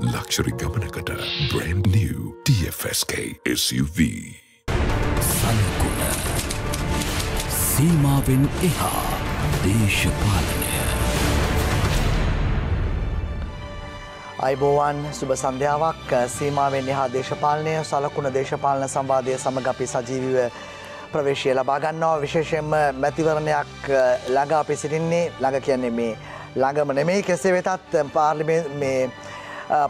Luxury Governor Cutter, brand new DFSK SUV. Sankuna Seema Vin Iha Deshapalane. අයිබෝවන් සුබ සන්ධ්‍යාවක් සීමාවෙන් එහා දේශපාලනය සලකුණ දේශපාලන සම්වාදය සමග අපි සජීවීව ප්‍රවේශය ලබා ගන්නවා විශේෂයෙන්ම මැතිවරණයක් ළඟ අපි සිටින්නේ ළඟ කියන්නේ මේ ළඟම නෙමෙයි කෙසේ වෙතත් පාර්ලිමේන්තු මේ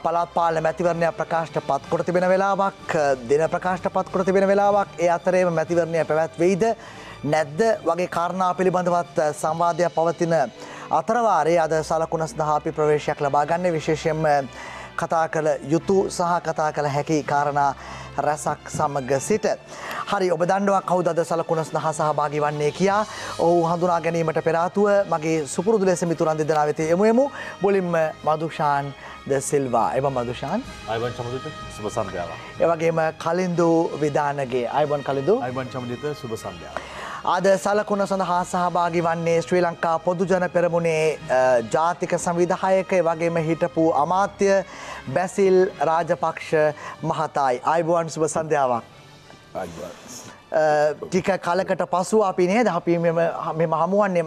පළාත් පාලන මැතිවරණය ප්‍රකාශයට පත් කර තිබෙන වෙලාවක් දින ප්‍රකාශයට පත් කර තිබෙන වෙලාවක් ඒ අතරේම මැතිවරණය පැවැත්වෙයිද නැද්ද වගේ කාරණා පිළිබඳවත් සංවාදයක් පවතින අතරවාරයේ අද සලකුණ සඳහා අපි ප්‍රවේශයක් ලබා ගන්න විශේෂයෙන්ම කතා කළ යුතු සහ කතා කළ හැකි කාරණා රසක් සමග සිට හරි ඔබ දන්නවා කවුද අද සලකුණ සඳහා සහභාගී වන්නේ කියා ඔව් හඳුනා ගැනීමට පෙර ආතුව මගේ සුපුරුදු ලෙස මිතුරන් දෙදෙනා වෙත යමු මුලින්ම මදුෂාන් ද සිල්වා එවම මදුෂාන් අයවන් චමදිත සුබ සන්ධ්‍යාව ඒ වගේම කලින්දු විදානගේ අයවන් කලින්දු අයවන් චමදිත සුබ සන්ධ්‍යාව අද සලකුණ සඳහා සහභාගී වන්නේ ශ්‍රී ලංකා පොදුජන පෙරමුණේ ජාතික සංවිධායක වගේම හිටපු අමාත්‍ය බැසිල් රාජපක්ෂ මහතායි. අයිබෝවන් සුබ සන්ධ්‍යාවක්. ටික කාලකට පසු අපි නේද අපි මෙම හමුවන්නේ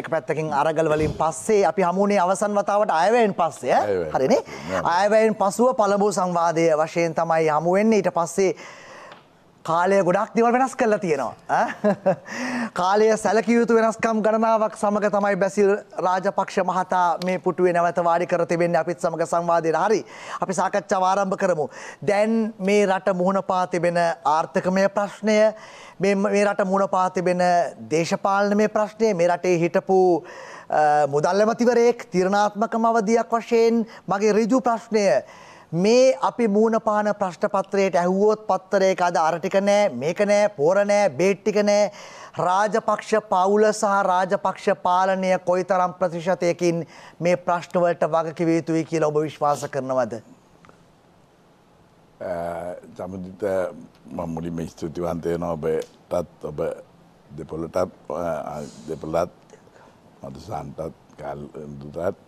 එක පැත්තකින් අරගල වලින් පස්සේ අපි හමුුනේ අවසන් වතාවට අයවැයෙන් පස්සේ හරිනේ. අයවැයෙන් පසුව පළමු සංවාදය වශයෙන් තමයි හමු වෙන්නේ ඊට පස්සේ කාලය ගොඩක් දේවල් වෙනස් කරලා තියෙනවා කාලය සැලකිය යුතු වෙනස්කම් ගණනාවක් සමග තමයි බැසිල් රාජපක්ෂ මහතා මේ පුටුවේ නැවත වාඩි කර තිබෙන්නේ අපිත් සමග සංවාදයට හරි අපි සාකච්ඡාව ආරම්භ කරමු දැන් මේ රට මුහුණ පා තිබෙන ආර්ථිකමය ප්‍රශ්නය මේ රට මුහුණ පා තිබෙන දේශපාලනමය ප්‍රශ්නය මේ රටේ හිටපු මුදල් ඇමතිවරයෙක් තීරණාත්මකම අවධියක් වශයෙන් මගේ ඍජු ප්‍රශ්නය මේ අපි මූණපාන ප්‍රශ්න පත්‍රයට ඇහුවොත් පත්‍රයක අද අර ටික නෑ මේක නෑ පොර නෑ බේට් ටික නෑ රාජපක්ෂ පවුල සහ රාජපක්ෂ පාලනය කොයිතරම් ප්‍රතිශතයකින් මේ ප්‍රශ්න වලට වගකිව යුතුයි කියලා ඔබ විශ්වාස කරනවද? සමදිත මම මුලින්ම ස්තුතිවන්ත වෙනවා ඔබටත් ඔබ දෙපළටත් මදුසන්ටත් කල්දුටත්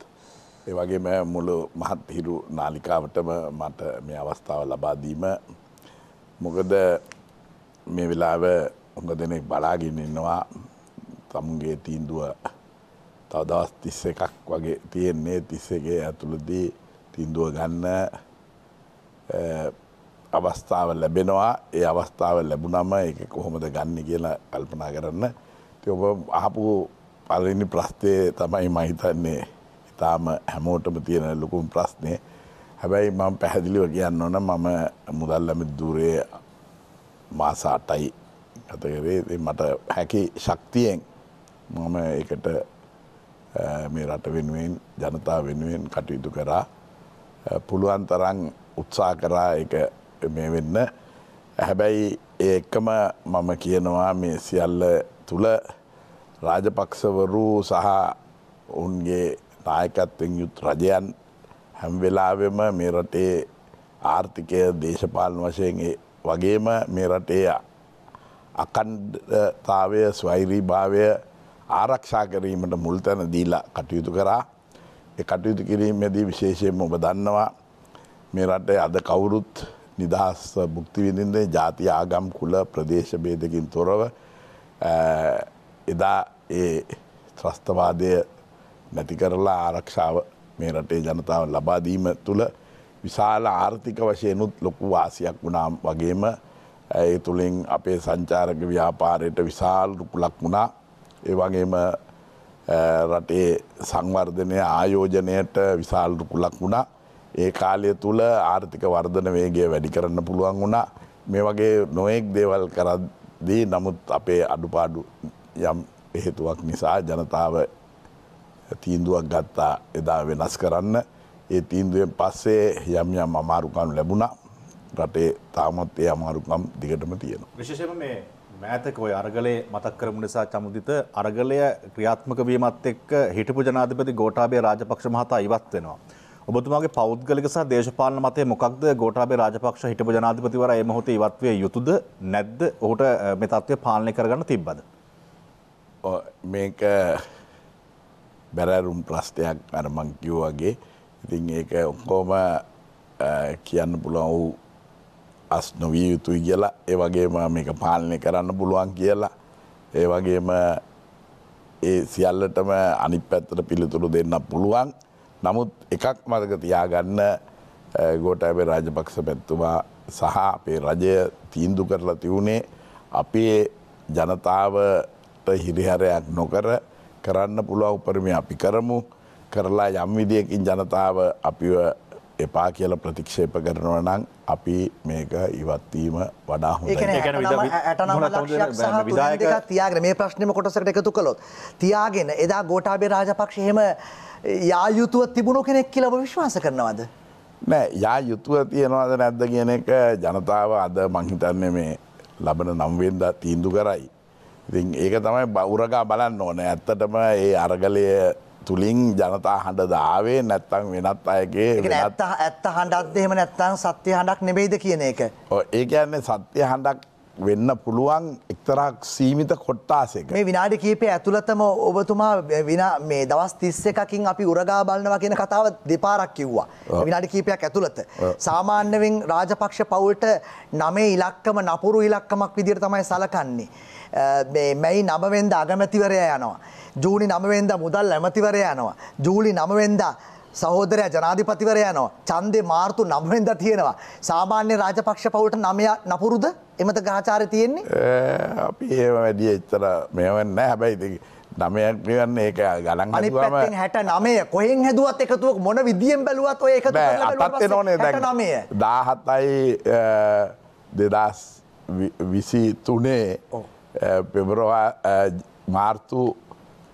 ඒ වගේම මුළු මහත් හිරු නාලිකාවටම මට මේ අවස්ථාව ලබා දීම මොකද මේ වෙලාව උඟ දෙනෙක් බලාගෙන ඉන්නවා තමුන්ගේ තීන්දුව තව දවස් 31ක් වගේ තියෙන්නේ 31 ඇතුළතදී තීන්දුව ගන්න අවස්ථාව ලැබෙනවා ඒ අවස්ථාව ලැබුණම ඒක කොහොමද ගන්න කියලා කල්පනා කරන්න ඉතින් ඔබ අහපු පළවෙනි ප්‍රශ්නේ තමයි මම හිතන්නේ තාම හැමෝටම තියෙන ලොකුම ප්‍රශ්නේ. හැබැයි මම පැහැදිලිව කියන්න ඕන මම මුදල් ඇමති ධුරයේ මාස 8යි ගත කරේ. මට හැකි ශක්තියෙන් මම ඒකට මේ රට වෙනුවෙන් ජනතාව වෙනුවෙන් කටයුතු කරා. පුළුවන් තරම් උත්සාහ කරා ඒක මේ වෙන්න. හැබැයි ඒකම මම කියනවා මේ සියල්ල තුල රාජපක්ෂවරු සහ ඔවුන්ගේ නායකත්වයෙන් යුත් රජයන් හැම වෙලාවෙම මේ රටේ ආර්ථිකය දේශපාලන වශයෙන් වගේම මේ රටේ අඛණ්ඩතාවය ස්වෛරීභාවය ආරක්ෂා කිරීමට මුල් තැන දීලා කටයුතු කරා. ඒ කටයුතු කිරීමේදී විශේෂයෙන්ම ඔබ දන්නවා මේ රටේ අද කවුරුත් නිදහස් භුක්ති විඳින්නේ ජාති ආගම් කුල ප්‍රදේශ භේදකින් තොරව එදා ඒ ත්‍රස්තවාදයේ නැති කරලා ආරක්ෂාව මේ රටේ ජනතාව ලබා දීම තුළ විශාල ආර්ථික වශයෙන්ුත් ලොකු වාසියක් වුණා වගේම ඒ තුලින් අපේ සංචාරක ව්‍යාපාරයට විශාල රුකුලක් වුණා ඒ වගේම රටේ සංවර්ධනය ආයෝජනයට විශාල රුකුලක් වුණා ඒ කාලය තුළ ආර්ථික වර්ධන වේගය වැඩි කරන්න පුළුවන් වුණා මේ වගේ නොඑක් දේවල් කරද්දී නමුත් අපේ අඩුපාඩු යම් හේතුවක් නිසා ජනතාව තීන්දුවක් ගත්තා එදා වෙනස් කරන්න ඒ තීන්දුවෙන් පස්සේ යම් යම් අමාරුකම් ලැබුණා රටේ තාමත් ඒ අමාරුකම් දිගටම තියෙනවා විශේෂයෙන්ම මේ මෑතක ඔය අරගලයේ මතක් කරමු නිසා චමුදිත අරගලය ක්‍රියාත්මක වීමත් එක්ක හිටපු ජනාධිපති ගෝඨාභය රාජපක්ෂ මහතා ඉවත් වෙනවා ඔබතුමාගේ පෞද්ගලික සහ දේශපාලන මතය මොකක්ද ගෝඨාභය රාජපක්ෂ හිටපු ජනාධිපතිවරයා මේ මොහොතේ ඉවත් විය යුතුද නැද්ද ඔහුට මේ තත්ත්වය පාලනය කරගන්න තිබ්බද මේක බැරෑරුම් ප්‍රශ්නයක් අර මං කිව්වාගේ ඉතින් ඒක ඔක්කොම කියන්න පුළුවන් වූ අස්නවිය යුතුයි කියලා, ඒ වගේම මේක පාලනය කරන්න පුළුවන් කියලා, ඒ වගේම ඒ සියල්ලටම අනිත් පැත්තට පිළිතුරු දෙන්න පුළුවන්. නමුත් එකක් මතක තියාගන්න, ගෝඨාභය රාජපක්ෂ පැතුමා සහ අපේ රජය තීන්දුව කරලා තිබුණේ අපේ ජනතාවට හිරිහැරයක් නොකර කරන්න පුළුවන් උපරිමය අපි කරමු, කරලා යම් විදියකින් ජනතාව අපිව එපා කියලා ප්‍රතික්ෂේප කරනවා නම් අපි මේක ඉවත් වීම වඩා හොඳයි. ඒ කියන්නේ 89 ලක්ෂයක් විධායක තියාගෙන මේ ප්‍රශ්නේම කොටසකට එකතු කළොත් තියාගෙන එදා ගෝඨාභය රාජපක්ෂ එහෙම යා යුතුව තිබුණු කෙනෙක් කියලා ඔබ විශ්වාස කරනවද? නෑ, යා යුතුව තියනවද නැද්ද කියන එක ජනතාව අද මං හිතන්නේ මේ ලබන 9 වෙනිදා තීන්දුව කරයි. ඉතින් ඒක තමයි උරගා බලන්න ඕනේ. ඇත්තටම ඒ අරගලය තුලින් ජනතා හඬ දාවේ නැත්තම් වෙනත් අයගේ ඇත්ත හඬක්ද එහෙම නැත්තම් සත්‍ය හඬක් නෙවෙයිද කියන එක. ඒ කියන්නේ සත්‍ය හඬක් වෙන්න පුළුවන් එක්තරා සීමිත කොට්ටාසයක. මේ විනාඩි කීපය ඇතුළතම ඔබතුමා මේ දවස් 31කින් අපි උරගා බලනවා කියන කතාව දෙපාරක් කිව්වා. විනාඩි කීපයක් ඇතුළත සාමාන්‍යයෙන් රාජපක්ෂ පවුලට 9 ඉලක්කම නපුරු ඉලක්කමක් විදියට තමයි සලකන්නේ. මේ මැයි 9 වෙනිදා අගමැතිවරයා යනවා. ජූනි 9 වෙනිදා මුදල් ඇමතිවරයා යනවා. ජූලි 9 වෙනිදා සහෝදරයා ජනාධිපතිවරයා යනවා. ඡන්දේ මාර්තු 9 වෙනිදා තියෙනවා. සාමාන්‍ය රාජපක්ෂ පවුලට 9 නපුරුද එමෙත ග්‍රහචාරය තියෙන්නේ? අපි ඒව වැඩි එච්චර මේවන්නේ නැහැ. හැබැයි 9ක් කියන්නේ ඒක ගණන් හදුවාම අනිත් පැත්තෙන් 69 කොහෙන් හැදුවත් එකතුවක මොන විදියෙන් බැලුවත් ඔය එකතු කරලා බලුවම 17යි 2023 පෙබරවාරි මාර්තු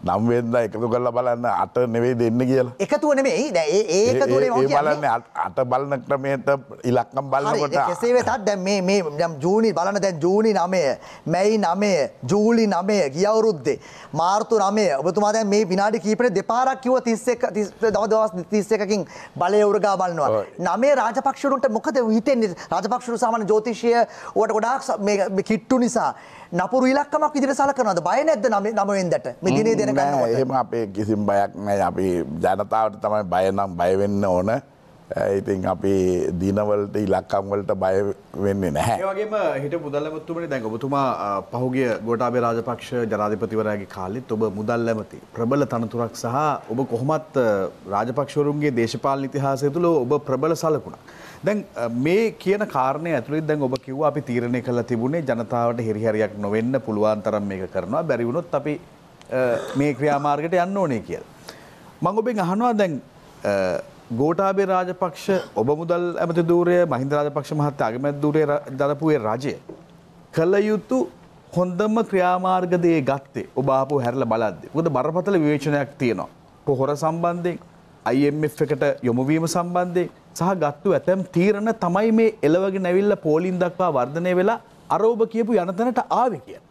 9 වෙනිදා එකතු කරලා බලන්න 8 නෙවෙයි දෙන්නේ කියලා. එකතුව නෙමෙයි. දැන් ඒකතුව නෙවෙයි කියන්නේ. 8 බලන ක්‍රමයට ඉලක්කම් බලනකොට හරි. කෙසේ වෙතත් දැන් මේ දැන් ජූනි බලන්න, දැන් ජූනි 9, මැයි 9, ජූලි 9 ගිය අවුරුද්දේ මාර්තු 9 ඔබතුමා දැන් මේ විනාඩි කීපෙට දෙපාරක් කිව්ව 31 දවස් 31කින් බලය උරගා බලනවා. 9 රාජපක්ෂුරුන්ට මොකද හිතෙන්නේ? රාජපක්ෂුරු සාමාන්‍ය ජ්‍යොතිෂය උවට ගොඩාක් මේ කිට්ටු නිසා නපුරු ඉලක්කමක් විදිහට සලකනවාද? බය නැද්ද 9 වෙනිදාට? මේ දිනේ දෙන ගන්නකොට එහෙම අපේ කිසිම බයක් නැහැ. අපි ජනතාවට තමයි බය නම් බය වෙන්න ඕන. ඉතින් අපි දිනවලට ඉලක්කම් වලට බය වෙන්නේ නැහැ. ඒ වගේම හිටපු මුදල් ඇමතිතුමනි, දැන් ඔබතුමා පහුගිය ගෝඨාභය රාජපක්ෂ ජනාධිපතිවරයාගේ කාලෙත් ඔබ මුදල් ඇමති ප්‍රබල තනතුරක් සහ ඔබ කොහොමත් රාජපක්ෂවරුන්ගේ දේශපාලන ඉතිහාසය තුළ ඔබ ප්‍රබල සලකුණක්. දැන් මේ කියන කාරණේ ඇතුළේ දැන් ඔබ කිව්වා අපි තීරණය කළා තිබුණේ ජනතාවට හිරිහැරයක් නොවෙන්න පුළුවන් තරම් මේක කරනවා, බැරි වුණොත් අපි මේ ක්‍රියාමාර්ගයට යන්න ඕනේ කියලා. මම ඔබෙන් අහනවා, දැන් ගෝඨාභය රාජපක්ෂ ඔබ මුදල් ඇමති ධූරය, මහින්ද රාජපක්ෂ මහතා අගමැති ධූරය දරපු රජය කළ යුතු හොඳම ක්‍රියාමාර්ග දේ ගත්තේ ඔබ ආපහු හැරලා බලද්දී. මොකද බරපතල විවේචනයක් තියෙනවා. පොහොර සම්බන්ධයෙන්, IMF එකට යොමුවීම සම්බන්ධයෙන් සහ ගත්තු ඇතැම් තීරණ තමයි මේ එළවගෙන ඇවිල්ලා පෝලින් දක්වා වර්ධනය වෙලා අර ඔබ කියපු යනතනට ආවේ කියලා.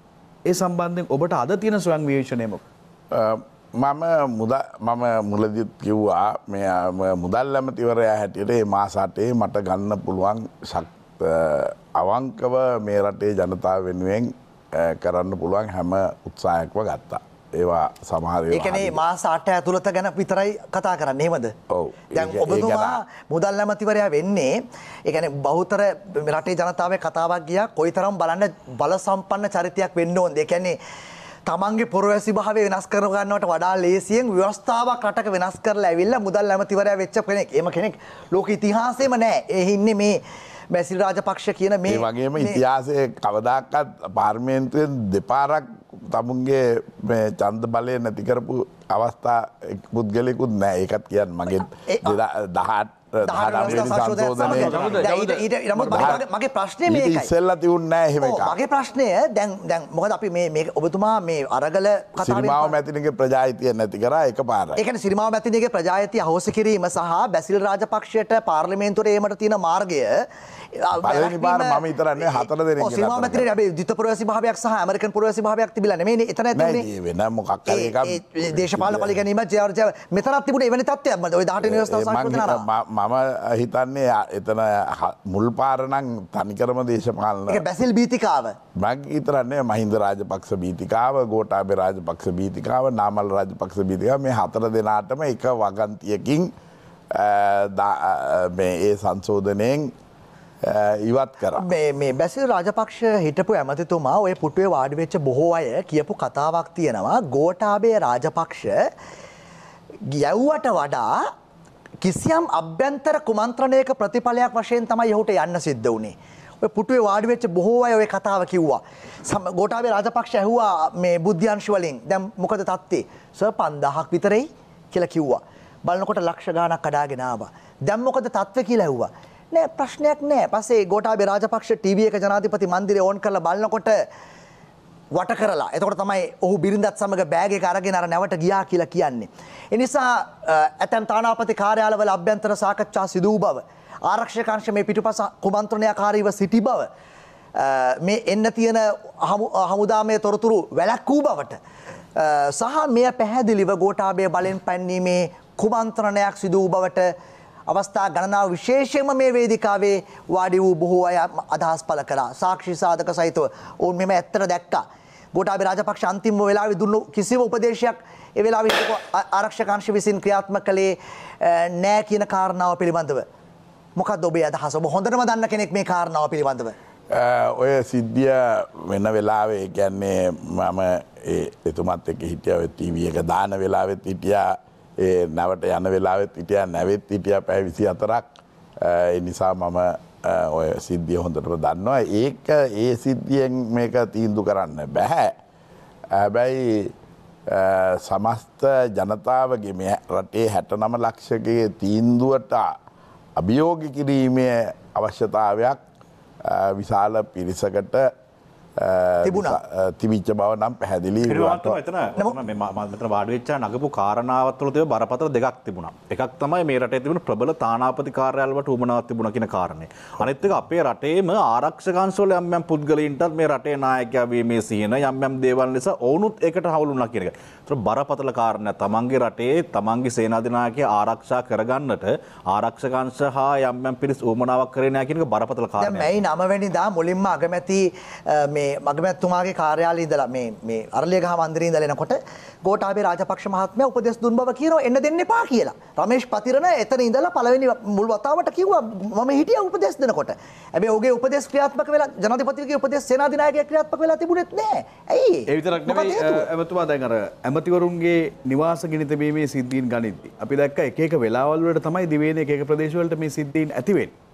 ඒ සම්බන්ධයෙන් ඔබට අද තියෙන ස්වයං විවේචනය මොකක්ද? මම මුලදිත් කිව්වා මේ මුදල් ඇමතිවරයා හැටියට මේ මාස 8 මට ගන්න පුළුවන් අවංකව මේ රටේ ජනතාව වෙනුවෙන් කරන්න පුළුවන් හැම උත්සාහයක්ම ගත්තා. ඒවා සමහර ඒවා ඒ කියන්නේ මාස 8 ඇතුළත ගැන විතරයි කතා කරන්නේ එහෙමද? ඔව්. දැන් ඔබතුමා මුදල් ඇමතිවරයා වෙන්නේ, ඒ කියන්නේ බහුතර රටේ ජනතාවේ කතාවක් ගියා කොයිතරම් බලන්න බල සම්පන්න චරිතයක් වෙන්න ඕනද? ඒ කියන්නේ තමන්ගේ පොරවැසි භාවය වෙනස් කර ගන්නවට වඩා ලේසියෙන් ව්‍යවස්ථාවක් රටක වෙනස් කරලා ඇවිල්ලා මුදල් ඇමතිවරයා වෙච්ච කෙනෙක්. එහෙම කෙනෙක් ලෝක ඉතිහාසෙම නැහැ. ඒ හින්නේ මේ බැසිල් රාජපක්ෂ කියන මේ වගේම ඉතිහාසයේ කවදාකවත් පාර්ලිමේන්තුවෙන් දෙපාරක් තමුන්ගේ මේ ඡන්ද බලය නැති කරපු අවස්ථා පුද්ගලෙකුත් නැහැ. ඒකත් කියන්නේ මගේ 18 19 මගේ ප්‍රශ්නේ මේකයි. ඉතින් තියුන්නේ නැහැ එහෙම එකක්. මගේ ප්‍රශ්නය දැන් මොකද අපි මේ ඔබතුමා මේ අරගල කතාවේ සිරිමාව මැතිණියගේ ප්‍රජායිතිය නැති කරා එකපාරයි. ඒ කියන්නේ සිරිමාව මැතිණියගේ ප්‍රජායිතිය අහෝස කිරීම සහ බැසිල් රාජපක්ෂයට පාර්ලිමේන්තුවේ ඒමට තියෙන මාර්ගය බලන්න බාර මම ඉතරන්නේ 4 දෙනෙක් කියලා. ඔය මැතිරේ හැබැයි ද්විත පුරවැසි භාවයක් සහ ඇමරිකන් පුරවැසි භාවයක් තිබිලා නෙමෙයිනේ. එතන ඇතුලේ වෙන මොකක් හරි එකක් දේශපාලන පලි ගැනීම ජර්ජර් මෙතනක් තිබුණේ එවැනි තත්ත්වයක්. ඔය 18 නිවස්තාව සංකල්පන මම හිතන්නේ එතන මුල් පාර නම් තනිකරම දේශපාලන. ඒක බැසිල් බීතිකාව. මම ඉතරන්නේ මහින්ද රාජපක්ෂ බීතිකාව, ගෝඨාභය රාජපක්ෂ බීතිකාව, නාමල් රාජපක්ෂ බීතිකාව මේ 4 දෙනාටම එක වගන්තියකින් ඒ සංශෝධනයෙන් ඉවත් කරා. මේ බැසිල් රාජපක්ෂ හිටපු ඇමතිතුමා ඔය පුටුවේ වාඩි වෙච්ච බොහෝ අය කියපු කතාවක් තියෙනවා. ගෝඨාභය රාජපක්ෂ ගැව්වට වඩා කිසියම් අභ්‍යන්තර කුමන්ත්‍රණයක ප්‍රතිඵලයක් වශයෙන් තමයි ඔහුට යන්න සිද්ධ වුණේ. ඔය පුටුවේ වාඩි වෙච්ච බොහෝ අය ඔය කතාව කිව්වා. ගෝඨාභය රාජපක්ෂ ඇහුවා මේ බුද්ධ්‍යංශ වලින් දැන් මොකද තත්ත්වේ? සර් 5000ක් විතරයි කියලා කිව්වා. බලනකොට ලක්ෂ ගාණක් කඩාගෙන ආවා. දැන් මොකද තත්ත්වේ කියලා ඇහුවා. නෑ ප්‍රශ්නයක් නෑ. පස්සේ ගෝඨාභය රාජපක්ෂ ටීවී එක ජනාධිපති මන්දිරේ ඕන් කරලා බලනකොට වට කරලා. එතකොට තමයි ඔහු බිරිඳත් සමග බෑග් එක අරගෙන අර නැවට ගියා කියලා කියන්නේ. ඒ නිසා ඇතැම් තානාපති කාර්යාලවල අභ්‍යන්තර සාකච්ඡා සිදු වූ බව, ආරක්ෂක අංශ මේ පිටුපස කුමන්ත්‍රණයකාරීව සිටි බව, මේ එන්න තියෙන හමුදාමය තොරතුරු වැළැක්වූ බවට සහ මෙය පැහැදිලිව ගෝඨාභය බලෙන් පැන්නීමේ කුමන්ත්‍රණයක් සිදු වූ බවට අවස්ථා ගණනාව විශේෂයෙන්ම මේ වේදිකාවේ වාඩි වූ බොහෝ අය අදහස් පළ කළා. සාක්ෂි සාධක සහිතව ඔවුන් මෙම ඇත්තට දැක්කා. ගෝඨාභය රාජපක්ෂ අන්තිම වෙලාවේ දුන්නු කිසිම උපදේශයක් ඒ වෙලාවේ ආරක්ෂක අංශ විසින් ක්‍රියාත්මක කළේ නැහැ කියන කාරණාව පිළිබඳව මොකක්ද ඔබේ අදහස? ඔබ හොඳටම දන්න කෙනෙක් මේ කාරණාව පිළිබඳව. ඔය සිද්ධිය වෙන වෙලාවේ කියන්නේ මම එතුමත් එක්ක හිටියා. ඔය ටීවී එක දාන වෙලාවෙත් හිටියා. නැවට යන වෙලාවෙත් හිටියා, නැවෙත් හිටියා පැය 24ක්. ඒ නිසා මම ඔය සිද්ධිය හොඳටම දන්නවා. ඒ සිද්ධියෙන් මේක තීන්දුව කරන්න බෑ. හැබැයි සමස්ත ජනතාවගේ මේ රටේ 69 ලක්ෂකගේ තීන්දුවට අභියෝග කිරීමේ අවශ්‍යතාවයක් විශාල පිරිසකට තිබිච්ච බව නම් පැහැදිලි. මෙතන වාඩි වෙච්ච නගපු කාරණාවත් තුළ තිබෙන බරපතල දෙකක් තිබුණා. එකක් තමයි මේ රටේ තිබුණු ප්‍රබල තානාපති කාර්යාලවලට උමනාවක් තිබුණා කියන කාරණේ. අනෙත් එක අපේ රටේම ආරක්ෂක අංශවල යම් යම් පුද්ගලයින්ටත් මේ රටේ නායකයා වීමේ සිහින යම් යම් දේවල් නිසා ඔවුනුත් ඒකට හවුල් වුණා කියන එක. ඒතර බරපතල කාරණා තමන්ගේ රටේ තමන්ගේ සේනාධිනායකයා ආරක්ෂා කරගන්නට ආරක්ෂක අංශ හා යම් යම් පිරිස් උමනාවක් කරේ නැහැ කියන එක බරපතල කාරණා. දැන් මේ 9 වෙනිදා මුලින්ම අගමැති මගමැතිතුමාගේ කාර්යාලයේ ඉඳලා මේ අරලියගහ මන්දිරේ ඉඳලා එනකොට ගෝඨාභය රාජපක්ෂ මහත්මයා උපදෙස් දුන් බව කියනවා එන්න දෙන්න එපා කියලා. රමේෂ් පතිරණ එතන ඉඳලා පළවෙනි මුල් වතාවට කිව්වා මම හිටියා උපදෙස් දෙනකොට. හැබැයි ඔහුගේ උපදෙස් ක්‍රියාත්මක වෙලා ජනාධිපතිගේ උපදෙස් සේනාධිනායකගේ ක්‍රියාත්මක වෙලා තිබුණෙත් නැහැ. ඇයි? ඒ විතරක් නෙමෙයි එතුමා දැන් අර ඇමතිවරුන්ගේ නිවාස ගිනි තැබීමේ සිද්ධීන් ගනිද්දී අපි දැක්ක එක එක වෙලාවල් වලට තමයි දිවයිනේ එක එක ප්‍රදේශ වලට මේ සිද්ධීන් ඇති වෙන්නේ.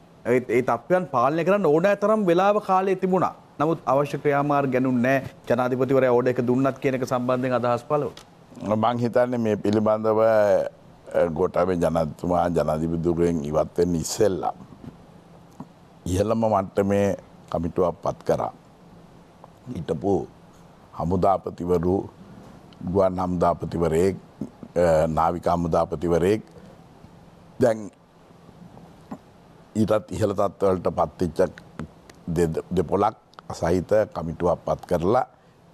ඒ තත්ත්වයන් පාලනය කරන්න ඕනෑ තරම් වෙලාව කාලය තිබුණා. නමුත් අවශ්‍ය ක්‍රියාමාර්ග ගනුන්නේ ජනාධිපතිවරයා ඕඩර් එක දුන්නත් කියන එක සම්බන්ධයෙන් අදහස් පළවුවා. මම හිතන්නේ මේ පිළිබඳව ගෝඨාභය ජනතුමා ජනාධිපතිවරයෙන් ඉවත් වෙන්න ඉස්සෙල්ලා ඉහළම මට්ටමේ කමිටුවක් පත් කරා. හිටපු හමුදාපතිවරු, ගුවන් හමුදාපතිවරයෙක්, නාවික හමුදාපතිවරයෙක් දැන් ඊටත් ඉහළ තත්ත්වවලට පත් වෙච්ච දෙපොලක් සහිත කමිටුවක් පත් කරලා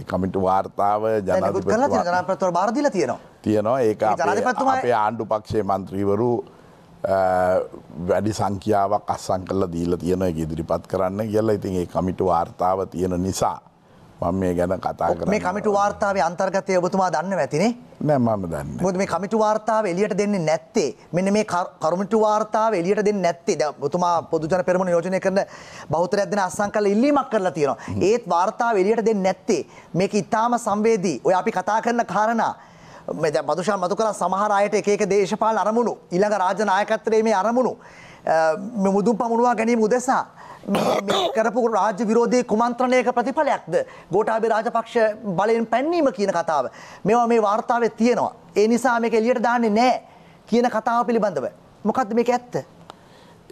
ඒ කමිටු වාර්තාව ජනාධිපතිතුමා බාර දීලා තියෙනවා. ඒක අපේ ආණ්ඩු පක්ෂයේ മന്ത്രിවරු වැඩි සංඛ්‍යාවක් අත්සන් කරලා දීලා තියෙනවා ඒක ඉදිරිපත් කරන්න කියලා. ඉතින් ඒ කමිටු වාර්තාව තියෙන නිසා මම මේ ගැන කතා කරන්නේ. මේ කමිටු වාර්තාවේ අන්තර්ගතය ඔබතුමා දන්නව ඇතිනේ? නෑ මම දන්නේ. මොකද මේ කමිටු වාර්තාව එළියට දෙන්නේ නැත්තේ මෙන්න මේ කමිටු වාර්තාව එළියට දෙන්නේ නැත්තේ. දැන් ඔබතුමා පොදු ජන පෙරමුණ යෝජනය කරන බහුතරයක් දෙන අසංකල්ප ඉල්ලීමක් කරලා තියෙනවා. ඒත් වාර්තාව එළියට දෙන්නේ නැත්තේ. මේක ඊටාම සංවේදී. ඔය අපි කතා කරන කාරණා මේ දැන් මදුෂාන් මතු කරා සමහර අයට එක එක දේශපාලන අරමුණු ඊළඟ රාජ්‍ය නායකත්වයේ මේ අරමුණු මේ මුදුන් පමුණුවා ගැනීම උදෙසා මේ කරපු රාජ්‍ය විරෝධී කුමන්ත්‍රණයක ප්‍රතිඵලයක්ද ගෝඨාභය රාජපක්ෂ බලෙන් පැන්නීම කියන කතාව? මේවා මේ වාර්තාවේ තියෙනවා. ඒ නිසා මේක එළියට දාන්නේ නැහැ කියන කතාව පිළිබඳව මොකද්ද මේක ඇත්ත?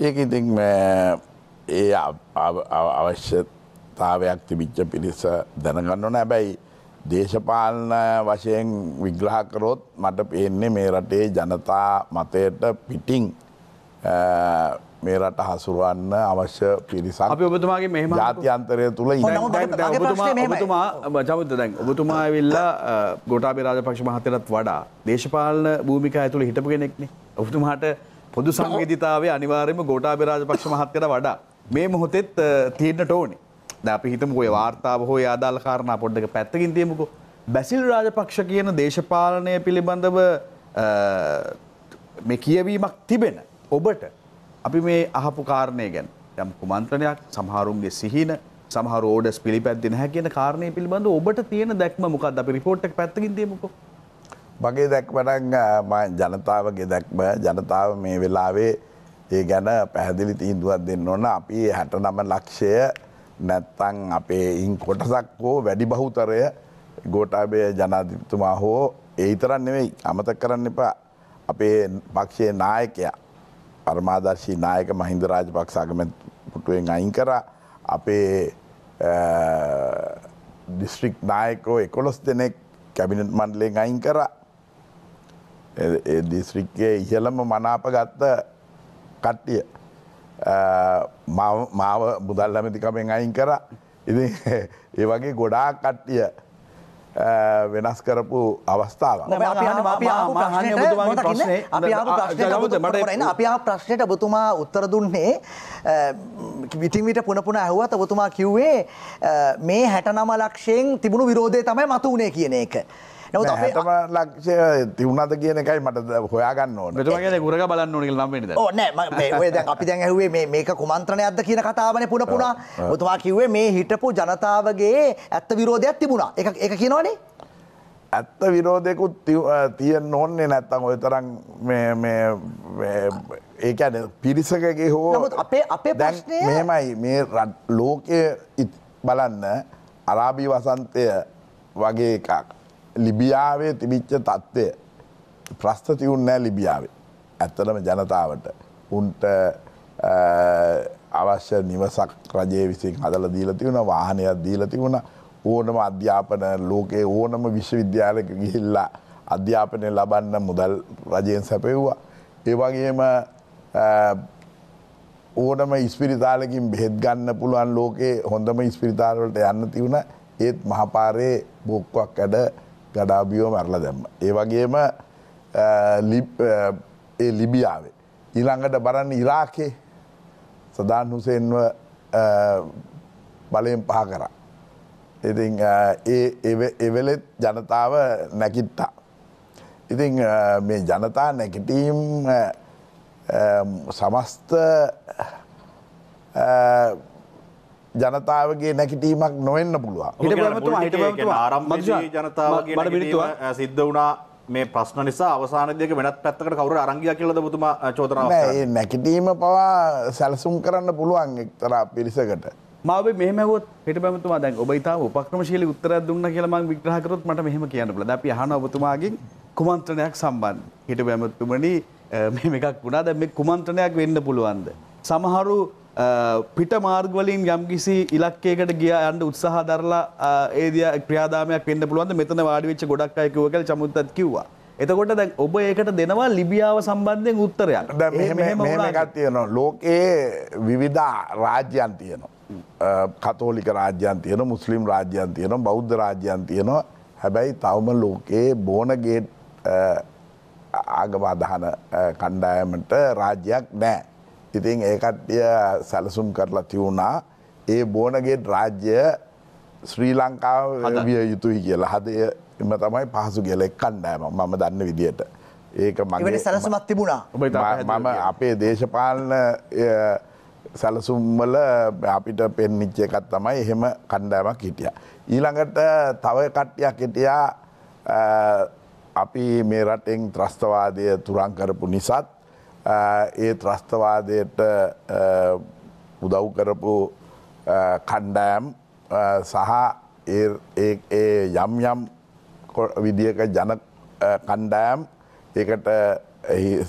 ඒක ඉතින් ඒ අවශ්‍යතාවයක් තිබිච්ච පිළිස දැනගන්න ඕන. හැබැයි දේශපාලන වශයෙන් විග්‍රහ කරොත් මට පේන්නේ මේ රටේ ජනතා මතයට පිටින් මේ රට හසුරවන්න අවශ්‍ය පිරිසක් අපි ඔබතුමාගේ මෙහෙම ජාත්‍යන්තරය තුල ඔබතුමා ඇවිල්ලා ගෝඨාභය රාජපක්ෂ මහත්තයාට වඩා දේශපාලන භූමිකාය තුල හිටපු කෙනෙක්නේ. ඔබතුමාට පොදු සංවේදීතාවයේ අනිවාර්යයෙන්ම ගෝඨාභය රාජපක්ෂ මහත්තයාට වඩා මේ මොහොතෙත් තියෙන්නට ඕනේ. දැන් අපි හිතමුකෝ ඒ වාර්තාව හෝ ඒ ආදාළ කාරණා පොඩ්ඩක් පැත්තකින් තියමුකෝ. බැසිල් රාජපක්ෂ කියන දේශපාලනය පිළිබඳව මේ කියවීමක් තිබෙන ඔබට අපි මේ අහපු කාරණේ ගැන යම් කුමන්ත්‍රණයක් සමහරුන්ගේ සිහින සමහර ඕඩර්ස් පිළිපැද්දේ නැහැ කියන කාරණේ පිළිබඳව ඔබට තියෙන දැක්ම මොකක්ද අපි report එක පැත්තකින් තියමුකෝ මගේ දැක්ම නම් ජනතාවගේ දැක්ම ජනතාව මේ වෙලාවේ ඒ ගැන පැහැදිලි තීන්දුවක් දෙන්න ඕන අපි 69 ලක්ෂය නැත්තම් අපේ ඉන් කොටසක් හෝ වැඩි බහුතරය ගෝඨාභය ජනාධිපතිතුමා හෝ ඒ විතරක් නෙවෙයි අමතක කරන්න එපා අපේ පක්ෂයේ නායකයා පරමාදර්ශී නායක මහින්ද රාජපක්ෂ අගමැතිතුමෙන් අයින් කරා අපේ දිස්ත්‍රික් නායකෝ 11 දෙනෙක් කැබිනට් මණ්ඩලයෙන් අයින් කරා ඒ දිස්ත්‍රික්කයේ ඉහළම මනාප ගත්ත කට්ටිය මාව මුදල් ඇමතිකමෙන් අයින් කරා ඉතින් ඒ වගේ ගොඩාක් කට්ටිය වෙනස් කරපු අවස්ථාවක්. අපි ආපු ප්‍රශ්නෙට ඔබතුමා උත්තර දුන්නේ විටින් විට පුන පුන ඇහුවත් ඔබතුමා කිව්වේ මේ 69 ලක්ෂයෙන් තිබුණු විරෝධය තමයි මතු වුණේ කියන එක. නමුත් අපේ 69 ලක්ෂය තිබුණාද කියන එකයි මට හොයාගන්න ඕනේ. ඔබතුමා කියන්නේ ගුරගා බලන්න ඕනේ කියලා නම් වෙන්නේ දැන්. ඔව් නෑ ඔය දැන් අපි දැන් ඇහුවේ මේ මේක කුමන්ත්‍රණයක්ද කියන කතාවනේ පුන පුන. ඔබතුමා කිව්වේ මේ හිටපු ජනතාවගේ ඇත්ත විරෝධයක් තිබුණා. ඒක කියනවා ඇත්ත විරෝධයකුත් තියෙන්න ඕනේ නැත්තම් ඔය තරම් ඒ කියන්නේ පිරිසකගේ හෝ නමුත් අපේ ප්‍රශ්නේ මෙහෙමයි මේ ලෝකයේ බලන්න අරාබි වසන්තය වගේ එකක් ලිබියාවේ තිබිච්ච තත්ත්වය ප්‍රශ්න තියුන්නේ නැහැ ලිබියාවේ ඇත්තටම ජනතාවට උන්ට අවශ්‍ය නිවසක් රජයේ විසින් හදලා දීලා තිබුණා වාහනයක් දීලා තිබුණා ඕනම අධ්‍යාපන ලෝකයේ ඕනම විශ්වවිද්‍යාලයක ගිහිල්ලා අධ්‍යාපනය ලබන්න මුදල් රජයෙන් සැපෙව්වා. ඒ වගේම ඕනම ඉස්පිරිතාලකින් බෙහෙත් ගන්න පුළුවන් ලෝකයේ හොඳම ඉස්පිරිතාල වලට යන්න තිබුණා. ඒත් මහපාරේ බොක්කක් ඇද ගඩාබියෝ මරලා දැම්මා. ඒ වගේම ලිබියාවේ ඊළඟට බලන්න ඉරාකේ සදාම් හුසේන්ව බලයෙන් පහ කරා. ඉතින් එවෙලෙත් ජනතාව නැකිට්ටා. ඉතින් මේ ජනතා නැකිටීම් සමස්ත ජනතාවගේ නැකිටීමක් නොවෙන්න පුළුවන්. සිද්ධ වුණා මේ ප්‍රශ්න නිසා අවසානයේදී වෙනත් පැත්තකට කවුරු අරන් ගියා කියලාද ඔබතුමා චෝදනාවක් කරා? නෑ, ඒ නැකිටීම පවා සැලසුම් කරන්න පුළුවන් එක්තරා පිරිසකට. මාව මෙහෙම ඇහුවොත් හිටපැමතුමා දැන් ඔබ ඊටාම උපක්‍රමශීලී උත්තරයක් දුන්නා කියලා මම විග්‍රහ කරොත් මට මෙහෙම කියන්න බලද අපි අහන ඔබතුමාගෙන් කුමන්ත්‍රණයක් සම්බන්ධ හිටපැමතුමනි මෙහෙම එකක් වුණා දැන් මේ කුමන්ත්‍රණයක් වෙන්න පුළුවන්ද සමහරු පිට මාර්ග වලින් යම්කිසි ඉලක්කයකට ගියා යන්න උත්සාහ දරලා ඒ දිහා ක්‍රියාදාමයක් වෙන්න පුළුවන්ද මෙතන වාඩි වෙච්ච ගොඩක් අය කිව්වා කියලා චමුත්තත් කිව්වා එතකොට දැන් ඔබ ඒකට දෙනවා ලිබියාව සම්බන්ධයෙන් උත්තරයක්. දැන් මෙහෙම එකක් තියෙනවා. ලෝකයේ විවිධ රාජ්‍යයන් තියෙනවා. කතෝලික රාජ්‍යයන් තියෙනවා, මුස්ලිම් රාජ්‍යයන් තියෙනවා, බෞද්ධ රාජ්‍යයන් තියෙනවා. හැබැයි තවම ලෝකයේ බෝන ගේට් ආගම අදහන කණ්ඩායමට රාජ්‍යයක් නැහැ. ඉතින් ඒ කට්ටිය සැලසුම් කරලා තියුණා ඒ බෝන ගේට් රාජ්‍ය ශ්‍රී ලංකාව විය යුතුයි කියලා. හදේ එම තමයි පහසු කියලා එක් කණ්ඩායම මම දන්න විදියට ඒක මගේ සැලසුමක් තිබුණා මම අපේ දේශපාලන සැලසුම් වල අපිට පෙන්විච්ච එකක් තමයි එහෙම කණ්ඩායමක් හිටියා ඊළඟට තව කට්ටියක් හිටියා අපි මේ රටෙන් ත්‍රස්තවාදය තුරන් කරපු නිසාත් ඒ ත්‍රස්තවාදයට උදව් කරපු කණ්ඩායම් සහ යම් යම් විදියක ජන කණ්ඩායම් ඒකට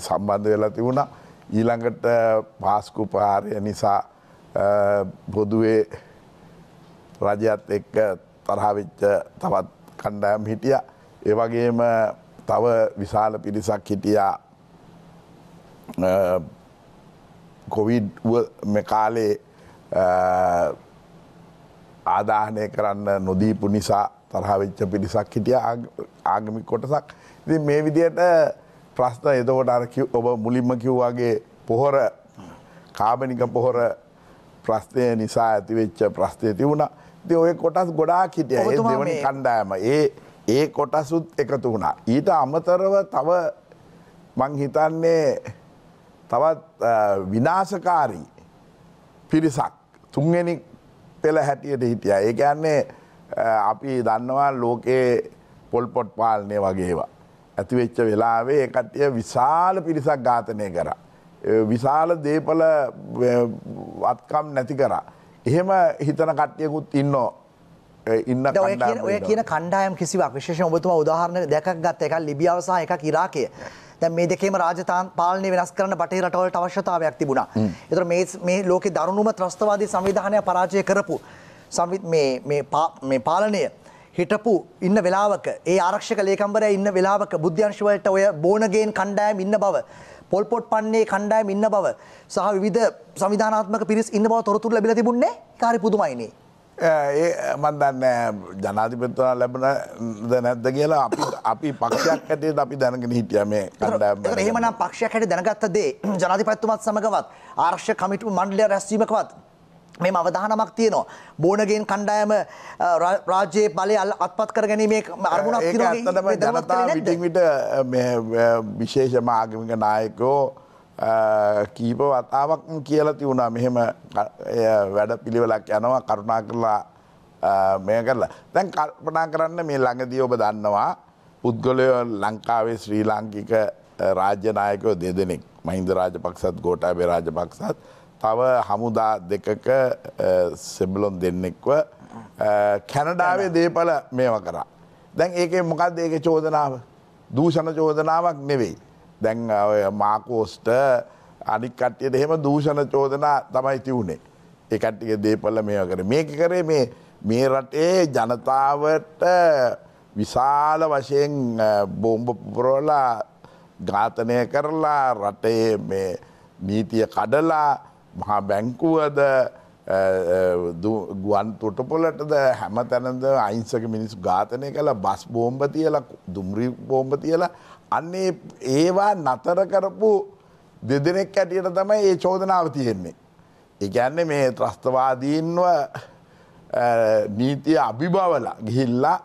සම්බන්ධ වෙලා තිබුණා ඊළඟට පාස්කු ප්‍රහාරය නිසා පොදුවේ රජයත් එක්ක තරහ වෙච්ච තවත් කණ්ඩායම් හිටියා ඒ වගේම තව විශාල පිරිසක් හිටියා කොවිඩ් මේ කාලේ ආදාහනය කරන්න නොදීපු නිසා තරහ වෙච්ච පිරිසක් හිටියා ආගමික කොටසක්. ඉතින් මේ විදිහට ප්‍රශ්න එතකොට අර ඔබ මුලින්ම කිව්වාගේ පොහොර කාබනික පොහොර ප්‍රශ්නය නිසා ඇතිවෙච්ච ප්‍රශ්නේ තිබුණා. ඉතින් ওই කොටස් ගොඩාක් හිටියා. ඒ දෙවෙනි කණ්ඩායම ඒ කොටසුත් එකතු වුණා. ඊට අමතරව තව මං හිතන්නේ තවත් විනාශකාරී පිරිසක් තුන්වෙනි පෙළ හැටියට හිටියා. ඒ කියන්නේ අපි දන්නවා ලෝකේ පොල් පොට් පාලනය වගේ ඒවා ඇති වෙච්ච වෙලාවේ ඒ කට්ටිය විශාල පිරිසක් ඝාතනය කරා. විශාල දේපල වත්කම් නැති කරා. එහෙම හිතන කට්ටියකුත් ඉන්නෝ. ඔය කියන කණ්ඩායම් කිසිවක් විශේෂයෙන් ඔබතුමා උදාහරණ දෙකක් ගත්ත එකක් ලිබියාව සහ එකක් ඉරාකය. දැන් මේ දෙකේම රාජතාන් පාලනය වෙනස් කරන්න බටහිර රටවලට අවශ්‍යතාවයක් තිබුණා. ඒතර මේ ලෝකේ දරුණුම ත්‍රස්තවාදී සංවිධානය පරාජය කරපු මේ පාලනය හිටපු ඉන්න වෙලාවක ඒ ආරක්ෂක ලේකම්වරයා ඉන්න වෙලාවක බුද්ධංශ වලට ඔය බෝන් අගේන් කණ්ඩායම් ඉන්න බව, පොල් පොට් පන්නේ කණ්ඩායම් ඉන්න බව සහ විවිධ සංවිධානාත්මක පිරිස් ඉන්න බව තොරතුරු ලැබිලා තිබුණේ. කාර්ය පුදුමයිනේ. ඒ මන් දන්නේ ජනාධිපතිතුමා ලැබුණද නැද්ද කියලා අපි පක්ෂයක් හැටියට අපි දැනගෙන හිටියා මේ කණ්ඩායම. ඒතර එහෙමනම් පක්ෂයක් හැටියට දැනගත්ත දේ ජනාධිපතිතුමාත් සමගවත් ආරක්ෂක කමිටු මණ්ඩලය රැස්වීමකවත් මෙම අවධානමක් තියෙනවා. බෝනගෙන් කණ්ඩායම රාජ්‍යයේ බලය අත්පත් කර ගැනීමේ අරමුණක් තියෙනවා. ජනතාව විටින් විට මේ විශේෂම ආගමික නායකයෝ කීප වතාවක් කියලා තිබුණා මෙහෙම වැඩපිළිවෙලක් යනවා කරුණාකරලා මේ කරලා. දැන් කල්පනා කරන්න මේ ළඟදී ඔබ දන්නවා පුද්ගලයෝ ලංකාවේ ශ්‍රී ලාංකික රාජ්‍ය නායකයෝ දෙදෙනෙක් මහින්ද රාජපක්සත් ගෝඨාභය රාජපක්සත් තව හමුදා දෙකක සෙබලොන් දෙන්නෙක්ව කැනඩාවේ දේපල මේව කරා. දැන් ඒකේ මොකක්ද ඒකේ චෝදනාව? දූෂණ චෝදනාවක් නෙවෙයි. දැන් ඔය මාකෝස්ට අනික් කට්ටියට එහෙම දූෂණ චෝදනා තමයි තියුනේ. ඒ කට්ටියගේ දේපල මේව කරේ. මේක කරේ මේ රටේ ජනතාවට විශාල වශයෙන් බෝම්බ පුරවලා ඝාතනය කරලා රටේ මේ නීතිය කඩලා මහා බැංකුවද ගුවන් තොටුපළටද හැම තැනද අහිංසක මිනිස්සු ඝාතනය කළා. බස් බෝම්බ තියලා දුම්රිය බෝම්බ තියලා අන්නේ ඒවා නතර කරපු දෙදෙනෙක් හැටියට තමයි මේ චෝදනාව තියෙන්නේ. ඒ කියන්නේ මේ ත්‍රස්තවාදීන්ව නීතිය අභිබවලා ගිහිල්ලා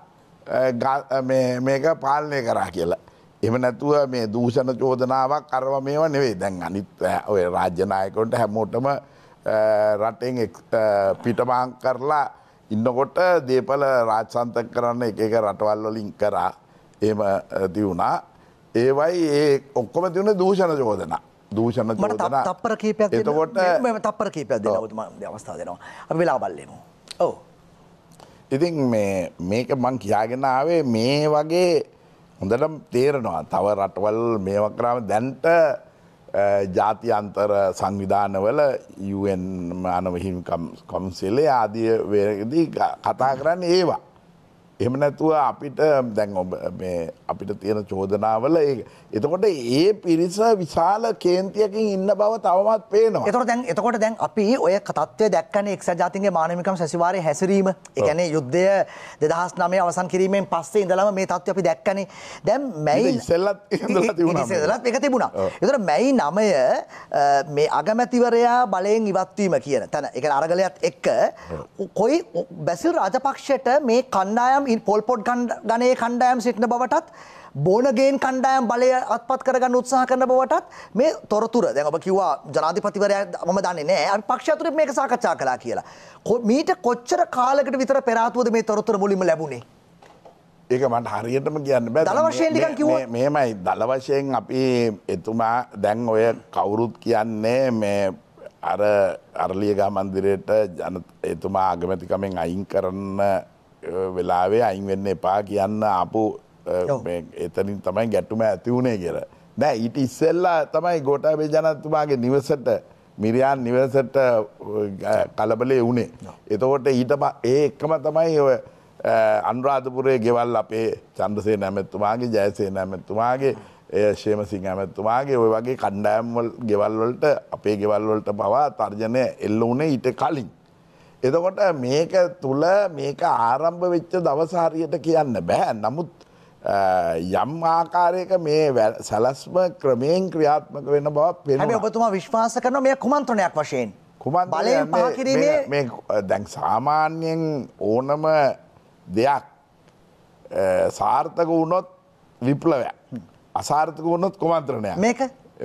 මේක පාලනය කරා කියලා. එහෙම නැතුව මේ දූෂණ චෝදනාවක් අරව මේව නෙවෙයි. දැන් අනිත් ඔය රාජ්‍ය නායකයන්ට හැමෝටම රටෙන් පිටමහන් කරලා ඉන්නකොට දේපල රාජසන්තක කරන්න එක එක රටවල් වලින් කරා. එහෙම තියුණා. ඒවයි ඒ ඔක්කොම තියුණ දූෂණ චෝදනා. දූෂණ චෝදනා තප්පර කීපයක් දෙන්න. එතකොට මම තප්පර කීපයක් දෙන්න ඔබතුමාට අවස්ථාව දෙනවා. අපි වෙලාව බලමු. ඔව්. ඉතින් මේක මං කියාගෙන ආවේ මේ වගේ හොඳටම තේරෙනවා තව රටවල් මේව කරාම දැන්ට ජාත්‍යන්තර සංවිධානවල UN මානව හිමිකම් කවුන්සිලේ ආදී වේදී කතා කරන්නේ ඒවා. එහෙම නැතුව අපිට දැන් අපිට තියෙන චෝදනාවල ඒක. එතකොට ඒ පිරිස විශාල කේන්තියකින් ඉන්න බව තවමත් පේනවා. එතකොට දැන් අපි ඔය තත්ත්වය දැක්කනේ එක්සත් ජාතීන්ගේ මානව හිමිකම් සැසිවාරයේ හැසිරීම. ඒ කියන්නේ යුද්ධය 2009 අවසන් කිරීමෙන් පස්සේ ඉඳලාම මේ තත්ත්වය අපි දැක්කනේ. දැන් මැයි ඉතිසෙල්ලත් එක තිබුණා. ඒතර මැයි 9 මේ අගමැතිවරයා බලයෙන් ඉවත් වීම කියන තැන. ඒ කියන්නේ අරගලයත් එක්ක කොයි බැසිල් රාජපක්ෂට මේ කණ්ඩායම් පොල් පොට් ගණයේ කණ්ඩායම් සිටින බවටත් බෝනගෙන් කණ්ඩායම් බලය අත්පත් කරගන්න උත්සාහ කරන බවටත් මේ තොරතුර දැන් ඔබ කිව්වා ජනාධිපතිවරයා මම දන්නේ නෑ අපි පක්ෂ අතුරේ මේක සාකච්ඡා කළා කියලා. මීට කොච්චර කාලයකට විතර පෙර ආතුවද මේ තොරතුර මුලින්ම ලැබුණේ? ඒක මට හරියටම කියන්න බෑ. දල වශයෙන් නිකන් කිව්වොත් මෙහෙමයි. දල වශයෙන් අපි එතුමා දැන් ඔය කවුරුත් කියන්නේ මේ අරලියගහ මන්දිරයට එතුමා අගමැතිකමෙන් අයින් කරන්න වෙලාවේ අයින් වෙන්න එපා කියන්න ආපු එතනින් තමයි ගැටුම ඇති වුණේ කියලා. නෑ ඊට ඉස්සෙල්ලා තමයි ගෝඨාභය ජනාධිපතිතුමාගේ නිවසට මිරියාන් නිවසට කලබලේ වුණේ. එතකොට ඊට ඒ එකම තමයි ඔය අනුරාධපුරයේ ගෙවල් අපේ චන්ද්‍රසේන ඇමතිතුමාගේ ජයසේන ඇමතිතුමාගේ ශේමසිංහ ඇමතිතුමාගේ ඔය වගේ කණ්ඩායම් වල ගෙවල් වලට අපේ ගෙවල් වලට පවා තර්ජනය එල්ල වුණේ ඊට කලින්. එතකොට මේක තුල මේක ආරම්භ වෙච්ච දවස හරියට කියන්න බෑ. නමුත් යම් ආකාරයක මේ සලස්ම ක්‍රමයෙන් ක්‍රියාත්මක වෙන බව පේනවා. හැබැයි ඔබතුමා විශ්වාස කරනවා මේ කුමන්ත්‍රණයක් වශයෙන්? බලයෙන් පහ කිරීමේ මේ දැන් සාමාන්‍යයෙන් ඕනම දෙයක් සාර්ථක වුණොත් විප්ලවයක්. අසාර්ථක වුණොත් කුමන්ත්‍රණයක්.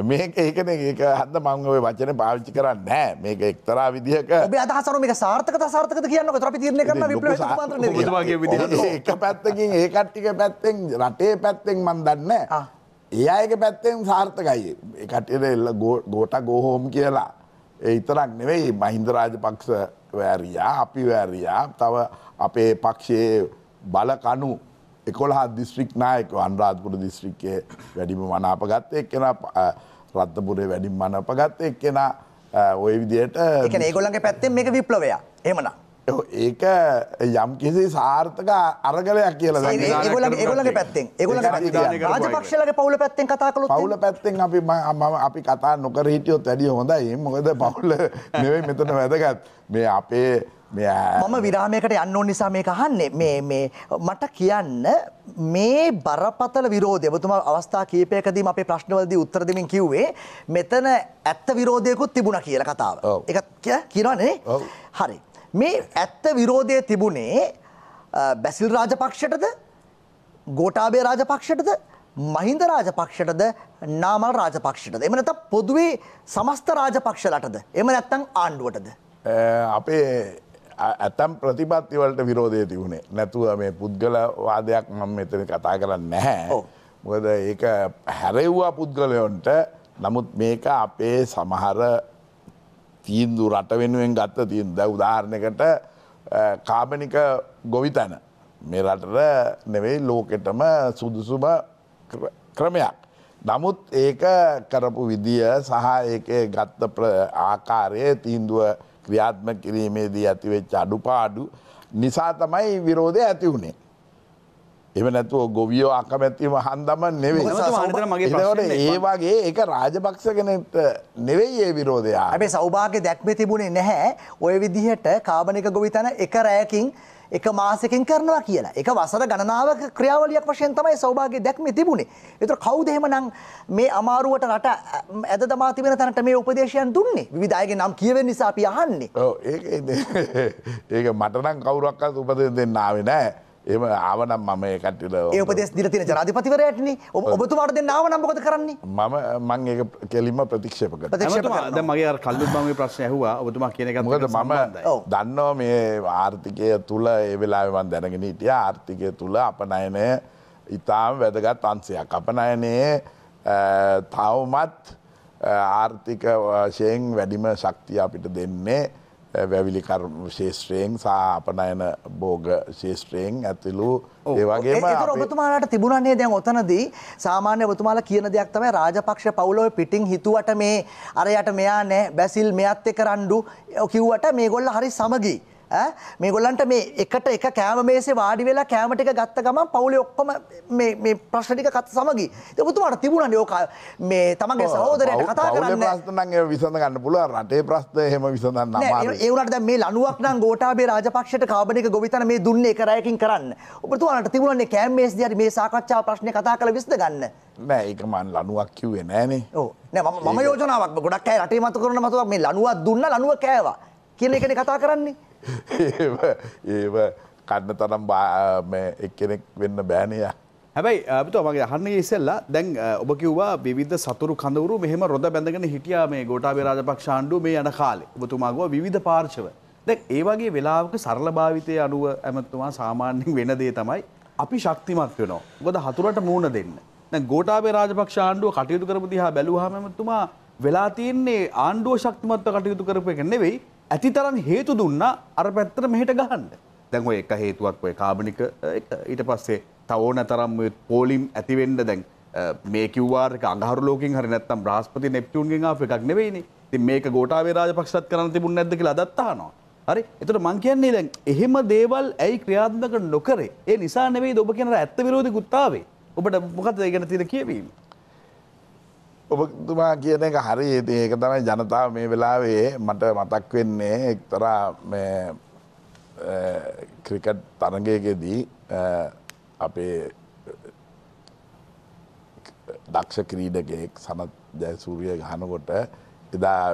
මේක ඒකනේ ඒක හද්ද මම ඔය වචනේ පාවිච්චි කරන්නේ නැහැ. මේක එක්තරා විදිහක ඔබේ අදහස අනුව මේක සාර්ථකද අසාර්ථකද කියන්නකෝ. ඒතර අපි තීරණය කරනවා විප්ලවීය කුමන්ත්‍රණය කියලා. ඔබතුමාගේ විදිහට ඒක පැත්තකින් ඒ කට්ටියක පැත්තෙන් රටේ පැත්තෙන් මම දන්නේ නැහැ. ඒ අයගේ පැත්තෙන් සාර්ථකයි. ඒ කට්ටියට ගෝටා ගෝ හෝම් කියලා. ඒ විතරක් නෙවෙයි මහින්ද රාජපක්ෂ වැරියා, අපි වැරියා, තව අපේ පක්ෂයේ බලකණු 11 දිස්ත්‍රික් නායකව අනුරාධපුර දිස්ත්‍රික්කයේ වැඩිම මනාප ගත්ත එක්කෙනා, රත්නපුරේ වැඩිම මනාප ගත්ත එක්කෙනා, ওই විදිහට ඒ කියන්නේ ඒගොල්ලන්ගේ පැත්තෙන් මේක විප්ලවයක් එහෙමනම් ඒක යම් කිසි සාර්ථක අරගලයක් කියලා දැන් ඒගොල්ලන්ගේ පැත්තෙන් රාජපක්ෂලගේ පවුල පැත්තෙන් කතා කළොත් පවුල පැත්තෙන් අපි කතා නොකර හිටියොත් වැඩිය හොඳයි. මොකද පවුල නෙවෙයි මෙතන වැදගත්. මේ අපේ මම විරාමයකට යන්න ඕන නිසා මේක අහන්නේ. මේ මට කියන්න මේ බරපතල විරෝධය ඔබතුමා අවස්ථා කීපයකදීම අපේ ප්‍රශ්නවලදී උත්තර දෙමින් කිව්වේ මෙතන ඇත්ත විරෝධයකුත් තිබුණා කියලා කතාව. ඒක කියනවනේ. හරි. මේ ඇත්ත විරෝධය තිබුණේ බැසිල් රාජපක්ෂටද, ගෝඨාභය රාජපක්ෂටද, මහින්ද රාජපක්ෂටද, නාමල් රාජපක්ෂටද? එහෙම නැත්නම් පොදුවේ සමස්ත රාජපක්ෂලටද? එහෙම නැත්නම් ආණ්ඩුවටද? අපේ ඇතම් ප්‍රතිපත්ති වලට විරෝධය තිබුණේ නැතුව මේ පුද්ගලවාදයක් මම මෙතන කතා කරන්නේ නැහැ. මොකද ඒක හැරෙව්වා පුද්ගලයන්ට. නමුත් මේක අපේ සමහර තීන්දුව රට වෙනුවෙන් ගත්ත තීන්දුව. උදාහරණයකට කාබනික ගොවිතැන මේ රටට නෙවෙයි ලෝකෙටම සුදුසුම ක්‍රමයක්. නමුත් ඒක කරපු විදිය සහ ඒකේ ගත්ත ආකාරයේ තීන්දුව ක්‍රියාත්මක කිරීමේදී ඇතිවෙච්ච අඩුපාඩු නිසා තමයි විරෝධය ඇති වුණේ. එහෙම නැතුව ගොවියෝ අකමැතිව හන්දම නෙවෙයි. ඒ වගේ ඒක රාජපක්ෂ කෙනෙක්ට නෙවෙයි ඒ විරෝධය. හැබැයි සෞභාග්‍ය දැක්මේ තිබුණේ නැහැ ඔය විදිහට කාබනික ගොවිතැන එක රැයකින් එක මාසෙකින් කරනවා කියලා. ඒක වසර ගණනාවක ක්‍රියාවලියක් වශයෙන් තමයි සෞභාග්‍ය දැක්මේ තිබුණේ. ඒතර කවුද එහෙමනම් මේ අමාරුවට රට ඇද දමා තිබෙන තැනට මේ උපදේශයන් දුන්නේ? විවිධ අයගේ නම් කියවෙන නිසා අපි අහන්නේ. ඔව් ඒක මට නම් කවුරක්වත් උපදෙස් දෙන්න ආවේ නැහැ. එහෙම ආවනම් මම ඒ කට්ටියට ඒ උපදෙස් දීලා තියෙන ජනාධිපතිවරයාටනේ. ඔබතුමාට දෙන්න ආවනම් මොකද කරන්නේ? මම ඒක කෙලින්ම ප්‍රතික්ෂේප කරනවා. දැන් මගේ අර කල්ලුත් මම මේ ප්‍රශ්නේ ඇහුවා. ඔබතුමා කියන එකත් මොකද මම දන්නවා මේ ආර්ථිකය තුල ඒ වෙලාවේ මම දැනගෙන හිටියා ආර්ථිකය තුල අපනයනය ඉතාම වැදගත් අංශයක්. අපනයනයේ තවමත් ආර්ථික වශයෙන් වැඩිම ශක්තිය අපිට දෙන්නේ වැවිලි කර්ම ශේෂ්ත්‍රයෙන් සහ අපනයන භෝග ශේෂ්ත්‍රයෙන් ඇතුළු ඒ වගේම ඒක ඔබතුමාලාට තිබුණානේ. දැන් ඔතනදී සාමාන්‍ය ඔබතුමාලා කියන දෙයක් තමයි රාජපක්ෂ පවුල ඔය පිටින් හිතුවට මේ අරයට මෙයා නෑ බැසිල් මෙයත් එක්ක රණ්ඩු කිව්වට මේගොල්ලෝ හරි සමගි ඈ මේගොල්ලන්ට මේ එකට එක කෑම මේසේ වාඩි වෙලා කෑම ටික ගත්ත ගමන් පවුලේ ඔක්කොම මේ ප්‍රශ්න ටික කත් සමගි. ඉතින් ඔබතුමාට තිබුණානේ ඔක මේ තමන්ගේ සහෝදරයට කතා කරන්න. පවුලේ ප්‍රශ්න නම් ඒ විසඳ ගන්න පුළුවන්. රටේ ප්‍රශ්න එහෙම විසඳන්න අමාරුයි. ඒ වුණාට දැන් මේ ලණුවක් නම් ගෝඨාභය රාජපක්ෂට කාබනික ගොවිතැන මේ දුන්නේ එක රැයකින් කරන්න. ඔබතුමාට තිබුණානේ කෑම මේසේදී හරි මේ සාකච්ඡා ප්‍රශ්නේ කතා කරලා විසඳ ගන්න. නෑ ඒක මම ලණුවක් කිව්වේ නෑනේ. ඔව් නෑ මම යෝජනාවක් ගොඩක් අය රටේ මතු කරන මතුවක් මේ ලණුවක් දුන්නා ලණුව කෑවා කියන එකනේ කතා කරන්නේ. ඒව කන්න තරම් එක්කෙනෙක් වෙන්න බෑනය. හැබැයි අපිට මගේ අහන්නේ ඉස්සෙල්ලා දැන් ඔබ කිව්වා විවිධ සතුරු කඳවුරු මෙහෙම රොද බැඳගෙන හිටියා මේ ගෝඨාභය රාජපක්ෂ ආණ්ඩුව මේ යන කාලේ. ඔබතුමා ගෝ විවිධ පාර්ශව. දැන් ඒ වගේ වෙලාවක සරල භාවිතයේ අනුව ඇමතුමා සාමාන්‍යයෙන් වෙන දේ තමයි අපි ශක්තිමත් වෙනවා. මොකද හතුරට මූණ දෙන්න. දැන් ගෝඨාභය රාජපක්ෂ ආණ්ඩුව කටයුතු කරපු දිහා බැලුවාම ඇමතුමා වෙලා තින්නේ ආණ්ඩුව ශක්තිමත්ව කටයුතු කරපු එක නෙවෙයි. ඇති තරම් හේතු දුන්නා අර පැත්තට මෙහෙට ගහන්න. දැන් ඔය එක හේතුවක් ඔය කාබනික එක. ඊට පස්සේ තව ඕන තරම් මේ පෝලිම් ඇති වෙන්න දැන් මේ QR එක අඟහරු ලෝකෙන් හරි නැත්නම් බ්‍රහස්පති නෙප්ටියුන්ගෙන් ආපු එකක් නෙවෙයිනේ. ඉතින් මේක ගෝඨාභය රාජපක්ෂත් කරන්න තිබුණ නැද්ද කියලා අදත් අහනවා. හරි. එතකොට මං කියන්නේ දැන් එහෙම දේවල් ඇයි ක්‍රියාත්මක නොකරේ? ඒ නිසා නෙවෙයිද ඔබ කියන ඇත්ත විරෝධිකුත් ආවේ? ඔබට මොකද ඒ ගැන තියෙන කියවීම? ඔබතුමා කියන එක හරි. ඉතින් ඒක තමයි ජනතාව මේ වෙලාවේ මට මතක් වෙන්නේ එක්තරා මේ ක්‍රිකට් තරගයකදී අපේ දක්ෂ ක්‍රීඩකයෙක් සනත් ජයසූරිය ගහනකොට එදා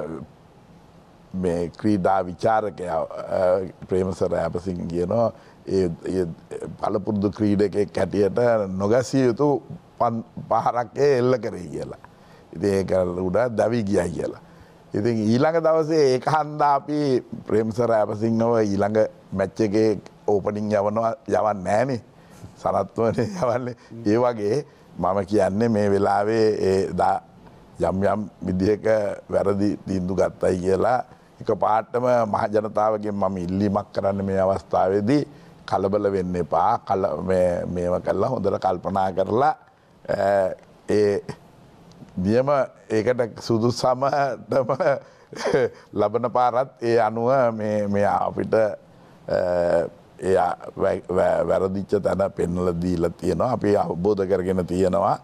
මේ ක්‍රීඩා විචාරකයා ප්‍රේමසර අපසිංහ කියනවා ඒ බලපුරුදු ක්‍රීඩකයෙක් හැටියට නොගැසිය යුතු පාරක් එල්ල කරේ කියලා. ඉතින් ඒක උඩ දවි ගියා කියලා. ඉතින් ඊළඟ දවසේ ඒකහන්දා අපි ප්‍රේමසර අපසිංහව ඊළඟ මැච් එකේ ඕපනින් යවන්නේ නැහැ නේ. සරත්වනේ යවන්නේ. ඒ වගේ මම කියන්නේ මේ වෙලාවේ යම් විදිහක වැරදි තීන්දුව ගත්තයි කියලා එක පාටම මහ ජනතාවගෙන් මම ඉල්ලීමක් කරන්න මේ අවස්ථාවේදී කලබල වෙන්න එපා. මේවා කළා හොඳට කල්පනා කරලා ඒ නියම ඒකට සුදුසමටම ලබන පාරත් ඒ අනුව මේ අපිට ඒ වැරදිච්ච තැන පෙන්වලා දීලා තියෙනවා. අපි අවබෝධ කරගෙන තියෙනවා.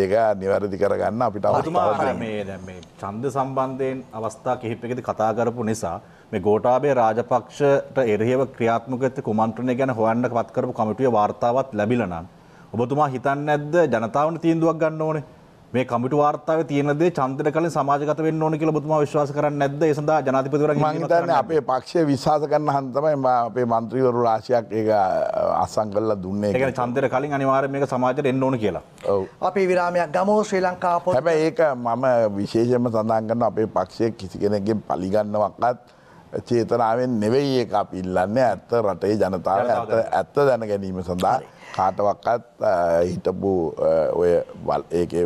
ඒක නිවැරදි කරගන්න අපිට මේ ඡන්ද සම්බන්ධයෙන් අවස්ථා කිහිපයකදී කතා කරපු නිසා මේ ගෝඨාභය රාජපක්ෂට එරෙහිව ක්‍රියාත්මක වෙච්ච කුමන්ත්‍රණය ගැන හොයන්න පත් කරපු කමිටුවේ වාර්තාවත් ලැබිලා නම් ඔබතුමා හිතන්නේ නැද්ද ජනතාවන තීන්දුවක් ගන්න ඕනේ මේ කමිටු වාර්තාවේ තියෙන දේ ඡන්දෙට කලින් සමාජගත වෙන්න ඕනේ කියලා ඔබතුමා විශ්වාස කරන්නේ නැද්ද? ඒ සඳහා ජනාධිපතිවරයාගෙන් මම හිතන්නේ අපේ පක්ෂය විශ්වාස කරන හන්ද තමයි අපේ മന്ത്രിවරු රාශියක් ඒක අසං කරලා දුන්නේ. ඒ කියන්නේ ඡන්දෙට කලින් අනිවාර්යයෙන් මේක සමාජයට එන්න ඕනේ කියලා. ඔව්. අපි විරාමයක් ගමු ශ්‍රී ලංකා පොත්. හැබැයි ඒක මම විශේෂයෙන්ම සඳහන් කරනවා අපේ පක්ෂයේ කිසි කෙනෙක්ගෙන් පලිගන්නවක්වත් චේතනාවෙන් නෙවෙයි ඒක අපි ඉල්ලන්නේ. ඇත්ත රටේ ජනතාව ඇත්ත දැන ගැනීම සඳහා කාටවත් හිටපු ඔය ඒකේ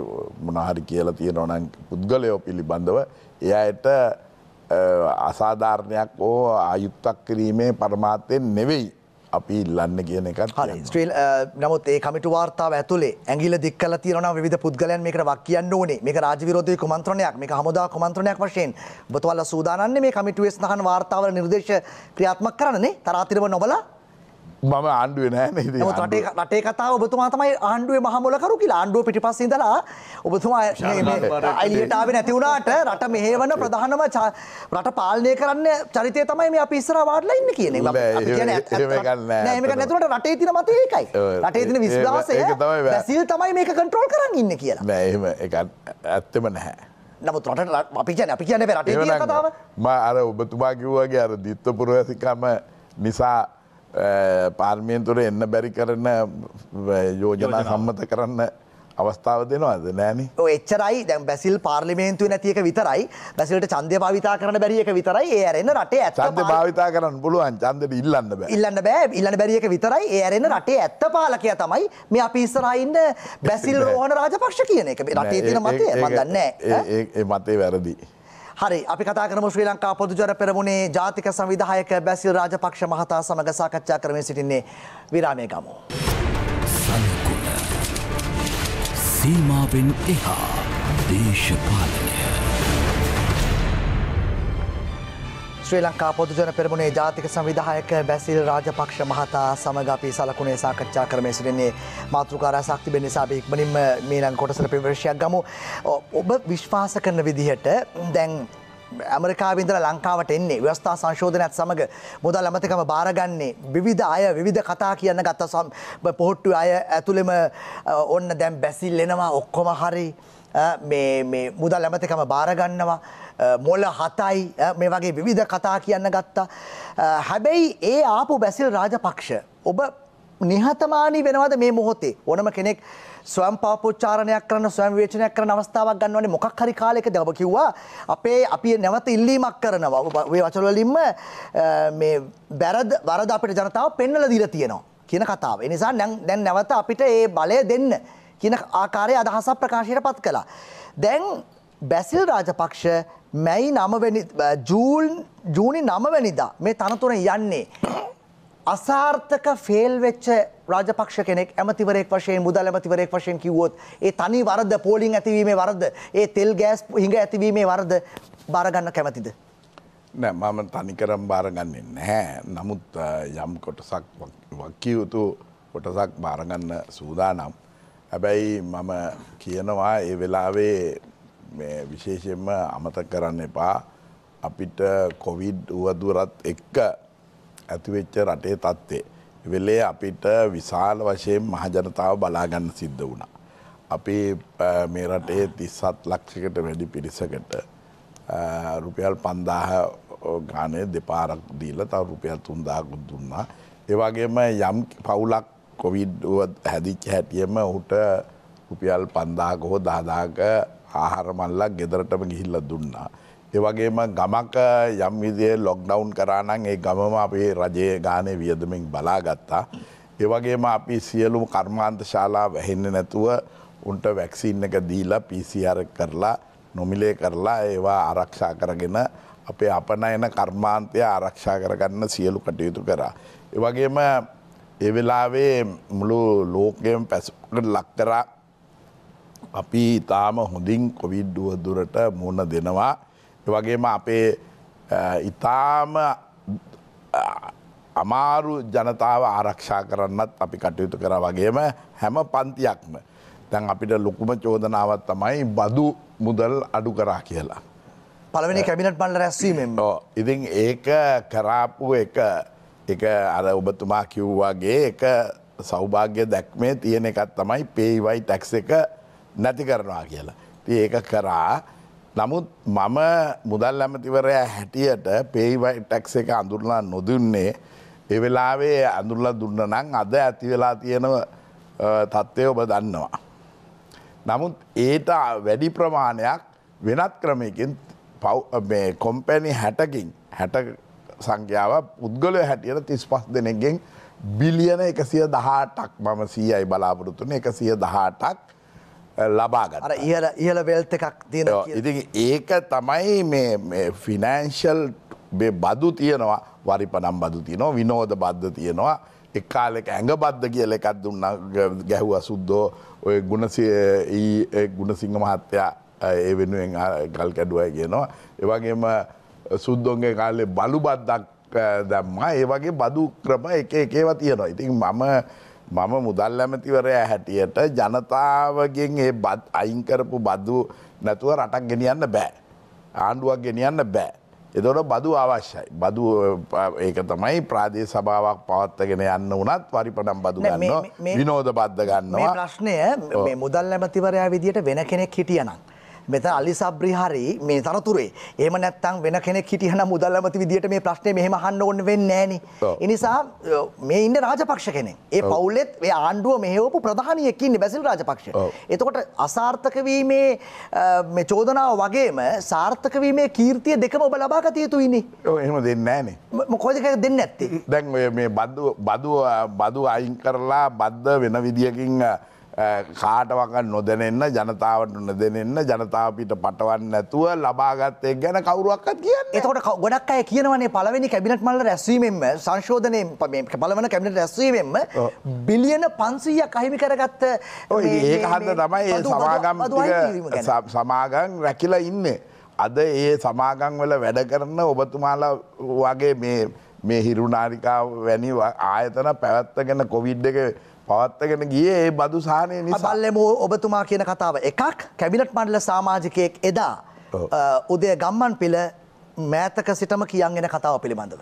මොනහරි කියලා තියෙනවා නම් පුද්ගලයෝ පිළිබඳව ඒ අයට අසාධාරණයක් හෝ ආයුක්තක් කිරීමේ පරමාර්ථයෙන් නෙවෙයි අපි ඉල්ලන්නේ කියන එකත් තියෙනවා. නමුත් ඒ කමිටු වාර්තාව ඇතුලේ ඇඟිල්ල දික් කරලා තියෙනවා නම් විවිධ පුද්ගලයන් මේකට වක් කියන්න ඕනේ. මේක රාජ්‍ය විරෝධී කුමන්ත්‍රණයක්. මේක හමුදා කුමන්ත්‍රණයක් වශයෙන් ඔබතුමාලා සූදානම්න්නේ මේ කමිටුවේ සඳහන් වාර්තාවල නිර්දේශ ක්‍රියාත්මක කරන්නනේ. තරාතිරම නොබලා මම ආණ්ඩුවේ නැහැ නේද? රටේ කතාව ඔබතුමා තමයි ආණ්ඩුවේ මහමොල කරු කියලා. ආණ්ඩුව පිටිපස්සේ ඉඳලා ඔබතුමා එළියට ආවේ නැති වුණාට රට මෙහෙවන ප්‍රධානම රට පාලනය කරන්න චරිතය තමයි මේ අපි ඉස්සරහා වාඩිලා ඉන්නේ කියන එක. අපි කියන්නේ නෑ මේක නැතුණට රටේ තියෙන මතය ඒකයි. රටේ තියෙන විශ්වාසය බැසිල් තමයි මේක කන්ට්‍රෝල් කරන් ඉන්නේ කියලා. නෑ එහෙම ඒක ඇත්තම නැහැ. නමුත් රටට අපි කියන්නේ රටේ තියෙන කතාව. මම අර ඔබතුමා කිව්වාගේ අර දිත්ත පුරවැසිකම නිසා පාර්ලිමේන්තුවට එන්න බැරි කරන යෝජනා සම්මත කරන්න අවස්ථාව දෙනවද? නෑනේ. ඔය එච්චරයි. දැන් බැසිල් පාර්ලිමේන්තුවේ නැති එක විතරයි. බැසිල්ට ඡන්දය භාවිතා කරන්න බැරි එක විතරයි. ඒ ඇරෙන්න රටේ ඇත්ත ඡන්දය භාවිතා කරන්න පුළුවන්. ඡන්දෙට ඉල්ලන්න බෑ. ඉල්ලන්න බෑ. ඉල්ලන්න බැරි එක විතරයි. ඒ ඇරෙන්න රටේ ඇත්ත පාලකයා තමයි මේ අපි ඉස්සරහා ඉන්න බැසිල් රෝහණ රාජපක්ෂ කියන එක. රටේ තියෙන මතය මම දන්නේ නෑ. ඒ මතේ වැරදි. හරි, අපි කතා කරමු ශ්‍රී ලංකා පොදුජන පෙරමුණේ ජාතික සංවිධායක බැසිල් රාජපක්ෂ මහතා සමග සාකච්ඡා කරමින් සිටින්නේ. විරාමයේ ගමු. සීමාවෙන් එහා දේශපාලනය. ශ්‍රී ලංකා පොදුජන පෙරමුණේ ජාතික සංවිධායක බැසිල් රාජපක්ෂ මහතා සමග අපි සලකුණේ සාකච්ඡා කරමින් සිටින්නේ. මාතෘකා රාශියක් තිබෙන නිසා අපි ඉක්මනින්ම මේ නම් කොටසට ප්‍රවේශයක් ගමු. ඔබ විශ්වාස කරන විදිහට දැන් ඇමරිකාවේ ඉඳලා ලංකාවට එන්නේ ව්‍යවස්ථා සංශෝධනයත් සමග මුදල් අමතකම බාරගන්නේ විවිධ අය විවිධ කතා කියන ගත්ත පොහොට්ටුවේ අය ඇතුළෙම ඔන්න දැන් බැසිල් එනවා ඔක්කොම හරි මේ මුදල් අමතකම බාරගන්නවා මොළ 7යි මේ වගේ විවිධ කතා කියන්න ගත්තා. හැබැයි ඒ ආපු බැසිල් රාජපක්ෂ ඔබ නිහතමානී වෙනවද මේ මොහොතේ? ඕනම කෙනෙක් ස්වයං පාපෝච්චාරණයක් කරන ස්වයං විවේචනයක් කරන අවස්ථාවක් ගන්නවනේ මොකක් හරි කාලයකදී. ඔබ කිව්වා අපි නැවත ඉල්ලීමක් කරනවා. ඔය වචන වලින්ම මේ වරද අපිට ජනතාව පෙන්වලා දීලා තියෙනවා කියන කතාව. ඒ නිසා දැන් නැවත අපිට මේ බලය දෙන්න කියන ආකාරයේ අදහස ප්‍රකාශයට පත් කළා. දැන් බැසිල් රාජපක්ෂ ජූනි 9 වෙනිදා මේ තනතුරෙන් යන්නේ. අසාර්ථක ෆේල් වෙච්ච රාජපක්ෂ කෙනෙක් ඇමතිවරයෙක් වශයෙන් මුදල් ඇමතිවරයෙක් වශයෙන් කිව්වොත් ඒ තනි වරද පෝලිං ඇතිවීමේ වරද ඒ තෙල් ගෑස් හිඟ ඇතිවීමේ වරද බාර ගන්න කැමතිද? නෑ මම තනිකරම බාර ගන්නෙ නැහැ. නමුත් යම් කොටසක් වකියුතු කොටසක් බාර ගන්න සූදානම්. හැබැයි මම කියනවා ඒ වෙලාවේ මේ විශේෂයෙන්ම අමතක කරන්න එපා. අපිට කොවිඩ් උවදුරත් එක්ක ඇතිවෙච්ච රටේ තත්ත්වය. වෙලේ අපිට විශාල වශයෙන් මහජනතාව බලාගන්න සිද්ධ වුණා. අපි මේ රටේ 37 ලක්ෂයකට වැඩි පිරිසකට රුපියල් 5000 ගානේ දෙපාරක් දීලා තව රුපියල් 3000ක් දුන්නා. ඒ වගේම යම් පවුලක් කොවිඩ් හැදිච්ච හැටියෙම ඔහුට රුපියල් 5000ක හෝ 10000ක ආහාර මල්ලක් ගෙදරටම ගිහිල්ලා දුන්නා. ඒ වගේම ගමක යම් විදිහේ ලොක්ඩවුන් කරා නම් ඒ ගමම අපේ රජයේ ගානේ වියදමින් බලාගත්තා. ඒ වගේම අපි සියලුම කර්මාන්ත ශාලා වැහෙන්නේ නැතුව උන්ට වැක්සින් එක දීලා PCR කරලා නොමිලේ කරලා ඒවා ආරක්ෂා කරගෙන අපේ අපනයන කර්මාන්තය ආරක්ෂා කරගන්න සියලු කටයුතු කරා. ඒ වගේම ඒ වෙලාවේ මුළු ලෝකෙම පැසුකට ලක් කරා. අපි ඊටාම හොඳින් කොවිඩ් දුරට මුහුණ දෙනවා. ඒ වගේම අපේ ඊටාම අමාරු ජනතාව ආරක්ෂා කරන්නත් අපි කටයුතු කරා. වගේම හැම පන්තියක්ම දැන් අපිට ලොකුම චෝදනාවක් තමයි බදු මුදල් අඩු කරා කියලා. පළවෙනි කැබිනට් බණ්ඩ රැස්වීමෙන්. ඉතින් ඒක කරාපු එක අර ඔබතුමා කිව්වාගේ එක සෞභාග්‍ය දැක්මේ තියෙන එකක් තමයි PAYE tax එක නැති කරනවා කියලා. ඉතින් ඒක කරා. නමුත් මම මුදල් ඇමතිවරයා හැටියට PAYE tax එක අඳුරලා නොදුන්නේ. ඒ වෙලාවේ අඳුරලා දුන්නා නම් අද ඇති වෙලා තියෙන තත්ත්වය ඔබ දන්නවා. නමුත් ඒට වැඩි ප්‍රමාණයක් වෙනත් ක්‍රමයකින් මේ කොම්පැනි 60කින් 60 සංඛ්‍යාව පුද්ගලයෝ හැටියට 35 දෙනෙක්ගෙන් බිලියන 118ක් මම 100යි බලාපොරොත්තු වෙන්නේ 118ක් ලබා ගන්න. අර ඉහළ වෙල්ත් එකක් තියෙනවා කියලා. ඉතින් ඒක තමයි මේ ෆිනෑන්ෂල් බදු තියෙනවා, වරිපනම් බදු තියෙනවා, විනෝද බද්ද තියෙනවා. එක් කාලෙක ඇඟ බද්ද කියලා එකක් දුන්නා ගැහුවා සුද්දෝ ඔය ගුණසිංහ මහත්තයා ඒ වෙනුවෙන් ගල් කැඩුවයි කියනවා. ඒ වගේම සුද්දෝන්ගේ කාලේ බලු බද්දක් දැම්මා. ඒ වගේ බදු ක්‍රම එක එක ඒවා තියෙනවා. ඉතින් මම මුදල් ඇමතිවරයා හැටියට ජනතාවගෙන් ඒ බදු අයින් කරපු බදු නැතුව රටක් ගෙනියන්න බෑ. ආණ්ඩුවක් ගෙනියන්න බෑ. එතකොට බදු අවශ්‍යයි. බදු ඒක තමයි ප්‍රාදේශ සභාවක් පවත්වාගෙන යන්න උනත් පරිපඩම් බදු ගන්නවා, විනෝද බද්ද ගන්නවා. මේ ප්‍රශ්නය මේ මුදල් ඇමතිවරයා විදියට වෙන කෙනෙක් හිටියනම් මෙතන අලි සබ්රි හරි මේ තරතුරේ. එහෙම නැත්නම් වෙන කෙනෙක් හිටියනම් මුදල් ඇමති විදියට මේ ප්‍රශ්නේ මෙහෙම අහන්න ඕනේ වෙන්නේ නෑනේ. ඒ නිසා මේ ඉන්න රාජපක්ෂ කෙනෙක්. ඒ පවුලෙත් මේ ආණ්ඩුව මෙහෙවපු ප්‍රධානියෙක් ඉන්නේ බැසිල් රාජපක්ෂ. එතකොට අසාර්ථක වීමේ මේ චෝදනාව වගේම සාර්ථක වීමේ කීර්තිය දෙකම ඔබ ලබා ගත යුතුයිනේ. ඔව් එහෙම දෙන්නේ නෑනේ. කොහෙද ඒක දෙන්නේ නැත්තේ? දැන් ඔය මේ බදු අයින් කරලා බද්ද වෙන විදියකින් කාටවක නොදැනෙන්න ජනතාවට නොදැනෙන්න ජනතාව පිට පටවන්න නැතුව ලබාගත් එක ගැන කවුරුවක්වත් කියන්නේ. එතකොට ගොඩක් අය කියනවානේ පළවෙනි කැබිනට් මණ්ඩල රැස්වීමෙන්ම සංශෝධනයෙන් පළවෙනි කැබිනට් රැස්වීමෙන්ම බිලියන 500ක් අහිමි කරගත්ත ඒක හන්ද තමයි සමාගම් රැකිලා ඉන්නේ. අද ඒ සමාගම් වල වැඩ කරන ඔබතුමාලා වගේ මේ හිරුනාරිකා වැනි ආයතන පැවැත්වගෙන කොවිඩ් එක පවත්තගෙන ගියේ ඒ බදු සාහනය නිසා. බල්ලෙම ඔබතුමා කියන කතාව එකක්. කැබිනට් මණ්ඩල සමාජිකයෙක් එදා උදේ ගම්මන්පිල මෑතක සිටම කියන් එන කතාව පිළිබඳව.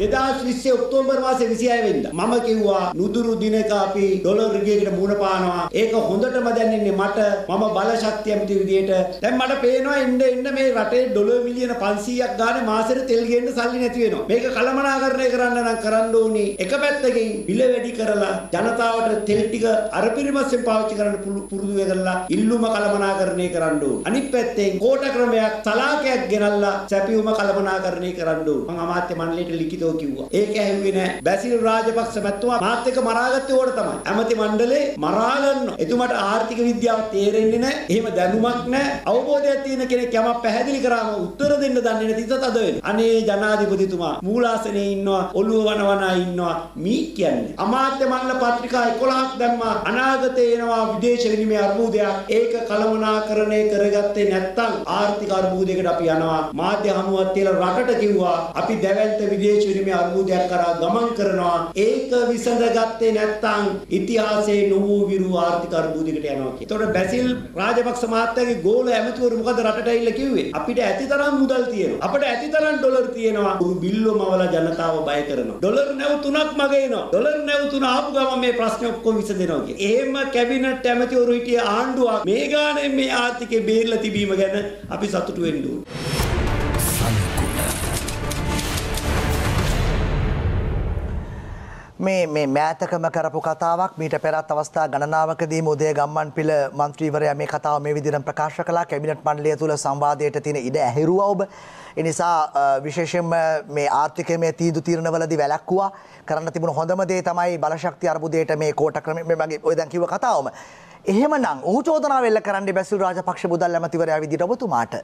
$2020 ඔක්තෝබර් මාසේ 26 වෙනිදා මම කිව්වා නුදුරු දිනක අපි $1කට මුණ පානවා. ඒක හොඳටම දැනෙන්නේ මට මම බලශක්තිය ඇමති විදියට. දැන් මට පේනවා එන්න මේ රටේ $500ක් ගානේ මාසෙට තෙල් ගේන්න සල්ලි නැති වෙනවා. මේක කළමනාකරණය කරන්න නම් කරන්න ඕනේ එක පැත්තකින් බිල වැඩි කරලා ජනතාවට තෙල් ටික අර පරිමස්යෙන් පාවිච්චි කරන්න පුරුදු කරලා ඉල්ලුම කළමනාකරණය කරන්න ඕනේ. අනිත් පැත්තෙන් කෝට ක්‍රමයක් තලාකයක් ගෙනල්ලා සැපියුම කළමනාකරණය කරන්න ඕනේ. මම අමාත්‍ය මණ්ඩලයට ලිඛිතව කිව්වා. ඒක ඇහුවේ නෑ. බැසිල් රාජපක්ෂ මැතිතුමා මාත් එක්ක මරාගත්තේ ඕකට තමයි. ඇමති මණ්ඩලේ මරා ගන්නවා. එතුමාට ආර්ථික විද්‍යාව තේරෙන්නේ නෑ. එහෙම දැනුමක් නෑ. අවබෝධයක් තියෙන කෙනෙක් යමක් පැහැදිලි කරාම උත්තර දෙන්න දන්නේ නැති තත් අද වෙනවා. අනේ ජනාධිපතිතුමා මූලාසනයේ ඉන්නවා, ඔළුව වනවනා ඉන්නවා. මී කියන්නේ. අමාත්‍ය මණ්ඩල පත්‍රිකා 11ක් දැම්මා. අනාගතේ එනවා විදේශ විනිමය අර්බුදයක්. ඒක කළමනාකරණය කරගත්තේ නැත්නම් ආර්ථික අර්බුදයකට අපි යනවා. මාධ්‍ය හමුවක් තියලා රටට කිව්වා අපි දැවැන්ත විදේශ මේ අර්බුදයක් කරා ගමන් කරනවා. ඒක විසඳගත්තේ නැත්නම් ඉතිහාසයේ නොවූ විරු ආර්ථික අර්බුදයකට යනවා කියන. ඒතකොට බැසිල් රාජපක්ෂ මහත්තයාගේ ගෝල ඇමතිවරු මොකද රටට ඇවිල්ලා කිව්වේ? අපිට ඇතිතරම් මුදල් තියෙනවා. අපිට ඇතිතරම් ඩොලර් තියෙනවා. උරු බිල්ලමවල ජනතාව බය කරනවා. ඩොලර් නැව 3ක් මගේ එනවා. ඩොලර් නැව 3 ආපු ගමන් මේ ප්‍රශ්නේ ඔක්කොම විසඳෙනවා කියන. එහෙම කැබිනට් ඇමතිවරු හිටිය ආණ්ඩුවක් මේ ගානේ මේ ආර්ථිකේ බේරලා තිබීම ගැන අපි සතුටු වෙන්න ඕනේ. මේ මෑතකම කරපු කතාවක් මීට පෙරත් අවස්ථා ගණනාවකදී උදේ ගම්මන්පිල මන්ත්‍රීවරයා මේ කතාව මේ විදිහට ප්‍රකාශ කළා. කැබිනට් මණ්ඩලය තුල සංවාදයට තියෙන ඉඩ ඇහිරුවා ඔබ. ඒ නිසා විශේෂයෙන්ම මේ ආර්ථිකයේ තීන්දුව తీරණවලදී වැළැක්වුවා. කරන්න තිබුණ හොඳම දේ තමයි බලශක්ති අර්බුදයට මේ කෝට ක්‍රමයේ මේ මගේ ඔය දැන් කිව්ව කතාවම. එහෙමනම් ඔහු චෝදනාව එල්ල කරන්නේ බැසිල් රාජපක්ෂ මුදල් ඇමතිවරයා විදිහට ඔබතුමාට.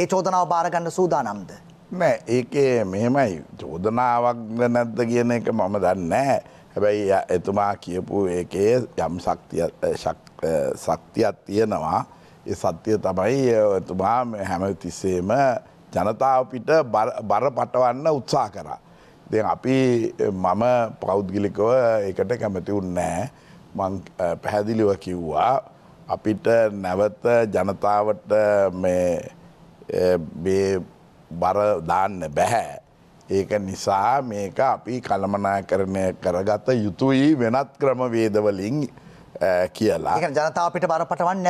ඒ චෝදනාව බාර ගන්න සූදානම්ද? නෑ ඒකේ මෙහෙමයි චෝදනාවක්ද නැද්ද කියන එක මම දන්නේ නැහැ. හැබැයි එතුමා කියපු එකේ යම් ශක්තියක් තියෙනවා. ඒ සත්‍ය තමයි එතුමා හැම තිස්සෙම ජනතාව පිට බර පටවන්න උත්සාහ කරා. ඉතින් මම පෞද්ගලිකව ඒකට කැමති වුණේ නැහැ. මම පැහැදිලිව කිව්වා අපිට නැවත ජනතාවට මේ බර දාන්න බැහැ. ඒක නිසා මේක අපි කළමනාකරණය කරගත යුතුයි වෙනත් ක්‍රමවේද වලින් කියලා. ඒ කියන්නේ ජනතාව අපිට බර පටවන්නේ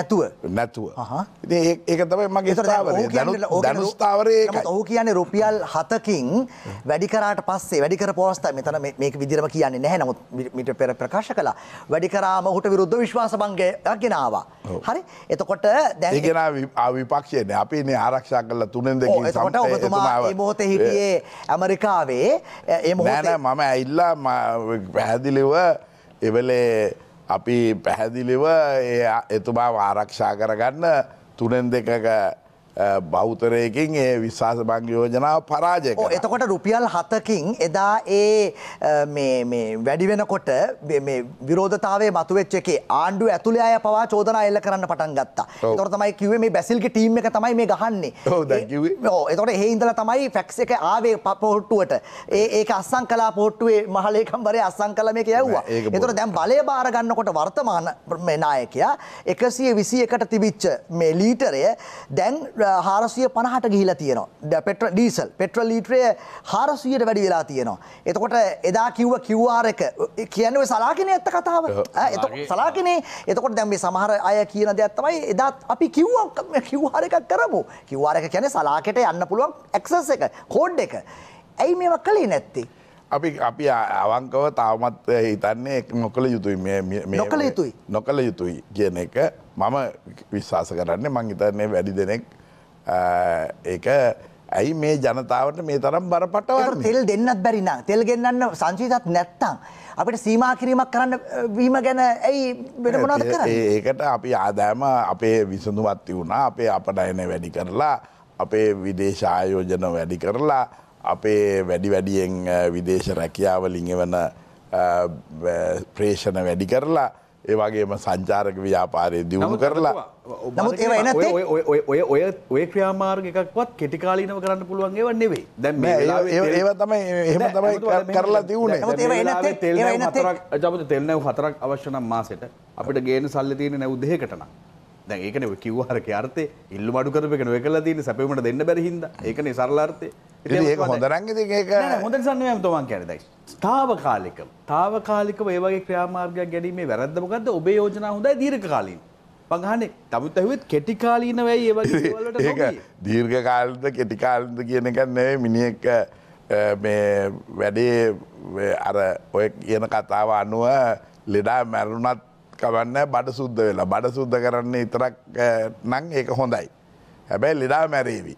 නැතුව. ඉතින් ඒක තමයි මගේ ස්ථාවරය. දනු ස්ථාවරය ඒකයි. ඔහු කියන්නේ රුපියල් 7කින් වැඩි කරාට පස්සේ වැඩි කරපු අවස්ථාවේ මෙතන මේක විදිහටම කියන්නේ නැහැ. නමුත් මීට පෙර ප්‍රකාශ කළා. වැඩි කරාම ඔහුට විරුද්ධ විශ්වාස භංගයක් ගෙනාවා. හරි. එතකොට දැන් ඒ ගෙනාව විපක්ෂයනේ. අපිනේ ආරක්ෂා කළා 3-2කින් සම්පූර්ණ. ඔව් ඔබතුමා මේ මොහොතේ හිටියේ ඇමරිකාවේ. ඒ මොහොතේ නෑ මම ඇවිල්ලා පැහැදිලිව එවලේ අපි පැහැදිලිව එතුමාව ආරක්ෂා කරගන්න 3-2ක බහුතරයකින් ඒ විශ්වාස භංග යෝජනාව පරාජය කරා. ඔව් එතකොට රුපියල් 7කින් එදා මේ වැඩි වෙනකොට මේ විරෝධතාවයේ මතුවෙච්ච එකේ ආණ්ඩුව ඇතුළේ අය පවා චෝදනා එල්ල කරන්න පටන් ගත්තා. ඒතකොට තමයි කිව්වේ මේ බැසිල්ගේ ටීම් එක තමයි මේ ගහන්නේ. ඔව් දැන් කිව්වේ. ඔව් එතකොට එහෙ ඉඳලා තමයි ෆැක්ස් එක ආවේ පොහොට්ටුවට. ඒක අස්සම් කළා පොහොට්ටුවේ මහලේකම්වරයා අස්සම් කළා මේක යවුවා. ඒතකොට දැන් බලය බාර ගන්නකොට වර්තමාන මේ නායකයා 121ට තිබිච්ච මේ ලීටරය දැන් 450ට ගිහිලා තියෙනවා. පෙට්‍රල් ඩීසල් පෙට්‍රල් ලීටරය 400ට වැඩි වෙලා තියෙනවා. එතකොට එදා කිව්ව QR එක කියන්නේ ඔය සලාකිනේ ඇත්ත කතාව. එතකොට සලාකිනේ. එතකොට දැන් මේ සමහර අය කියන දේක් තමයි එදාත් අපි කිව්වා QR එකක් කරමු. QR එක කියන්නේ සලාකෙට යන්න පුළුවන් ඇක්සස් එක, කෝඩ් එක. ඇයි මේවා කළේ නැත්තේ? අපි අවංකව තාමත් හිතන්නේ නොකළ යුතුයි නොකළ යුතුයි කියන එක මම විශ්වාස කරන්නේ. මම හිතන්නේ වැඩි දෙනෙක් ඒක ඇයි මේ ජනතාවට මේ තරම් බර පටවන්නේ? තෙල් දෙන්නත් බැරි නම් තෙල් ගෙන්නන්න සංචිතත් නැත්තම් අපිට සීමා කිරීමක් කරන්න වීම ගැන ඇයි වෙන මොනවද කරන්නේ? ඒකට අපි ආදායම අපේ විසඳුමක් තියුණා. අපේ අපනයන වැඩි කරලා අපේ විදේශ ආයෝජන වැඩි කරලා අපේ වැඩියෙන් විදේශ රැකියාව වලින් එවන ප්‍රේෂණ වැඩි කරලා ඒ වගේම සංචාරක ව්‍යාපාරය දියුණු කරලා. නමුත් ඒව එනත් ඔය ක්‍රියාමාර්ග එකක්වත් කෙටි කාලීනව කරන්න පුළුවන් ඒවා නෙවෙයි. දැන් මේ ඒව තමයි එහෙම තමයි කරලා දියුනේ. නමුත් ඒව එනත් තෙල් නැව් 4ක් අවශ්‍ය නම් මාසෙට අපිට ගේන සල්ලි තියෙන්නේ නැව් 2කට නම්. දැන් ඒකනේ QR එකේ අර්ථය ඉල්ලුම අඩු කරපේක නෙවෙයි කරලා තියෙන්නේ සැපෙමුණ දෙන්න බැරි හින්දා. ඒකනේ සරල අර්ථය. ඉතින් ඒක හොඳ නම් ඉතින් ඒක නෑ හොඳ නිසන්නේ මම තමන් කියන්නේ දැන්. තාවකාලිකව ඒ වගේ ක්‍රියාමාර්ගයක් ගැනීමේ වැරද්ද මොකද්ද? ඔබේ යෝජනා හොඳයි දීර්ඝ කාලීන. මං අහන්නේ තමුත් ඇහුවෙත් කෙටි කාලීන වෙයි ඒ වගේ දේවල් වලට නොගියේ. ඒක දීර්ඝ කාලද කෙටි කාලද කියන එක නෙවෙයි මිනිහෙක් මේ වැඩේ අර ඔය කියන කතාව අනුව ලෙඩා මැරුණත් කවන්නේ බඩ සුද්ධ වෙලා. බඩ සුද්ධ කරන්න විතරක් නම් ඒක හොඳයි. හැබැයි ලෙඩා මැරෙවි.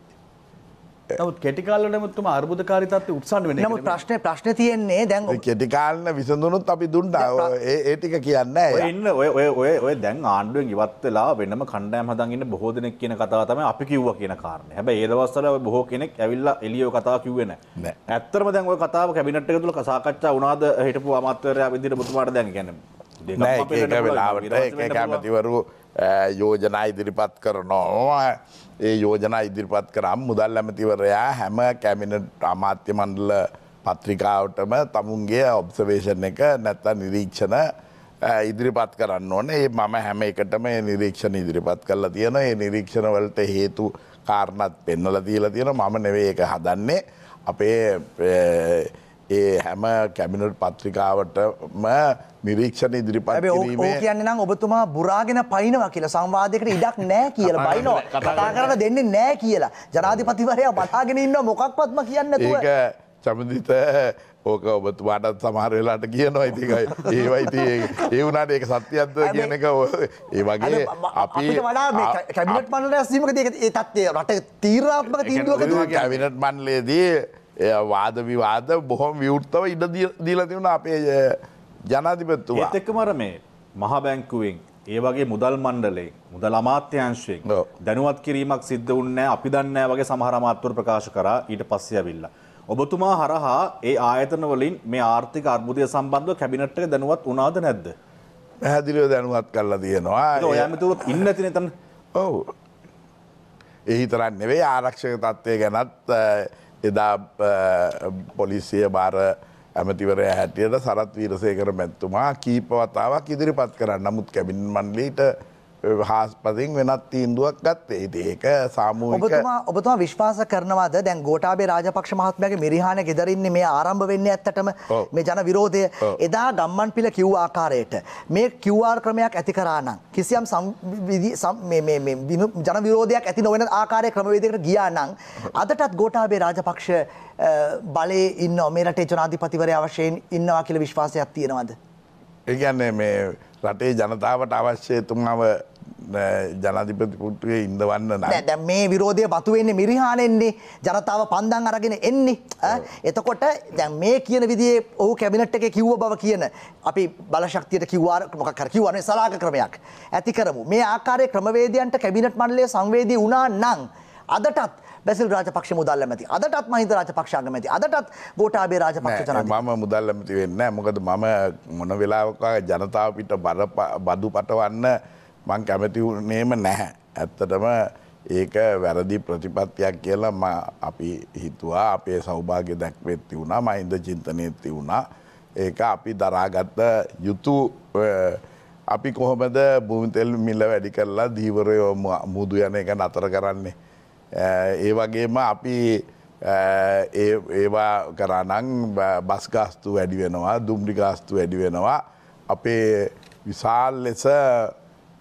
නමුත් කෙටි කාලවල නමුත් තුම අර්බුදකාරී තත්ත්වෙ උත්සන්න වෙන්නේ. නමුත් ප්‍රශ්නේ තියෙන්නේ දැන් කෙටි කාලන විසඳුනොත් අපි දුන්නා. ඒ ටික කියන්නේ නැහැ. ඔය දැන් ආණ්ඩුවෙන් ඉවත් වෙලා වෙනම කණ්ඩායම් හදන් ඉන්න බොහෝ දෙනෙක් කියන කතාව තමයි අපි කිව්වා කියන කාරණේ. හැබැයි ඒ දවස්වල ඔය බොහෝ කෙනෙක් ඇවිල්ලා එළිය ඔය කතාව කිව්වේ නැහැ. ඇත්තටම දැන් ඔය කතාව කැබිනට් එක තුල සාකච්ඡා වුණාද හිටපු අමාත්‍යවරයා විදිහට මුතුමාට දැන් කියන්නේ නෑ ඒක වෙලාවට ඒක කැමැතිවරු යෝජනා ඉදිරිපත් කරනවා. ඒ යෝජනා ඉදිරිපත් කරාම මුදල් ඇමතිවරයා හැම කැබිනට් අමාත්‍ය මණ්ඩල පත්‍රිකාවටම තමුන්ගේ ඔබ්සර්වේෂන් එක නැත්නම් නිරීක්ෂණ ඉදිරිපත් කරන්න ඕනේ. ඒ මම හැම එකටම මේ නිරීක්ෂණ ඉදිරිපත් කරලා තියෙනවා. මේ නිරීක්ෂණ වලට හේතු කාරණාත් පෙන්වලා තියලා තියෙනවා. මම නෙවෙයි ඒක හදන්නේ. අපේ ඒ හැම කැබිනට් පත්‍රිකාවටම නිරීක්ෂණ ඉදිරිපත් කිරීමේ ඔව් කියන්නේ නම් ඔබතුමා බුරාගෙන පයින්නවා කියලා සංවාදයකට ඉඩක් නැහැ කියලා බයිනවා. කතා කරලා දෙන්නේ නැහැ කියලා. ජනාධිපතිවරයා බලාගෙන ඉන්නවා මොකක්වත්ම කියන්නේ නැතුව. ඒක සම්බන්ධිත ඕක ඔබතුමාටත් සමහර වෙලාවට කියනවා ඉතින් ඒවා ඉතින් ඒ වුණාට ඒක සත්‍යයක්ද කියන එක ඒ වගේ අපි වඩා මේ කැබිනට් මණ්ඩලයක් සීමකදී ඒක ඒ තත්ත්වය රට තීරණාත්මක තීන්දුවකදී කැබිනට් මණ්ඩලයේදී ඒ වාද විවාද බොහොම විවෘතව ඉඩ දීලා තිබුණා අපේ ජනාධිපතිතුමා ඒත් එක්කම අර මේ මහා බැංකුවෙන් ඒ වගේ මුදල් මණ්ඩලයෙන් මුදල් අමාත්‍යාංශයෙන් දැනුවත් කිරීමක් සිද්ධ වුණේ නැහැ අපි දන්නේ නැහැ වගේ සමහර අමාත්‍යවරු ප්‍රකාශ කරා ඊට පස්සේ ආවිල්ලා ඔබතුමා හරහා ඒ ආයතන වලින් මේ ආර්ථික අර්බුදය සම්බන්ධව කැබිනට් එක දැනුවත් වුණාද නැද්ද? පැහැදිලිව දැනුවත් කරලා තියෙනවා. ඒක ඔයාම තුරුත් ඉන්නේ නැතිනේ එතන. ඔව්. ඒ විතරක් නෙවෙයි ආරක්ෂක තත්ත්වය ගැනත් එදා පොලිසිය බාර ඇමතිවරයා හැටියට සරත් වීරසේකර මැතිතුමා කීප වතාවක් ඉදිරිපත් කරා. නමුත් කැබිනට් මණ්ඩලයට හාස්පතින් වෙනත් තීන්දුවක් ගත්තේ. ඉතින් ඒක සාමූහික ඔබතුමා විශ්වාස කරනවාද දැන් ගෝඨාභය රාජපක්ෂ මහත්මයාගේ මිරිහාන ගෙදර ඉන්නේ මේ ආරම්භ වෙන්නේ ඇත්තටම මේ ජන විරෝධය එදා ගම්මන්පිල කිව් ආකාරයට මේ QR ක්‍රමයක් ඇති කරා නම් කිසියම් මේ ජන විරෝධයක් ඇති නොවන ආකාරයේ ක්‍රමවේදයකට ගියා නම් අදටත් ගෝඨාභය රාජපක්ෂ බලේ ඉන්නවා මේ රටේ ජනාධිපතිවරයා වශයෙන් ඉන්නවා කියලා විශ්වාසයක් තියෙනවද? ඒ කියන්නේ මේ රටේ ජනතාවට අවශ්‍ය තුමාව ජනාධිපති පුටුවේ ඉඳවන්න නම් දැන් මේ විරෝධය බතු වෙන්නේ මිරිහානෙන්නේ ජනතාව පන්දම් අරගෙන එන්නේ එතකොට දැන් මේ කියන විදිහේ ඔහු කැබිනට් එකේ කිව්ව බව කියන අපි බලශක්තියට කිව්වා මොකක් හරි කිව්වනේ සලාක ක්‍රමයක් ඇති කරමු මේ ආකාරයේ ක්‍රමවේදයන්ට කැබිනට් මණ්ඩලය සංවේදී වුණා නම් අදටත් බැසිල් රාජපක්ෂ මුදල් ඇමති අදටත් මහින්ද රාජපක්ෂ අගමැති අදටත් ගෝඨාභය රාජපක්ෂ ජනාධිපති මම මුදල් ඇමති වෙන්නේ නැහැ මොකද මම මොන වෙලාවක ජනතාව පිට බදු පටවන්න මං කැමති වුණේම නැහැ ඇත්තටම ඒක වැරදි ප්‍රතිපත්තියක් කියලා අපි හිතුවා අපේ සෞභාග්‍ය දක්වෙත් තිබුණා මහින්ද චින්තනෙත් තිබුණා ඒක අපි දරාගත යුතු අපි කොහොමද භූමි තෙල් මිල වැඩි කරලා ධීවරය මුදු යන එක නතර කරන්නේ ඒ වගේම අපි ඒවා කරානම් බස් ගාස්තු වැඩි වෙනවා දුම්රි ගාස්තු වැඩි වෙනවා අපේ විශාල ලෙස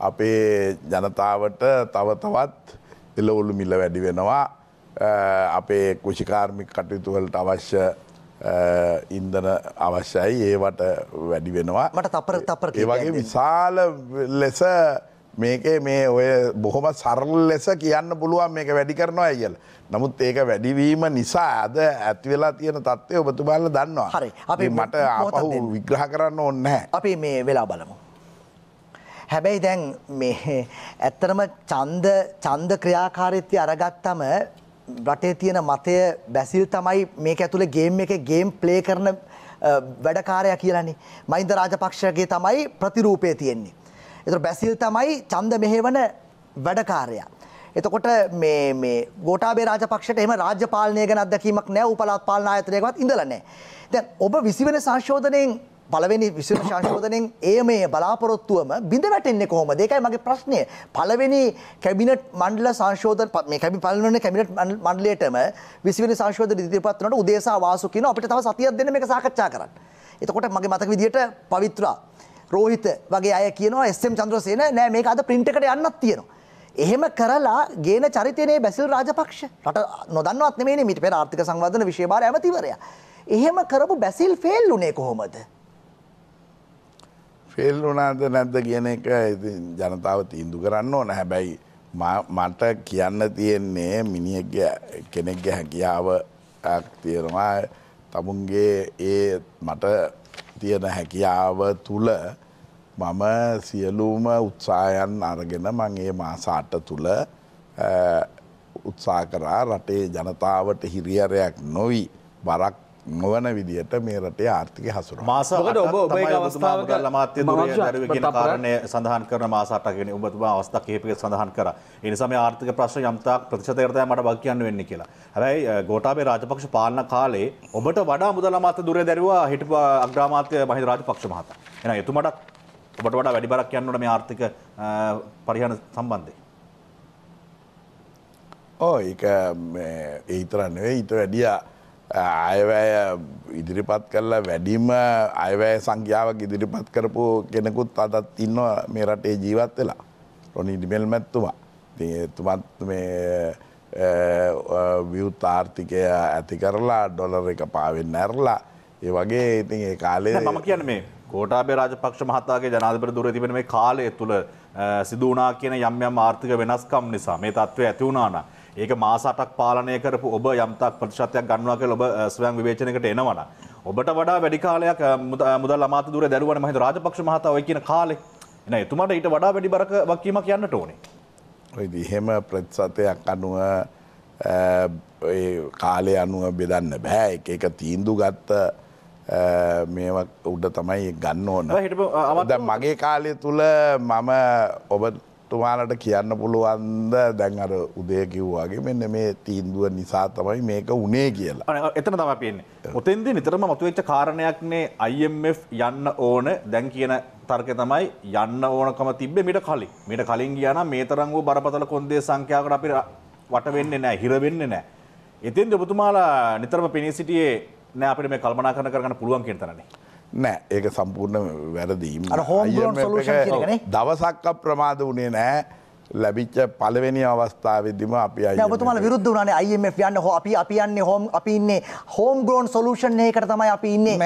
අපේ ජනතාවට තව තවත් එළවලු මිල වැඩි වෙනවා අපේ කෘෂිකාර්මික කටයුතු වලට අවශ්‍ය ඉන්ධන අවශ්‍යයි ඒවට වැඩි වෙනවා මට තප්පර ඒ වගේ විශාල ලෙස මේකේ මේ ඔය බොහොම සරල ලෙස කියන්න පුළුවන් මේක වැඩි කරනවා කියලා. නමුත් ඒක වැඩිවීම නිසා අද ඇති වෙලා තියෙන තත්ත්වය ඔබතුමාලා දන්නවා. හරි. අපි මට ආපහු විග්‍රහ කරන්න ඕනේ නැහැ. අපි මේ වෙලා බලමු. හැබැයි දැන් මේ ඇත්තටම ඡන්ද ක්‍රියාකාරීත්වය අරගත්තම රටේ තියෙන මතය බැසිල් තමයි මේක ඇතුලේ ගේම් එකේ ගේම් ප්ලේ කරන වැඩකාරයා කියලානේ. මහින්ද රාජපක්ෂගේ තමයි ප්‍රතිරූපය තියෙන්නේ. එතකොට බැසිල් තමයි ඡන්ද මෙහෙවන වැඩකාරයා. එතකොට මේ ගෝඨාභය රාජපක්ෂට එහෙම රාජ්‍ය පාලනය ගැන අත්දැකීමක් නැහැ. උපලත් පාලන ආයතනයකවත් ඉඳලා නැහැ. දැන් ඔබ 20 වෙනි සංශෝධනයෙන් පළවෙනි 20 වෙනි සංශෝධනයෙන් මේ බලාපොරොත්තුවම බිඳ වැටෙන්නේ කොහොමද? ඒකයි මගේ ප්‍රශ්නය. පළවෙනි කැබිනට් මණ්ඩල සංශෝධන මේ පළවෙනි කැබිනට් මණ්ඩලයටම 20 වෙනි සංශෝධන ඉදිරිපත් කරනකොට උදේසා වාසු කියන අපිට තව සතියක් දෙන්න මේක සාකච්ඡා කරන්න. එතකොට මගේ මතක විදියට පවිත්‍රා රෝහිත වගේ අය කියනවා එස්.එම්. චන්ද්‍රසේන නෑ මේක අද print එකට යන්නත් තියෙනවා. එහෙම කරලා ගේන චරිතයනේ බැසිල් රාජපක්ෂ. රට නොදන්නවත් නෙමෙයිනේ මීට පෙර ආර්ථික සංවර්ධන විශේෂ භාර ඇමතිවරයා. එහෙම කරපු බැසිල් ෆේල් වුණේ කොහොමද? ෆේල් වුණාද නැද්ද කියන එක ජනතාව තීන්දුව කරන්න ඕන. හැබැයි මට කියන්න තියෙන්නේ මිනිහෙක්ගේ කෙනෙක්ගේ හැකියාව තියෙනවා තමුන්ගේ ඒ මට තියෙන හැකියාව තුල මම සියලුම උත්සාහයන් අරගෙන මම මේ මාස 8 තුල උත්සාහ කරා රටේ ජනතාවට හිරිහැරයක් නොවි බරක් නොවන විදියට මේ රටේ ආර්ථිකය හසුරවන්න. මාස 8 ඔබ ඒක අවස්ථාවක අමාත්‍යවරයා දරුවේ කියන කාරණය සඳහන් කරන මාස 8 කියන්නේ ඔබතුමා අවස්ථා කිහිපයක සඳහන් කරා. ඒ නිසා මේ ආර්ථික ප්‍රශ්න යම්තාක් ප්‍රතිශතයකට තමයි මට වාක් කියන්න වෙන්නේ කියලා. හැබැයි ගෝඨාභය රාජපක්ෂ පාලන කාලේ ඔබට වඩා මුදල් අමාත්‍ය ධුරය දැරුවා හිටපු අග්‍රාමාත්‍ය මහින්ද රාජපක්ෂ මහතා. එහෙනම් එතුමාට ඔබට වඩා වැඩි බරක් යන්න ඕන මේ ආර්ථික පරිහාන සම්බන්ධයෙන්. ඒක මේ ඊතර නෙවෙයි ඊට වැඩිය අයවැය ඉදිරිපත් කළා වැඩිම අයවැය සංඛ්‍යාවක් ඉදිරිපත් කරපු කෙනෙකුත් අදත් ඉන්නවා මේ රටේ ජීවත් වෙලා. රොනිල් මැතිතුමා. ඉතින් එතුමාත් මේ විවෘත ආර්ථිකය ඇති කරලා ඩොලර් එක පාවෙන්න ඇරලා ඒ වගේ ඉතින් ඒ කාලේ මම කියන්නේ මේ ගෝඨාභය රාජපක්ෂ මහතාගේ ජනාධිපති ධුරය තිබෙන මේ කාලය තුල සිදු වුණා කියන යම් යම් ආර්ථික වෙනස්කම් නිසා මේ තත්ත්වය ඇති වුණා නම් ඒක මාස 8ක් පාලනය කරපු ඔබ යම්තාක් ප්‍රතිශතයක් ගන්නවා කියලා ඔබ ස්වයං විවේචනයකට එනවා නම් ඔබට වඩා වැඩි කාලයක් මුදල් අමාත්‍ය ධුරය දැරුවානේ මහින්ද රාජපක්ෂ මහතා ඔය කියන කාලේ නෑ එතුමාට ඊට වඩා වැඩි බරක වක්කීමක් යන්නට ඕනේ ඔය දිහෙම ප්‍රතිශතයක් අනුව කාලය අනුව බෙදන්න බෑ එක එක තීන්දුව ගත්ත මේවා උඩ තමයි ගන්න ඕන. දැන් මගේ කාලය තුල මම ඔබතුමාලට කියන්න පුළුවන්ද දැන් අර උදේ කිව්වා වගේ මෙන්න මේ තීන්දුව නිසා තමයි මේක උනේ කියලා. එතන තමයි අපි එන්නේ. උතෙන්දී නිතරම මතුවෙච්ච කාරණයක්නේ IMF යන්න ඕන දැන් කියන තර්කය තමයි යන්න ඕනකම තිබ්බේ මීට කලින්. මීට කලින් ගියා නම් මේ තරම් වූ බරපතල කොන්දේසි සංඛ්‍යාවකට අපි වට වෙන්නේ නැහැ, හිර වෙන්නේ නැහැ. එතෙන්දී ඔබතුමාලා නිතරම පෙනී සිටියේ නෑ අපිට මේ කල්පනා කරගන්න පුළුවන් කියන තරනේ නෑ ඒක සම්පූර්ණ වැරදීම අර හෝම් ග්‍රෝන් සොලියුෂන් කියන එකනේ දවසක් අප්‍රමාද වුණේ නෑ ලැබිච්ච පළවෙනි අවස්ථාවේදීම අපි අයියෝ දැන් ඔබතුමාලා විරුද්ධ වුණානේ IMF යන්න අපි යන්නේ අපි ඉන්නේ හෝම් ග්‍රෝන් සොලියුෂන් එකකට තමයි අපි ඉන්නේ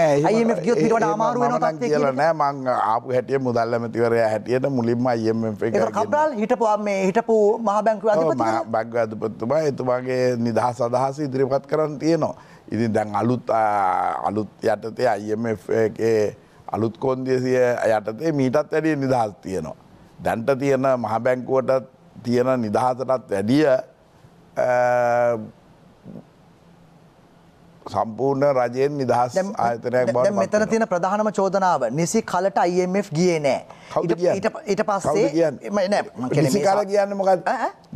IMF ගියොත් ඊට වඩා අමාරු වෙනවා තාත්තේ කියලා නෑ මං ආපු හැටියේ මුදල් ඇමතිවරයා හැටියට මුලින්ම IMF එක ඒක කබ්‍රාල් හිටපු මහ බැංකුවේ අධිපතිතුමා එතුමාගේ නිදහස අදහස ඉදිරිපත් කරන්න තියෙනවා ඉතින් දැන් අලුත් යටතේ IMF එකේ අලුත් කොන්දේසිය යටතේ මීටත් වැඩිය නිදහස් තියෙනවා. දැන්ට තියෙන මහ බැංකුවට තියෙන නිදහසටත් වැඩිය සම්පූර්ණ රජයෙන් නිදහස් ආයතනයක් බවට දැන් මෙතන තියෙන ප්‍රධානම චෝදනාව නිසි කලට IMF ගියේ නෑ. ඊට පස්සේ නෑ මම කියන්නේ නිසි කල කියන්නේ මොකද්ද?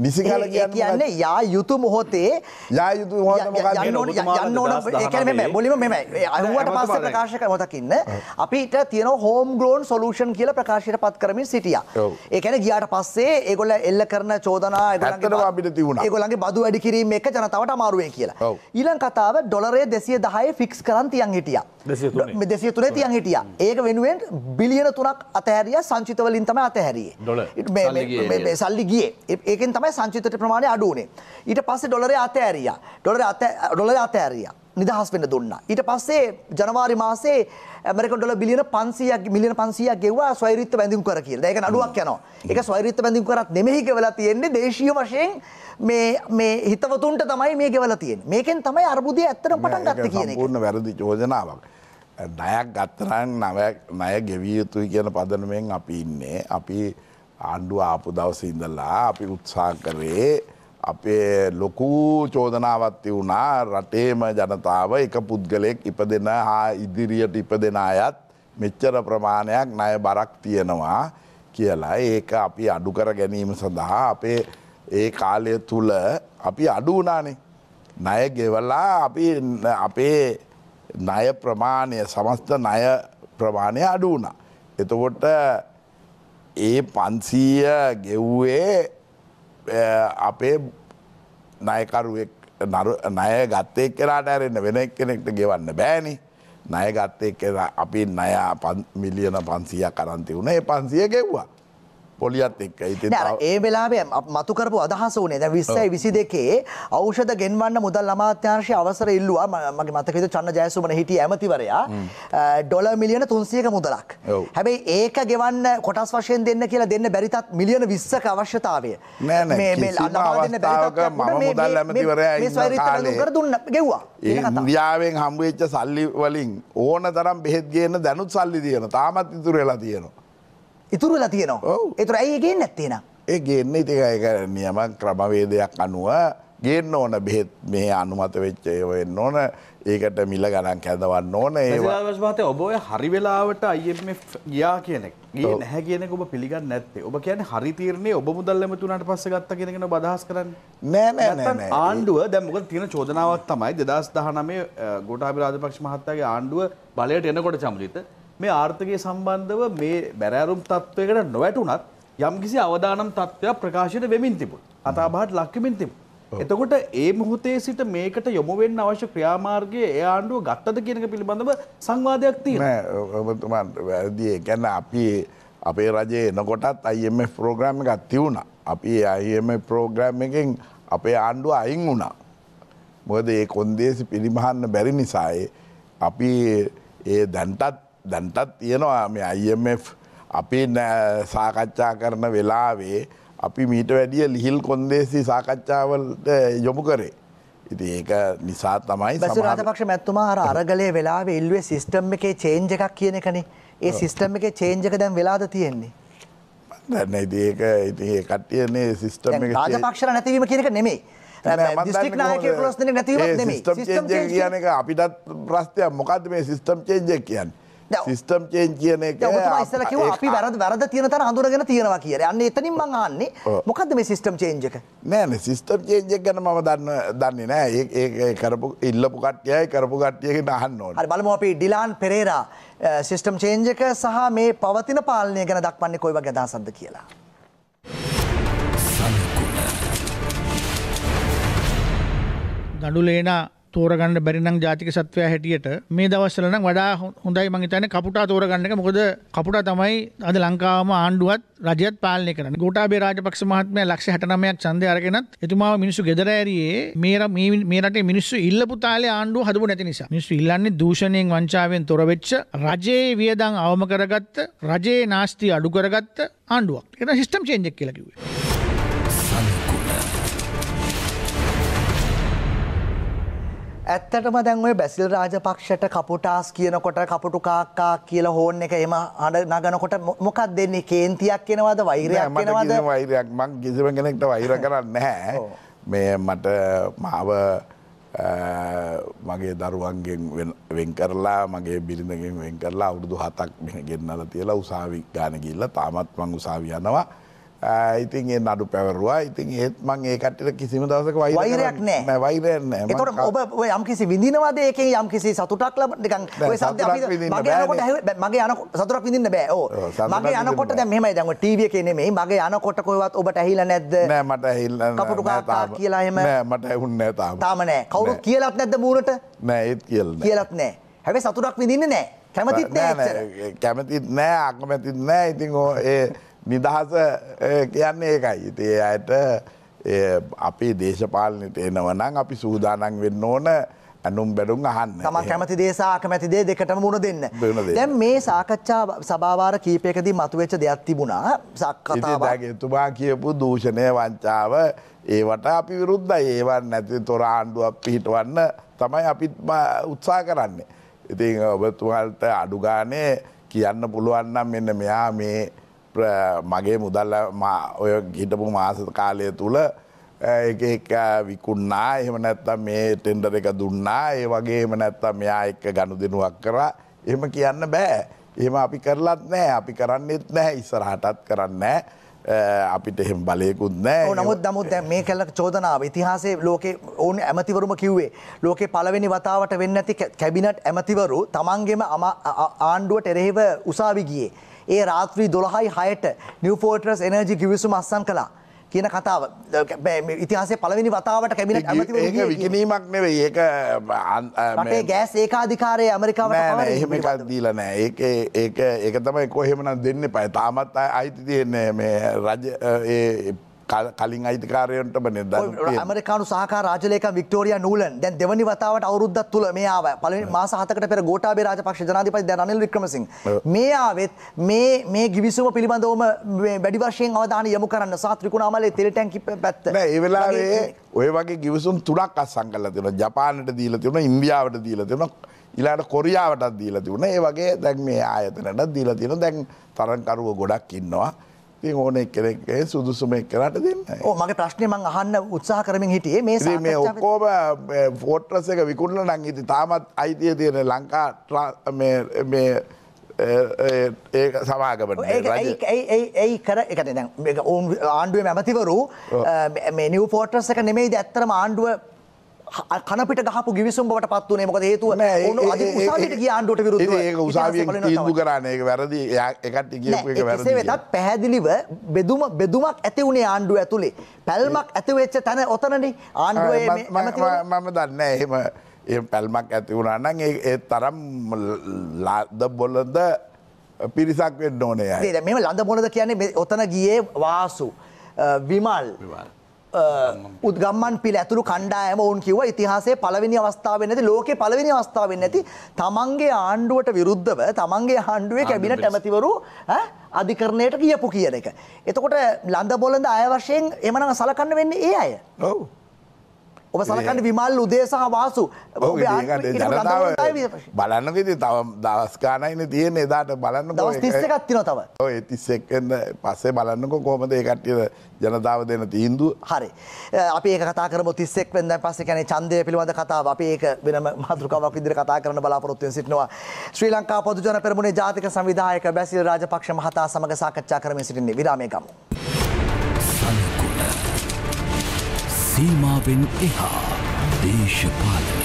නිසි කල කියන්නේ යා යුතු මොහොතේ යන්න ඕන ඒ කියන්නේ මේ මුලින්ම මේ අහුවට පස්සේ ප්‍රකාශ කරන මොකක්ද අපිට තියෙන හෝම් ග්‍රෝන් සොලියුෂන් කියලා ප්‍රකාශයට පත් කරමින් සිටියා. ඒ කියන්නේ ගියාට පස්සේ ඒගොල්ලෝ එල්ල කරන චෝදනා ඒගොල්ලන්ගේ අපිට තිබුණා. ඒගොල්ලන්ගේ බදු වැඩි කිරීම එක ජනතාවට අමාරුයි කියලා. ඊළඟ කතාව ඩොලරේ 210 ෆික්ස් කරන් තියන් හිටියා 203 තියන් හිටියා ඒක වෙනුවෙන් බිලියන 3ක් අතහැරියා සංචිත වලින් තමයි අතහැරියේ මේ සල්ලි ගියේ ඒකෙන් තමයි සංචිතට ප්‍රමාණය අඩු වුණේ ඊට පස්සේ ඩොලරේ අතහැරියා නිදහස් වෙන්න දුන්නා ඊට පස්සේ ජනවාරි මාසේ ඇමරිකන් ඩොලර් මිලියන 500ක් ගෙවුවා ස්වෛරීත්ව බැඳීම් කර කියලා. දැන් ඒක නඩුවක් යනවා. ඒක ස්වෛරීත්ව බැඳීම් කරත් නෙමෙයි ගෙවලා තියෙන්නේ දේශීය වශයෙන් මේ හිතවතුන්ට තමයි මේ ගෙවලා තියෙන්නේ. මේකෙන් තමයි අර්බුදය ඇත්තටම පටන් ගත්තේ කියන එක. සම්පූර්ණ වැරදි යෝජනාවක්. ණයක් ගත්තා නම් ණය ගෙවිය යුතුයි කියන පදනමෙන් අපි ඉන්නේ. අපි ආණ්ඩුව ආපු දවසේ ඉඳලා අපි උත්සාහ කරේ අපේ ලොකු චෝදනාවක් තිබුණා රටේම ජනතාව එක පුද්ගලෙක් ඉපදෙන හා ඉදිරියට ඉපදෙන අයත් මෙච්චර ප්‍රමාණයක් ණය බරක් තියෙනවා කියලා ඒක අපි අඩු කර ගැනීම සඳහා අපේ ඒ කාලය තුල අපි අඩු වුණානේ ණය ගෙවලා අපි අපේ ණය ප්‍රමාණය සමස්ත ණය ප්‍රමාණය අඩු වුණා එතකොට ඒ 500 ගෙව්වේ අපේ ණයකරුවෙක් ණය ගත්තේ එක්කෙනාට හැරෙන්න වෙන එක්කෙනෙක්ට ගෙවන්න බෑනේ ණය ගත්තේ එක්කෙනා අපි ණය මිලියන 500ක් අරන් තිබුණා ඒ 500 ගෙව්වා පොලියත් එක්ක ඉතින් ඒ වෙලාවේ මතු කරපු අදහස උනේ දැන් 2022 ඖෂධ ගෙන්වන්න මුදල් අමාත්‍යාංශය අවසර ඉල්ලුවා මගේ මතකෙද චන්න ජයසුමන හිටිය ඇමතිවරයා ඩොලර් මිලියන 300ක මුදලක් හැබැයි ඒක ගෙවන්න කොටස් වශයෙන් දෙන්න කියලා දෙන්න බැරි තත් මිලියන 20ක අවශ්‍යතාවය මේ අදාළ දෙන්න බැරි තත් මුදල් ඇමතිවරයා ඉන්න කාලේ කර දුන්න ගෙව්වා ඉන්දියාවෙන් හම්බ වෙච්ච සල්ලි වලින් ඕන තරම් බෙහෙත් ගේන්න දැනුත් සල්ලි දිනන තාමත් ඉතුරු වෙලා තියෙනවා ඉතුරු වෙලා තියෙනවා. ඒතර ඇයි ඒ ගේන්නේ නැත්තේ නං? ඒ ගේන්නේ ඉතින් ඒක නියම ක්‍රමවේදයක් අනුව ගේන්න ඕන බෙහෙත් මේ අනුමත වෙච්ච ඒවා වෙන්න ඕන. ඒකට මිල ගණන් කැඳවන්න ඕන ඒවා. සල්වස් මහත්තයා ඔබ ඔය හරි වෙලාවට IMF ගියා කියන එක. ගියේ නැහැ කියන එක ඔබ පිළිගන්නේ නැත්තේ. ඔබ කියන්නේ හරි තීරණේ ඔබ මුදල් ලැබුණ තුනට පස්සේ ගත්ත කියන එක ඔබ අදහස් කරන්නේ. නෑ. ආණ්ඩුව දැන් මොකද තියෙන චෝදනාවක් තමයි 2019 ගෝඨාභය රාජපක්ෂ මහත්තයාගේ ආණ්ඩුව බලයට එනකොට චම්රිත මේ ආර්ථිකය සම්බන්ධව මේ බැරෑරුම් තත්ත්වයකට නොවැටුණත් යම්කිසි අවදානම් තත්ත්වයක් ප්‍රකාශයට වෙමින් තිබුණා. කතාබහට ලක් වෙමින් තිබුණා. එතකොට ඒ මොහොතේ සිට මේකට යොමු වෙන්න අවශ්‍ය ක්‍රියාමාර්ගයේ ඒ ආණ්ඩුව ගත්තද කියන එක පිළිබඳව සංවාදයක් තියෙනවා. ඔබතුමා වැඩි ඒ කියන්නේ අපි අපේ රජයේ එනකොටත් IMF ප්‍රෝග්‍රෑම් එකක් තිබුණා. අපි IMF ප්‍රෝග්‍රෑම් එකෙන් අපේ ආණ්ඩුව අයින් වුණා. මොකද ඒ කොන්දේසි පිළිමහන්න බැරි නිසා api dantat yenowa me IMF api na saakachcha karana welawe api meeta wediya lihil kondesi saakachcha walata yomu kare. Ini eka nisa tamai sama. Basil Rajapaksa mattuma ara aragale welawe illuwe system ekē change ekak කියන එකනේ. ඒ system එකේ change එක දැන් වෙලාද තියෙන්නේ. දැන් ඉතින් ඒක කට්ටියනේ system එකේ රාජපක්ෂලා නැතිවීම කියන එක නෙමෙයි. දිස්ත්‍රික් නායකයෝ ප්‍රශ්නේ නැතිවීමක් නෙමෙයි. system change කියන්නේ එක අපිටත් ප්‍රශ්නයක්. මොකද්ද මේ system change එක කියන්නේ? system change කියන එක ඔබතුමා ඉස්සලා කිව්වා අපි වැරද්ද තියෙන තැන හඳුනගෙන තියනවා කියලා. අන්න එතනින් මං අහන්නේ මොකද්ද මේ system change එක? නෑනේ system change එක ගැන මම දන්නේ නෑ. ඒක කරපු ඉල්ලපු කට්ටියයි කරපු කට්ටියකින් අහන්න ඕනේ. හරි බලමු අපි ඩිලාන් පෙරේරා සිස්ටම් චේන්ජ් එක සහ මේ පවතින පාලනය ගැන දක්වන්නේ කොයි වගේ අදහසක්ද කියලා. දඬුලේන තෝරගන්න බැරි නම් ජාතික සත්වයා හැටියට මේ දවස්වල නම් වඩා හොඳයි මං හිතන්නේ කපුටා තෝරගන්න එක. මොකද කපුටා තමයි අද ලංකාවම ආණ්ඩුවත් රජයත් පාලනය කරන්නේ. ගෝඨාභය රාජපක්ෂ මහත්මයා 169ක් ඡන්දය අරගෙනත් එතුමාව මිනිස්සු ගෙදර ඇරියේ මේ රටේ මිනිස්සු ඉල්ලපු තාලේ ආණ්ඩුව හදපු නැති නිසා. මිනිස්සු ඉල්ලන්නේ දූෂණයෙන් වංචාවෙන් තොර වෙච්ච රජයේ වියදම් අවම කරගත්ත රජයේ නාස්තිය අඩු කරගත්ත ආණ්ඩුවක්. ඒක සිස්ටම් චේන්ජ් එක කියලා කිව්වේ. ඇත්තටම දැන් ඔය බැසිල් රාජපක්ෂට කපුටාස් කියනකොට කපුටු කාක්කා කියලා හෝන් එක එහෙම නගනකොට මොකක්ද දෙන්නේ? කේන්තියක් කියනවාද? වෛරයක් කියනවාද? වෛරයක්. මම කිසිම කෙනෙක්ට වෛර කරන්නේ නැහැ. මේ මට මාව මගේ දරුවන්ගෙන් වෙන් කරලා මගේ බිරිඳගෙන් වෙන් කරලා අවුරුදු 7ක් මෙහෙ ගෙන්නලා තියලා උසාවි ගාන ගිහිල්ලා තාමත් මං උසාවි යනවා. ඉතින් ඒ නඩු පැවරුවා. ඉතින් ඒත් මම ඒ කට්ටියට කිසිම දවසක වෛරයක් නෑ. වෛරයක් නෑ. ඒතකොට ඔබ ඔය යම්කිසි විඳිනවාද? ඒකෙන් යම්කිසි සතුටක් ලබන නිකන් ඔය සද්ද අපි මගේ යනකොට සතුටක් විඳින්න බෑ. ඕ. මගේ යනකොට දැන් මෙහෙමයි දැන් ඔය ටීවී එකේ නෙමෙයි. මගේ යනකොට කොහෙවත් ඔබට ඇහිලා නැද්ද? නෑ මට ඇහිලා නෑ. කපුටු කාක්කා කියලා එහෙම නෑ මට ඇහුන්නේ නෑ තාම. තාම නෑ. කවුරුත් කියලාත් නැද්ද මූණට? නෑ ඒත් කියලා නෑ. කියලාත් නෑ. හැබැයි සතුටක් විඳින්නේ නෑ. කැමතිත් නෑ. කැමතිත් නෑ අකමැතිත් නෑ. ඉතින් ඒ නිදහස කියන්නේ ඒකයි. ඉතින් ඒ ඇයට අපේ දේශපාලනෙට එනවා නම් අපි සූදානම් වෙන්න ඕන අනුම් බැනුම් අහන්න. තමන් කැමති දේ සහ අකමැති දේ දෙකටම මුණ දෙන්න. දැන් මේ සාකච්ඡා සභාවාර කීපයකදී මතුවෙච්ච දෙයක් තිබුණා. කතාවක්. එතුමා කියපු දූෂණය වංචාව ඒවට අපි විරුද්ධයි. ඒවා නැති තොර ආණ්ඩුවක් පිහිටවන්න තමයි අපි උත්සාහ කරන්නේ. ඉතින් ඔබතුමාට අඩු ගානේ කියන්න පුළුවන් නම් මෙන්න මෙයා මේ මගේ මුදල් ඔය හිටපු මාස කාලය තුල එක එක විකුණා එහෙම නැත්නම් මේ ටෙන්ඩර් එක දුන්නා ඒ වගේ එහෙම නැත්නම් මෙයා එක්ක ගනුදෙනුවක් කරා එහෙම කියන්න බෑ. එහෙම අපි කරලත් නැහැ. අපි කරන්නේත් නැහැ. ඉස්සරහටත් කරන්නේ නැහැ. අපිට එහෙම බලයකුත් නැහැ. නමුත් දැන් මේ කළ චෝදනාව ඉතිහාසයේ ලෝකේ ඕන ඇමතිවරුම කිව්වේ ලෝකේ පළවෙනි වතාවට වෙන්නේ නැති කැබිනට් ඇමතිවරු තමන්ගේම ආණ්ඩුවට එරෙහිව උසාවි ගියේ. ඒ රාත්‍රී 12:06ට New Fortress Energy කිවිසුම අස්සන් කළා කියන කතාව ඉතිහාසයේ පළවෙනි වතාවට කැබිනට් ඇමතිවරු ඒක විකිණීමක් නෙවෙයි. ඒක රටේ ගෑස් ඒකාධිකාරයේ ඇමරිකාවට පවරේ. එහෙම එකක් දීලා නැහැ. ඒක තමයි කොහෙමනම් දෙන්න එපා. තාමත් අයිති තියෙන්නේ මේ රජ ඒ කලින් අයිතිකාරයන්ටම නේද. ඇමරිකානු සහකාර රාජලේකම් වික්ටෝරියා නූලන් දැන් දෙවනි වතාවට අවුරුද්දක් තුල මේ ආවා. පළවෙනි මාස 7කට පෙර ගෝඨාභය රාජපක්ෂ ජනාධිපති දැන් රනිල් වික්‍රමසිංහ මේ ආවෙත් මේ ගිවිසුම පිළිබඳවම වැඩි වශයෙන් අවධානය යොමු කරන්න සහ ත්‍රිකුණාමලයේ තෙල් ටැංකි පැත්ත. නෑ ඒ වෙලාවේ ඔය වගේ ගිවිසුම් 3ක් අස්සන් කරලා තියෙනවා. ජපානට දීලා තියෙනවා, ඉන්දියාවට දීලා තියෙනවා, ඊළඟට කොරියාවටත් දීලා තියෙනවා. ඒ වගේ දැන් මේ ආයතනටත් දීලා තියෙනවා. දැන් තරංකරුව ගොඩක් ඉන්නවා. ඕන එක්කෙනෙක් සුදුසුම එක්කෙනාට දෙන්න. ඔව් මගේ ප්‍රශ්නේ මම අහන්න උත්සාහ කරමින් හිටියේ මේ සාකච්ඡාවේ. මේ ඔක්කොම ෆෝට්‍රස් එක විකුණලා නම් ඉතින් තාමත් අයිතිය තියෙන ලංකා මේ සමාගමට. ඒ කර ඒ කියන්නේ දැන් මේක ආණ්ඩුවේ ඇමතිවරු මේ නිව් ෆෝට්‍රස් එක නෙමෙයිද ඇත්තටම ආණ්ඩුව කනපිට ගහපු ගිවිසුම් බවට පත් වුණේ. මොකද හේතුව උසාවියට ගිය ආණ්ඩුවට විරුද්ධව. ඒක උසාවියෙන් තීන්දුව කරන්නේ. ඒක වැරදි. ඒකට කියපු එක වැරදි. ඒක වෙනත් පැහැදිලිව බෙදුමක් ඇති වුණේ ආණ්ඩුව ඇතුලේ. පැල්මක් ඇති වෙච්ච තැන ඔතනනේ ආණ්ඩුවේ මම දන්නේ නැහැ. එහෙම පැල්මක් ඇති වුණා නම් ඒ තරම් ලාද බොළඳ පිරිසක් වෙන්න ඕනේ. ඒ දැන් මෙහෙම ලඳ බොළඳ කියන්නේ ඔතන ගියේ වාසු විමල් උද්ගම්මන් පිළ ඇතුළු කණ්ඩායම වුන් කිව්වා ඉතිහාසයේ පළවෙනි අවස්ථාවෙන් නැති ලෝකේ පළවෙනි අවස්ථාවෙන් නැති තමන්ගේ ආණ්ඩුවට විරුද්ධව තමන්ගේ ආණ්ඩුවේ කැබිනට් ඇමතිවරු අධිකරණයට ගියපු කියන එක. එතකොට ලඳ බොළඳ අය වශයෙන් එමනම් සලකන්න වෙන්නේ ඒ අය. ඔව්. ඔබ සලකන්නේ විමල් උදේ සහ වාසු. ඔබ බලන්න කිව්වේ තව දවස් ගානයිනේ තියෙන්නේ එදාට බලන්න කොහේ. දවස් 31ක් තියෙනවා තව. ඔය 31 වෙනි පස්සේ බලන්නකො කොහොමද ඒ කට්ටිය ජනතාව දෙන තීන්දුව. හරි. අපි ඒක කතා කරමු 31 වෙනිදා පස්සේ කියන්නේ ඡන්දය පිළිබඳ කතාව. අපි ඒක වෙනම මාතෘකාවක් විදිහට කතා කරන්න බලාපොරොත්තු වෙන සිටිනවා. ශ්‍රී ලංකා පොදු ජන පෙරමුණේ ජාතික සංවිධායක බැසිල් රාජපක්ෂ මහතා සමග සාකච්ඡා කරමින් සිටින්නේ. විරාමයේ ගමු. සීමාවෙන් එහා දේශපාලනය.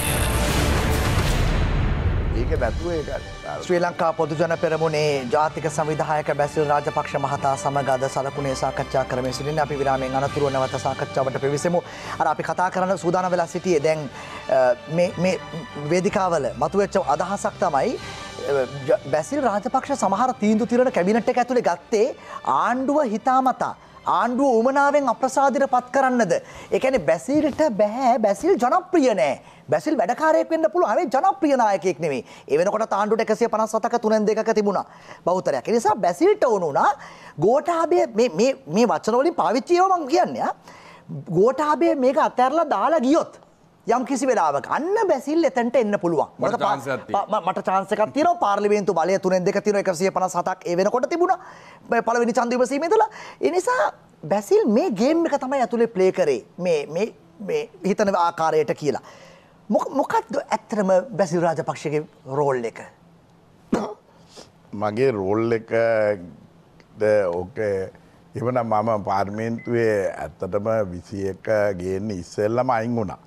ඒක නැතුව ශ්‍රී ලංකා පොදු ජන පෙරමුණේ ජාතික සංවිධායක බැසිල් රාජපක්ෂ මහතා සමග අද සලකුණේ සාකච්ඡා කරමින් සිටින්නේ. අපි විරාමයෙන් අනතුරුව නැවත සාකච්ඡාවට පිවිසෙමු. අර අපි කතා කරන සූදානම් වෙලා සිටියේ දැන් මේ වේදිකාවල මතුවෙච්ච අදහසක් තමයි බැසිල් රාජපක්ෂ සමහර තීන්දුව తీරන කැබිනට් එක ඇතුලේ ගත්තේ ආණ්ඩුව හිතාමතා ආණ්ඩුව උමනාවෙන් අප්‍රසාදිත පත් කරන්නද. ඒ කියන්නේ බැසිල්ට බෑ, බැසිල් ජනප්‍රිය නෑ. බැසිල් වැඩකාරයෙක් වෙන්න පුළුවන්, අනේ ජනප්‍රිය නායකයෙක් නෙමෙයි. ඒ වෙනකොටත් ආණ්ඩුවට 157ක 3/2ක තිබුණා බහුතරයක්. ඒ නිසා බැසිල්ට වුණා ගෝඨාභය මේ වචන වලින් පාවිච්චි ඒවා මම කියන්නේ. ගෝඨාභය මේක අතහැරලා දාලා ගියොත් යම් කිසි වෙලාවක අන්න බැසිල් එතනට එන්න පුළුවන්. මට chance එකක් තියෙනවා. පාර්ලිමේන්තු බලය 3/2 තියෙනවා. 157ක් ඒ වෙනකොට තිබුණා. පළවෙනි ඡන්ද විමසීමේ ඉඳලා. ඒ නිසා බැසිල් මේ ගේම් එක තමයි ඇතුලේ ප්ලේ කරේ. මේ හිතන ආකාරයට කියලා. මොකක්ද ඇත්තටම බැසිල් රාජපක්ෂගේ රෝල් එක? මගේ රෝල් එක ඕකේ. එවනම් මම පාර්ලිමේන්තුවේ ඇත්තටම 21 ගේන්න ඉස්සෙල්ලාම අයින් වුණා.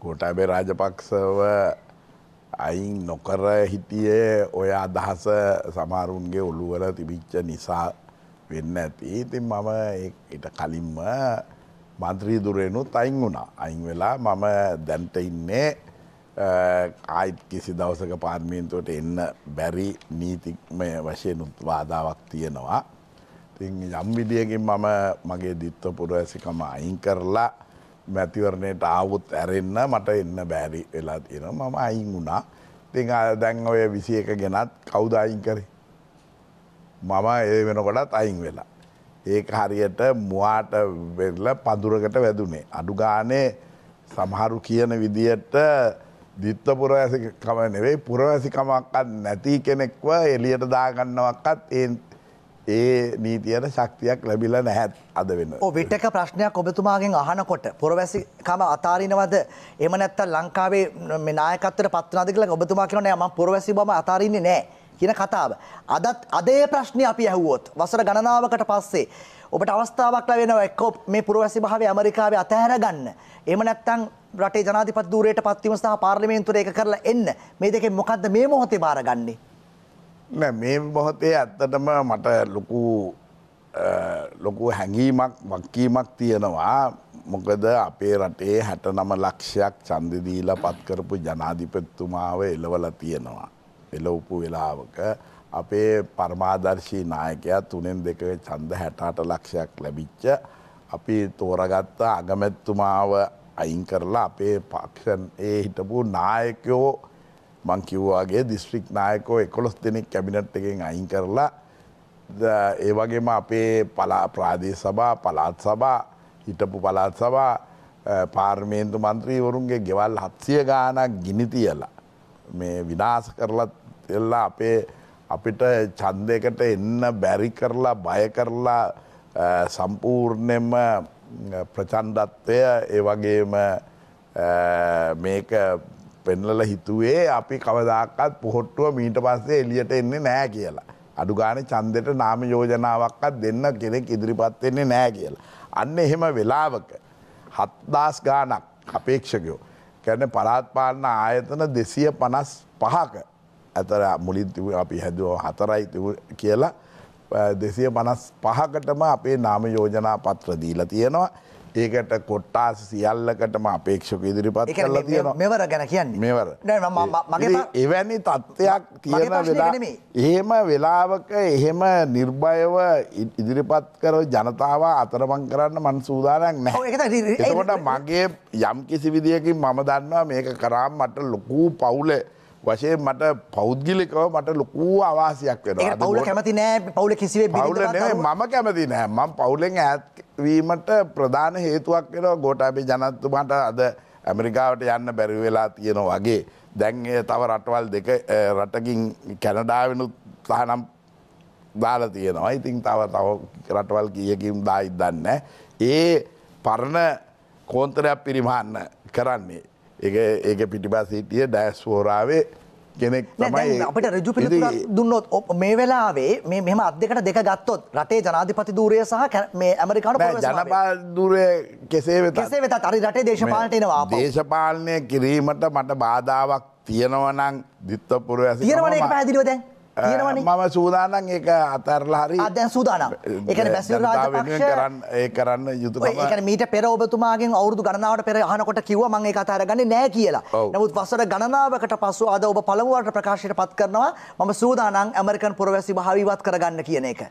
ගෝඨාභය රාජපක්ෂව අයින් නොකර හිටියේ ඔය අදහස සමහරුන්ගේ ඔළුවල තිබිච්ච නිසා වෙන්න ඇති. ඉතින් මම ඊට කලින්ම මන්ත්‍රී ධුරේනුත් අයින් වුණා. අයින් වෙලා මම දැන්ට ඉන්නේ ආයිත් කිසි දවසක පාර්ලිමේන්තුවට එන්න බැරි නීතිමය වශයෙන් වාදාවක් තියෙනවා. ඉතින් යම් විදියකින් මම මගේ ද්විත්ව පුරවැසිකම අයින් කරලා මැතිවරණයට ආවොත් ඇරෙන්න මට එන්න බැරි වෙලා තියෙනවා. මම අයින් වුණා. ඉතින් දැන් ඔය 21 ගෙනත් කවුද අයින් කරේ? මම ඒ වෙනකොටත් අයින් වෙලා. ඒක හරියට මුවාට වෙරලා පඳුරකට වැදුනේ. අඩු ගානේ සමහරු කියන විදියට ද්විත්ව පුරවැසිකම නෙවෙයි පුරවැසිකමක්වත් නැති කෙනෙක්ව එළියට දාගන්නවක්වත් ඒ නීතියට ශක්තියක් ලැබිලා නැහැ අද වෙන. ඔව් විටක ප්‍රශ්නයක් ඔබතුමාගෙන් අහනකොට පුරවැසිකම අතාරිනවද? එහෙම නැත්නම් ලංකාවේ මේ නායකත්වයට පත් වෙනවද කියලා ඔබතුමා කියනවා නෑ මම පුරවැසි බව අතාරින්නේ නෑ කියන කතාව. අදත් අදේ ප්‍රශ්නේ අපි ඇහුවොත් වසර ගණනාවකට පස්සේ ඔබට අවස්ථාවක් ලැබෙනවා එක්ක මේ පුරවැසි භාවය ඇමරිකාවේ අතහැර ගන්න. එහෙම නැත්නම් රටේ ජනාධිපති ධූරයට පත්වීම සහ පාර්ලිමේන්තුවට ඒක කරලා එන්න. මේ දෙකෙන් මොකද්ද මේ මොහොතේ බාරගන්නේ? නෑ මේ මොහොතේ ඇත්තටම මට ලොකු හැඟීමක් වක්කීමක් තියෙනවා. මොකද අපේ රටේ 69 ලක්ෂයක් ඡන්ද දීලා පත් කරපු ජනාධිපතිතුමාව එළවලා තියෙනවා. එළවපු වෙලාවක අපේ පරමාදර්ශී නායකයා 3/2 ඡන්ද 68 ලක්ෂයක් ලැබිච්ච අපි තෝරගත්ත අගමැතිතුමාව අයින් කරලා අපේ පක්ෂන් හිටපු නායකයෝ මං කිව්වාගේ දිස්ත්‍රික් නායකෝ 11 දෙනෙක් කැබිනට් එකෙන් අයින් කරලා ඒ වගේම අපේ ප්‍රාදේශ සභා පළාත් සභා හිටපු පළාත් සභා පාර්ලිමේන්තු මන්ත්‍රීවරුන්ගේ ගෙවල් 700 ගාණක් ගිනි තියලා මේ විනාශ කරලා අපේ අපිට ඡන්දයකට එන්න බැරි කරලා බය කරලා සම්පූර්ණයෙන්ම ප්‍රචණ්ඩත්වය ඒ වගේම මේක පෙන්ලල හිතුවේ අපි කවදාකවත් පොහොට්ටුව මීට පස්සේ එළියට එන්නේ නැහැ කියලා. අඩු ගානේ ඡන්දෙට නාම යෝජනාවක්වත් දෙන්න කෙනෙක් ඉදිරිපත් වෙන්නේ නැහැ කියලා. අන්න එහෙම වෙලාවක 7000 ගාණක් අපේක්ෂකයෝ කියන්නේ පළාත් පාලන ආයතන 255ක අතර මුලින් අපි හැදුවා 4යි කියලා 255කටම අපේ නාම යෝජනා පත්‍ර දීලා තියෙනවා. ඒකට කොට්ටාස සියල්ලකටම අපේක්ෂක ඉදිරිපත් කරලා තියෙනවා. මෙවර ගැන කියන්නේ. මෙවර. එවැනි තත්ත්වයක් තියෙන වෙලාව. එහෙම වෙලාවක එහෙම නිර්භයව ඉදිරිපත් කර ජනතාව අතරමං කරන්න මම සූදානම් නැහැ. ඒකට මගේ යම් කිසි විදියකින් මම දන්නවා මේක කරාම මට ලොකු පවුල වශයෙන් මට පෞද්ගලිකව මට ලොකු අවාසියක් වෙනවා. පවුල කැමති නෑ. පවුල කිසිවේ මම කැමති නෑ. මම පවුලෙන් ඈත් වීමට ප්‍රධාන හේතුවක් වෙනවා. ගෝඨාභය ජනතුමාට අද ඇමරිකාවට යන්න බැරි වෙලා තියෙන වගේ. දැන් තව රටවල් දෙක රටකින් කැනඩාවෙනුත් තහනම් දාලා තියෙනවා. ඉතින් තව රටවල් කීයකින් දායි දන්නේ. ඒ පරණ කොන්තරයක් පරිමාන්න කරන්නේ. ඒක පිටිපස්ස හිටිය ඩයස්පෝරාවේ කෙනෙක් තමයි. අපිට ඍජු පිළිතුරක් දුන්නොත් මේ වෙලාවේ මේ මෙහෙම අත් දෙකට දෙක ගත්තොත් රටේ ජනාධිපති ධූරය සහ මේ ඇමරිකානු පොලිස් ජනපාල ධූරය කෙසේ වෙතත් හරි රටේ දේශපාලනට එනවා. දේශපාලනය කිරීමට මට බාධාවක් තියෙනවා නම් දිත්තපුර ඇසි තියෙනවනේ ඒක පැහැදිලිව දැන්. මම සූදානම් ඒක අතරලා හරි. දැන් සූදානම්. ඒ කියන්නේ බැසිල් රාජපක්ෂ ඒ කරන්න යුතුකම. ඒ කියන්නේ මීට පෙර ඔබතුමාගෙන් අවුරුදු ගණනාවට පෙර අහනකොට කිව්වා මම ඒක අතහරගන්නේ නැහැ කියලා. නමුත් වසර ගණනාවකට පසු අද ඔබ පළමු වරට ප්‍රකාශයට පත් කරනවා මම සූදානම් ඇමරිකන් පුරවැසි භාවය ඉවත් කරගන්න කියන එක.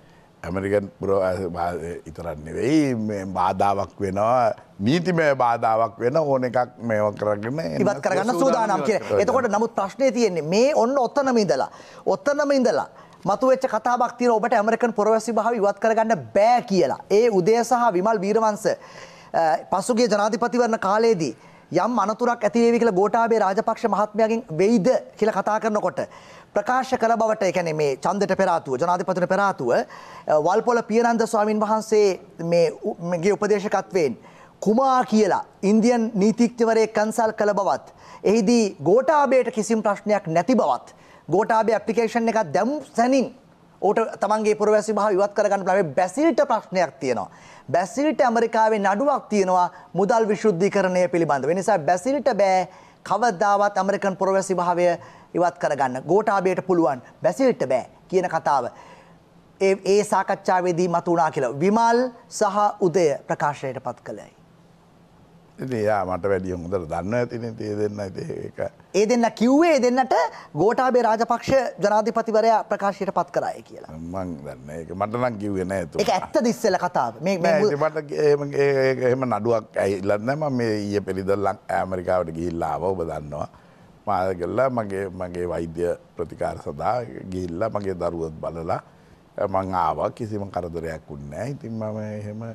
ඇමරිකන් පුරවැසි භාවය ඉතරක් නෙවෙයි මේ බාධාවක් වෙනවා. නීතිමය බාධාවක් වෙන ඕන එකක් මේව කරගෙන ඉවත් කරගන්න සූදානම් කියලා. එතකොට නමුත් ප්‍රශ්නේ තියෙන්නේ මේ ඔන්න ඔතනම ඉඳලා මතුවෙච්ච කතාවක් තියෙන ඔබට ඇමරිකන් පුරවැසි භාවය ඉවත් කරගන්න බෑ කියලා. ඒ උදය සහ විමල් වීරවංශ පසුගිය ජනාධිපතිවරණ කාලයේදී යම් අනතුරක් ඇති වේවි කියලා ගෝඨාභය රාජපක්ෂ මහත්මයාගෙන් වෙයිද කියලා කතා කරනකොට ප්‍රකාශ කළ බවට ඒ කියන්නේ මේ ඡන්දට පෙර ආතුව ජනාධිපතිට පෙර ආතුව වල්පොළ පියනන්ද ස්වාමින් වහන්සේ මේගේ උපදේශකත්වයෙන් කුමා කියලා ඉන්දියන් නීතිඥවරේ කන්සල් කළ බවත් එහිදී ගෝඨාභයට කිසිම ප්‍රශ්නයක් නැති බවත් ගෝඨාභය ඇප්ලිකේෂන් එකක් දැමු සැනින් ඕට තමන්ගේ පුරවැසි භාව ඉවත් කරගන්න පුළුවන්. බැසිල්ට ප්‍රශ්නයක් තියෙනවා. බැසිල්ට ඇමරිකාවේ නඩුවක් තියෙනවා මුදල් විශුද්ධීකරණය පිළිබඳව. ඒ නිසා බැසිල්ට බෑ කවදාවත් ඇමරිකන් පුරවැසි භාවය ඉවත් කරගන්න. ගෝඨාභයට පුළුවන් බැසිල්ට බෑ කියන කතාව ඒ සාකච්ඡාවේදී මතු වුණා කියලා විමල් සහ උදය ප්‍රකාශයට පත් කළයි. එයා මට වැඩිය හොඳට දන්න ඇතිනේ තේ දෙන්න ඒක. ඒ දෙන්න කිව්වේ දෙන්නට ගෝඨාභය රාජපක්ෂ ජනාධිපතිවරයා ප්‍රකාශයට පත් කරායි කියලා. මම දන්නේ ඒක මට නම් කිව්වේ නෑ ඒක. ඒක ඇත්තද ඉස්සෙල්ලා කතාව. මට එහෙම නඩුවක් ඇහිලා නැහැ. මම මේ ඊයේ පෙරේදා ඇමරිකාවට ගිහිල්ලා ආවා ඔබ දන්නවා. මම ගිහලා මගේ වෛද්‍ය ප්‍රතිකාර සඳහා ගිහිල්ලා මගේ දරුවත් බලලා මම ආවා කිසිම කරදරයක් වුණේ නැහැ. ඉතින් මම එහෙම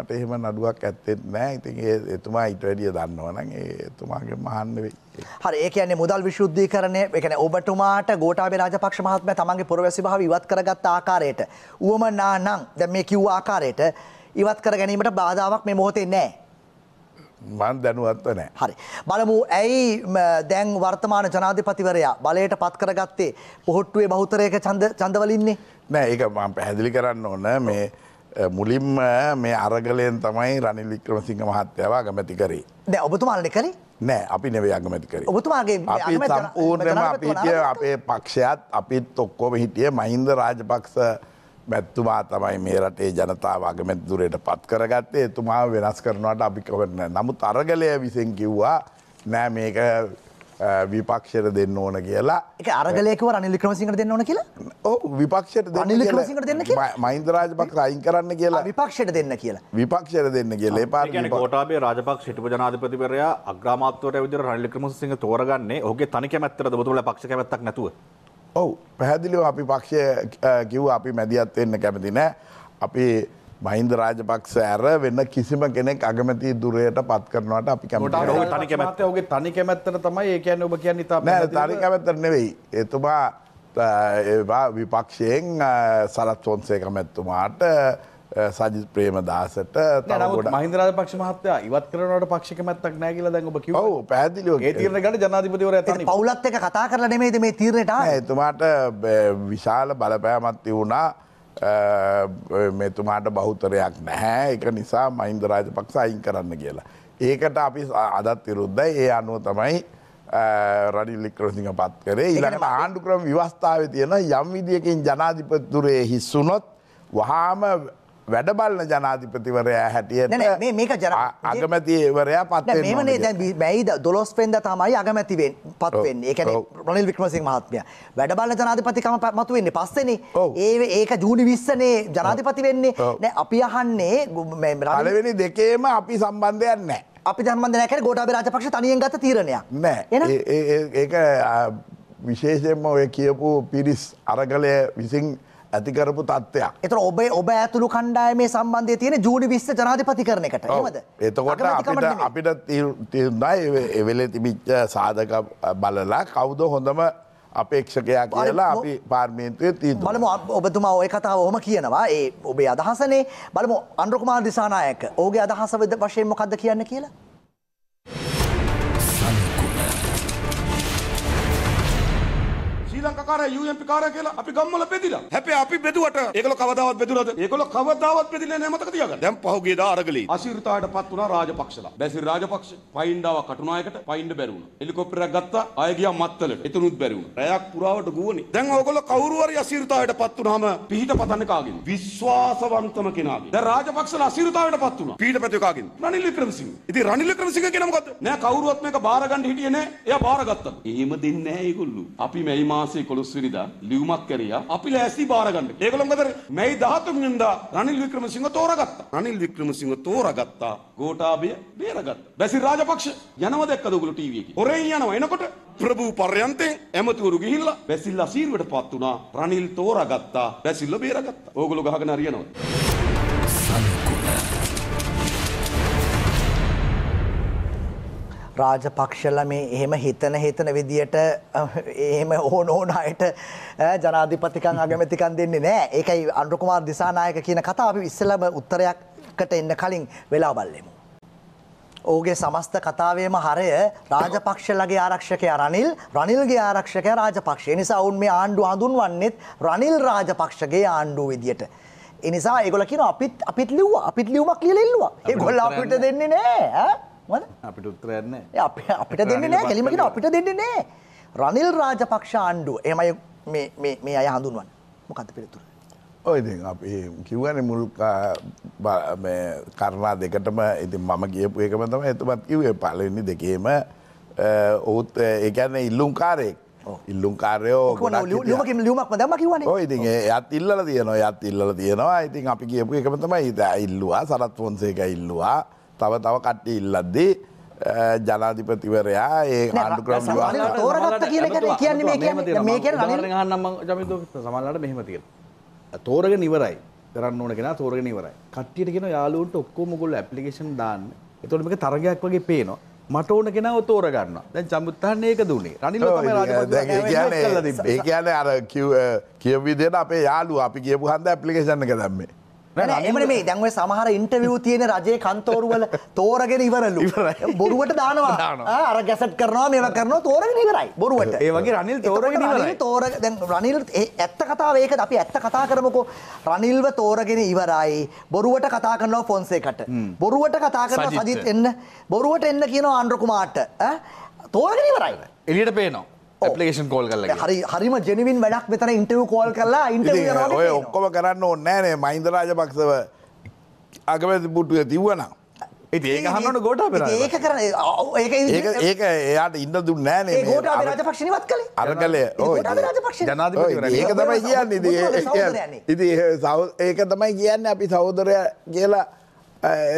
මට එහෙම නඩුවක් ඇත්තෙත් නෑ. ඉතින් එතුමා ඊට වැඩිය දන්නවනම් එතුමාගේ මහන්න වෙයි. හරි ඒ කියන්නේ මුදල් විශුද්ධීකරණය ඒ කියන්නේ ඔබතුමාට ගෝඨාභය රාජපක්ෂ මහත්මයා තමන්ගේ පුරවැසි භාව ඉවත් කරගත් ආකාරයට උවමනා නම් දැන් මේ කිව්ව ආකාරයට ඉවත් කර ගැනීමට බාධාවක් මේ මොහොතේ නෑ. මම දැනුවත්ව නෑ. හරි බලමු ඇයි දැන් වර්තමාන ජනාධිපතිවරයා බලයට පත් කරගත්තේ පොහොට්ටුවේ බහුතරයක ඡන්දවලින්නේ නෑ. ඒක මම පැහැදිලි කරන්න ඕන මේ මුලින්ම මේ අරගලයෙන් තමයි රනිල් වික්‍රමසිංහ මහත්තයාව අගමැති කරේ. දැන් ඔබතුමාලනේ කරේ? නෑ අපි නෙවෙයි අගමැති කරේ. ඔබතුමාගේ අපි සම්පූර්ණයෙන්ම අපි හිටියේ අපේ පක්ෂයත් අපිත් ඔක්කොම හිටියේ මහින්ද රාජපක්ෂ මැතිතුමා තමයි මේ රටේ ජනතාව අගමැති ධුරයට පත් කරගත්තේ. එතුමා වෙනස් කරනවට අපි කවන්නේ නැහැ. නමුත් අරගලය විසින් කිව්වා නෑ මේක විපක්ෂයට දෙන්න ඕන කියලා. ඒක අරගලයේ කිව්ව රනිල් වික්‍රමසිංහට දෙන්න ඕන කියලා? ඔව් විපක්ෂයට දෙන්න. රනිල් වික්‍රමසිංහට දෙන්න කියලා. මහින්ද රාජපක්ෂ අයින් කරන්න කියලා. විපක්ෂයට දෙන්න කියලා. විපක්ෂයට දෙන්න කියලා. ඒ පාර්ලිමේන්තුව. ඒ කියන්නේ ගෝඨාභය රාජපක්ෂ හිටපු ජනාධිපතිවරයා අග්‍රාමාත්‍යවරයා විදිහට රනිල් වික්‍රමසිංහ තෝරගන්නේ ඔහුගේ තනි කැමැත්තටද ඔබතුමලා පක්ෂ කැමැත්තක් නැතුව? ඔව් පැහැදිලිව අපි පක්ෂය කිව්වා අපි මැදිහත් වෙන්න කැමති නැහැ. අපි මහින්ද රාජපක්ෂ ඇර වෙන කිසිම කෙනෙක් අගමැති ධුරයට පත් කරනවට අපි කැමති. ඔහුගේ තනි කැමැත්තට තමයි ඒ කියන්නේ ඔබ කියන්නේ ඉතින් නෑ තනි කැමැත්තට නෙවෙයි. එතුමා විපක්ෂයෙන් සරත් ෆොන්සේකා මැතිතුමාට සජිත් ප්‍රේමදාසට තවගොඩ මහින්ද රාජපක්ෂ මහත්තයා ඉවත් කරනවට පක්ෂ කැමැත්තක් නෑ කියලා දැන් ඔබ කිව්වා. ඔව් පැහැදිලිව. ඒ තීරණ ගන්න ජනාධිපතිවරයා තනි පවුලත් එක්ක කතා කරලා නෙමෙයිද මේ තීරණයට ආවේ? එතුමාට විශාල බලපෑමක් තිබුණා. මෙතුමාට බහුතරයක් නැහැ. ඒක නිසා මහින්ද රාජපක්ෂ අයින් කරන්න කියලා. ඒකට අපි අදත් විරුද්ධයි. ඒ අනුව තමයි රනිල් වික්‍රමසිංහ පත් කරේ. ඊළඟට ආණ්ඩු ක්‍රම ව්‍යවස්ථාවේ තියෙන යම් විදියකින් ජනාධිපති ධුරයේ හිස් වුණොත් වහාම වැඩ බලන ජනාධිපතිවරයා හැටියට මේක අගමැතිවරයා පත් වෙනවා. නෑ මේවනේ දැන් බැයිද 12 වෙනිදා තමයි අගමැති පත් වෙන්නේ. ඒ කියන්නේ රනිල් වික්‍රමසිංහ මහත්මයා වැඩ බලන ජනාධිපතිකම මතු වෙන්නේ පස්සේනේ. ඒක ජූනි 20 නේ ජනාධිපති වෙන්නේ. නෑ අපි අහන්නේ මේ පළවෙනි දෙකේම අපි සම්බන්ධයක් නෑ. අපි සම්බන්ධ නෑ කියන්නේ ගෝඨාභය රාජපක්ෂ තනියෙන් ගත්ත තීරණයක්. නෑ ඒක විශේෂයෙන්ම ඔය කියපු පිරිස් අරගලය විසින් ඇති කරපු තත්ත්වයක්. ඒතර ඔබ ඇතුළු කණ්ඩායමේ සම්බන්ධය තියෙන ජූනි 20 ජනාධිපතිකරණයකට. එහෙමද? එතකොට අපිට තියෙනයි වෙලේ තිබිච්ච සාධක බලලා කවුද හොඳම අපේක්ෂකයා කියලා අපි පාර්ලිමේන්තුවේ තීන්දුව. බලමු ඔබතුමා ওই කතාව ඔහම කියනවා. ඒ ඔබේ අදහසනේ. බලමු අනුර කුමාර දිසානායක. ඔහුගේ අදහස වශයෙන් මොකද්ද කියන්නේ කියලා? Kakara UMP kakara kela api gammala bedila happy api beduwata ekalo kavadawat bedunada ekalo kavadawat bedilla ne mataka tiyaganna dan pahuge da aragale asirutawata pat una rajapaksala basil rajapaksa paindawa katunayakata painda beruna helicopter ekak gatta aya giya mattalata etunuth beruna rayak purawata guwone dan ogolo kawuru hari asirutawata pat unama pihita patanne kaagena viswasawantama kenage dan rajapaksala asirutawata pat una pihita patwe kaagena ranil wickremesinghe idi ranil wickremesinghe kena mokadda ne kawuruwat meka baara ganna hitiye ne eya baara gatta ehema denne naha eigollu api mei maase 11 වෙනිදා ලියුමක් කරියා අපි ලෑස්ති බාර ගන්න. ඒගොල්ලෝ මොකද මේ 13 වෙනිදා රනිල් වික්‍රමසිංහ තෝරගත්තා. රනිල් වික්‍රමසිංහ තෝරගත්තා. ගෝඨාභය බේරගත්තා. බැසිල් රාජපක්ෂ යනවා දැක්කද ඔයගොල්ලෝ ටීවී එකේ. හොරෙන් යනවා එනකොට ප්‍රභූ පර්යන්තෙන් ඇමතිවරු ගිහිල්ලා බැසිල් අසීරුවට පත් වුණා. රනිල් තෝරගත්තා. බැසිල්ව බේරගත්තා. ඕගොල්ලෝ ගහගෙන හරියනවා. රාජපක්ෂල මේ එහෙම හිතන විදියට එහෙම ඕන අයට ජනාධිපතිකම් අගමැතිකම් දෙන්නේ නැහැ. ඒකයි අනුර කුමාර දිසානායක කියන කතාව අපි ඉස්සෙල්ලාම උත්තරයකට එන්න කලින් වෙලා බලමු. ඔහුගේ සමස්ත කතාවේම හරය රාජපක්ෂලගේ ආරක්ෂකයා රනිල්ගේ ආරක්ෂකයා රාජපක්ෂ. ඒ නිසා වුන් මේ ආණ්ඩුව හඳුන්වන්නේත් රනිල් රාජපක්ෂගේ ආණ්ඩුව විදියට. ඒ නිසා ඒගොල්ලෝ කියනවා අපිත් ලිව්වා. අපිත් ලියුමක් ලියලා ඉල්ලුවා. ඒගොල්ලෝ අපිට දෙන්නේ නැහැ. අපිට උත්තරයක් නැහැ. අපිට දෙන්නේ නැහැ. කෙලිම කියන අපිට දෙන්නේ නැහැ. රනිල් රාජපක්ෂ ආණ්ඩුව. එහෙමයි මේ අය හඳුන්වන්නේ. මොකද්ද පිළිතුර? ඔය ඉතින් අපි කිව්වනේ මුල් මේ කර්ණා දෙකටම ඉතින් මම කියපු එකම තමයි එතපත් කිව්වේ. පළවෙනි දෙකේම ඔහුත් ඒ කියන්නේ ඉල්ලුම්කාරයෙක්. ඉල්ලුම්කාරයෝ ලියුමක්ම දැම්ම කිව්වනේ. ඔය ඉතින් එයාත් ඉල්ලලා තියෙනවා. ඉතින් අපි කියපු එකම තමයි ඉල්ලුවා. සරත් පොන්සේකා ඉල්ලුවා. තව කට්ටිය ඉල්ලද්දී ජනාධිපතිවරයා ඒ ආණ්ඩු ක්‍රම විවාදයට තෝරගත්ත කියන එක කියන්නේ මේ කියන්නේ රනිල් ගහන්න මම ජමිදෝ සමහරවල්ලාට මෙහෙම තියෙනවා. තෝරගෙන ඉවරයි. කරන්න ඕන කෙනා තෝරගෙන ඉවරයි. කට්ටියට කියනවා යාළුවන්ට ඔක්කොම ඔයගොල්ලෝ ඇප්ලිකේෂන් දාන්න. ඒතකොට මේක තරගයක් වගේ පේනවා. මට ඕන කෙනාව තෝරගන්නවා. දැන් ජම්මුත්තහන් ඒක දුන්නේ. රනිල්ව තමයි රාජපක්ෂ. ඒ කියන්නේ අර කියු විදියට අපේ යාළුවා අපි කියපු හන්ද ඇප්ලිකේෂන් එක දැම්මේ. එමනේ මේ දැන් ඔය සමහර ඉන්ටර්විව් තියෙන රජයේ කන්තෝරුවල තෝරගෙන ඉවරලු. බොරුවට දානවා. අර ගැසට් කරනවා මේවා කරනවා තෝරගෙන ඉවරයි. බොරුවට. ඒ වගේ රනිල් තෝරගෙන ඉවරයි. දැන් රනිල් ඇත්ත කතාව ඒකද අපි ඇත්ත කතා කරමුකෝ. රනිල්ව තෝරගෙන ඉවරයි. බොරුවට කතා කරනවා ෆොන්සේකට. බොරුවට කතා කරනවා සජිත් එන්න. බොරුවට එන්න කියනවා ආන්ද්‍ර කුමාර්ට. තෝරගෙන ඉවරයි. එළියට පේනවා. ඇප්ලිකේෂන් කෝල් කරලා හරිම ජෙනුවින් වැඩක් මෙතන ඉන්ටර්විව් කෝල් කරලා ඉන්ටර්විව් කරනවා. ඔය ඔක්කොම කරන්න ඕනේ නැහැ නේ. මහින්ද රාජපක්ෂව අගමැති පුටුවේ තියුණා. ඉතින් ඒක අහන්න ගෝඨාභය ඒක එයාට ඉන්න දුන්නේ නැහැ නේ. ඒ ගෝඨාභය රාජපක්ෂ නිවත් කළේ. අරගලය. ඔය ජනාධිපතිවරයා. ඒක තමයි කියන්නේ. ඒක තමයි කියන්නේ අපි සහෝදරයා කියලා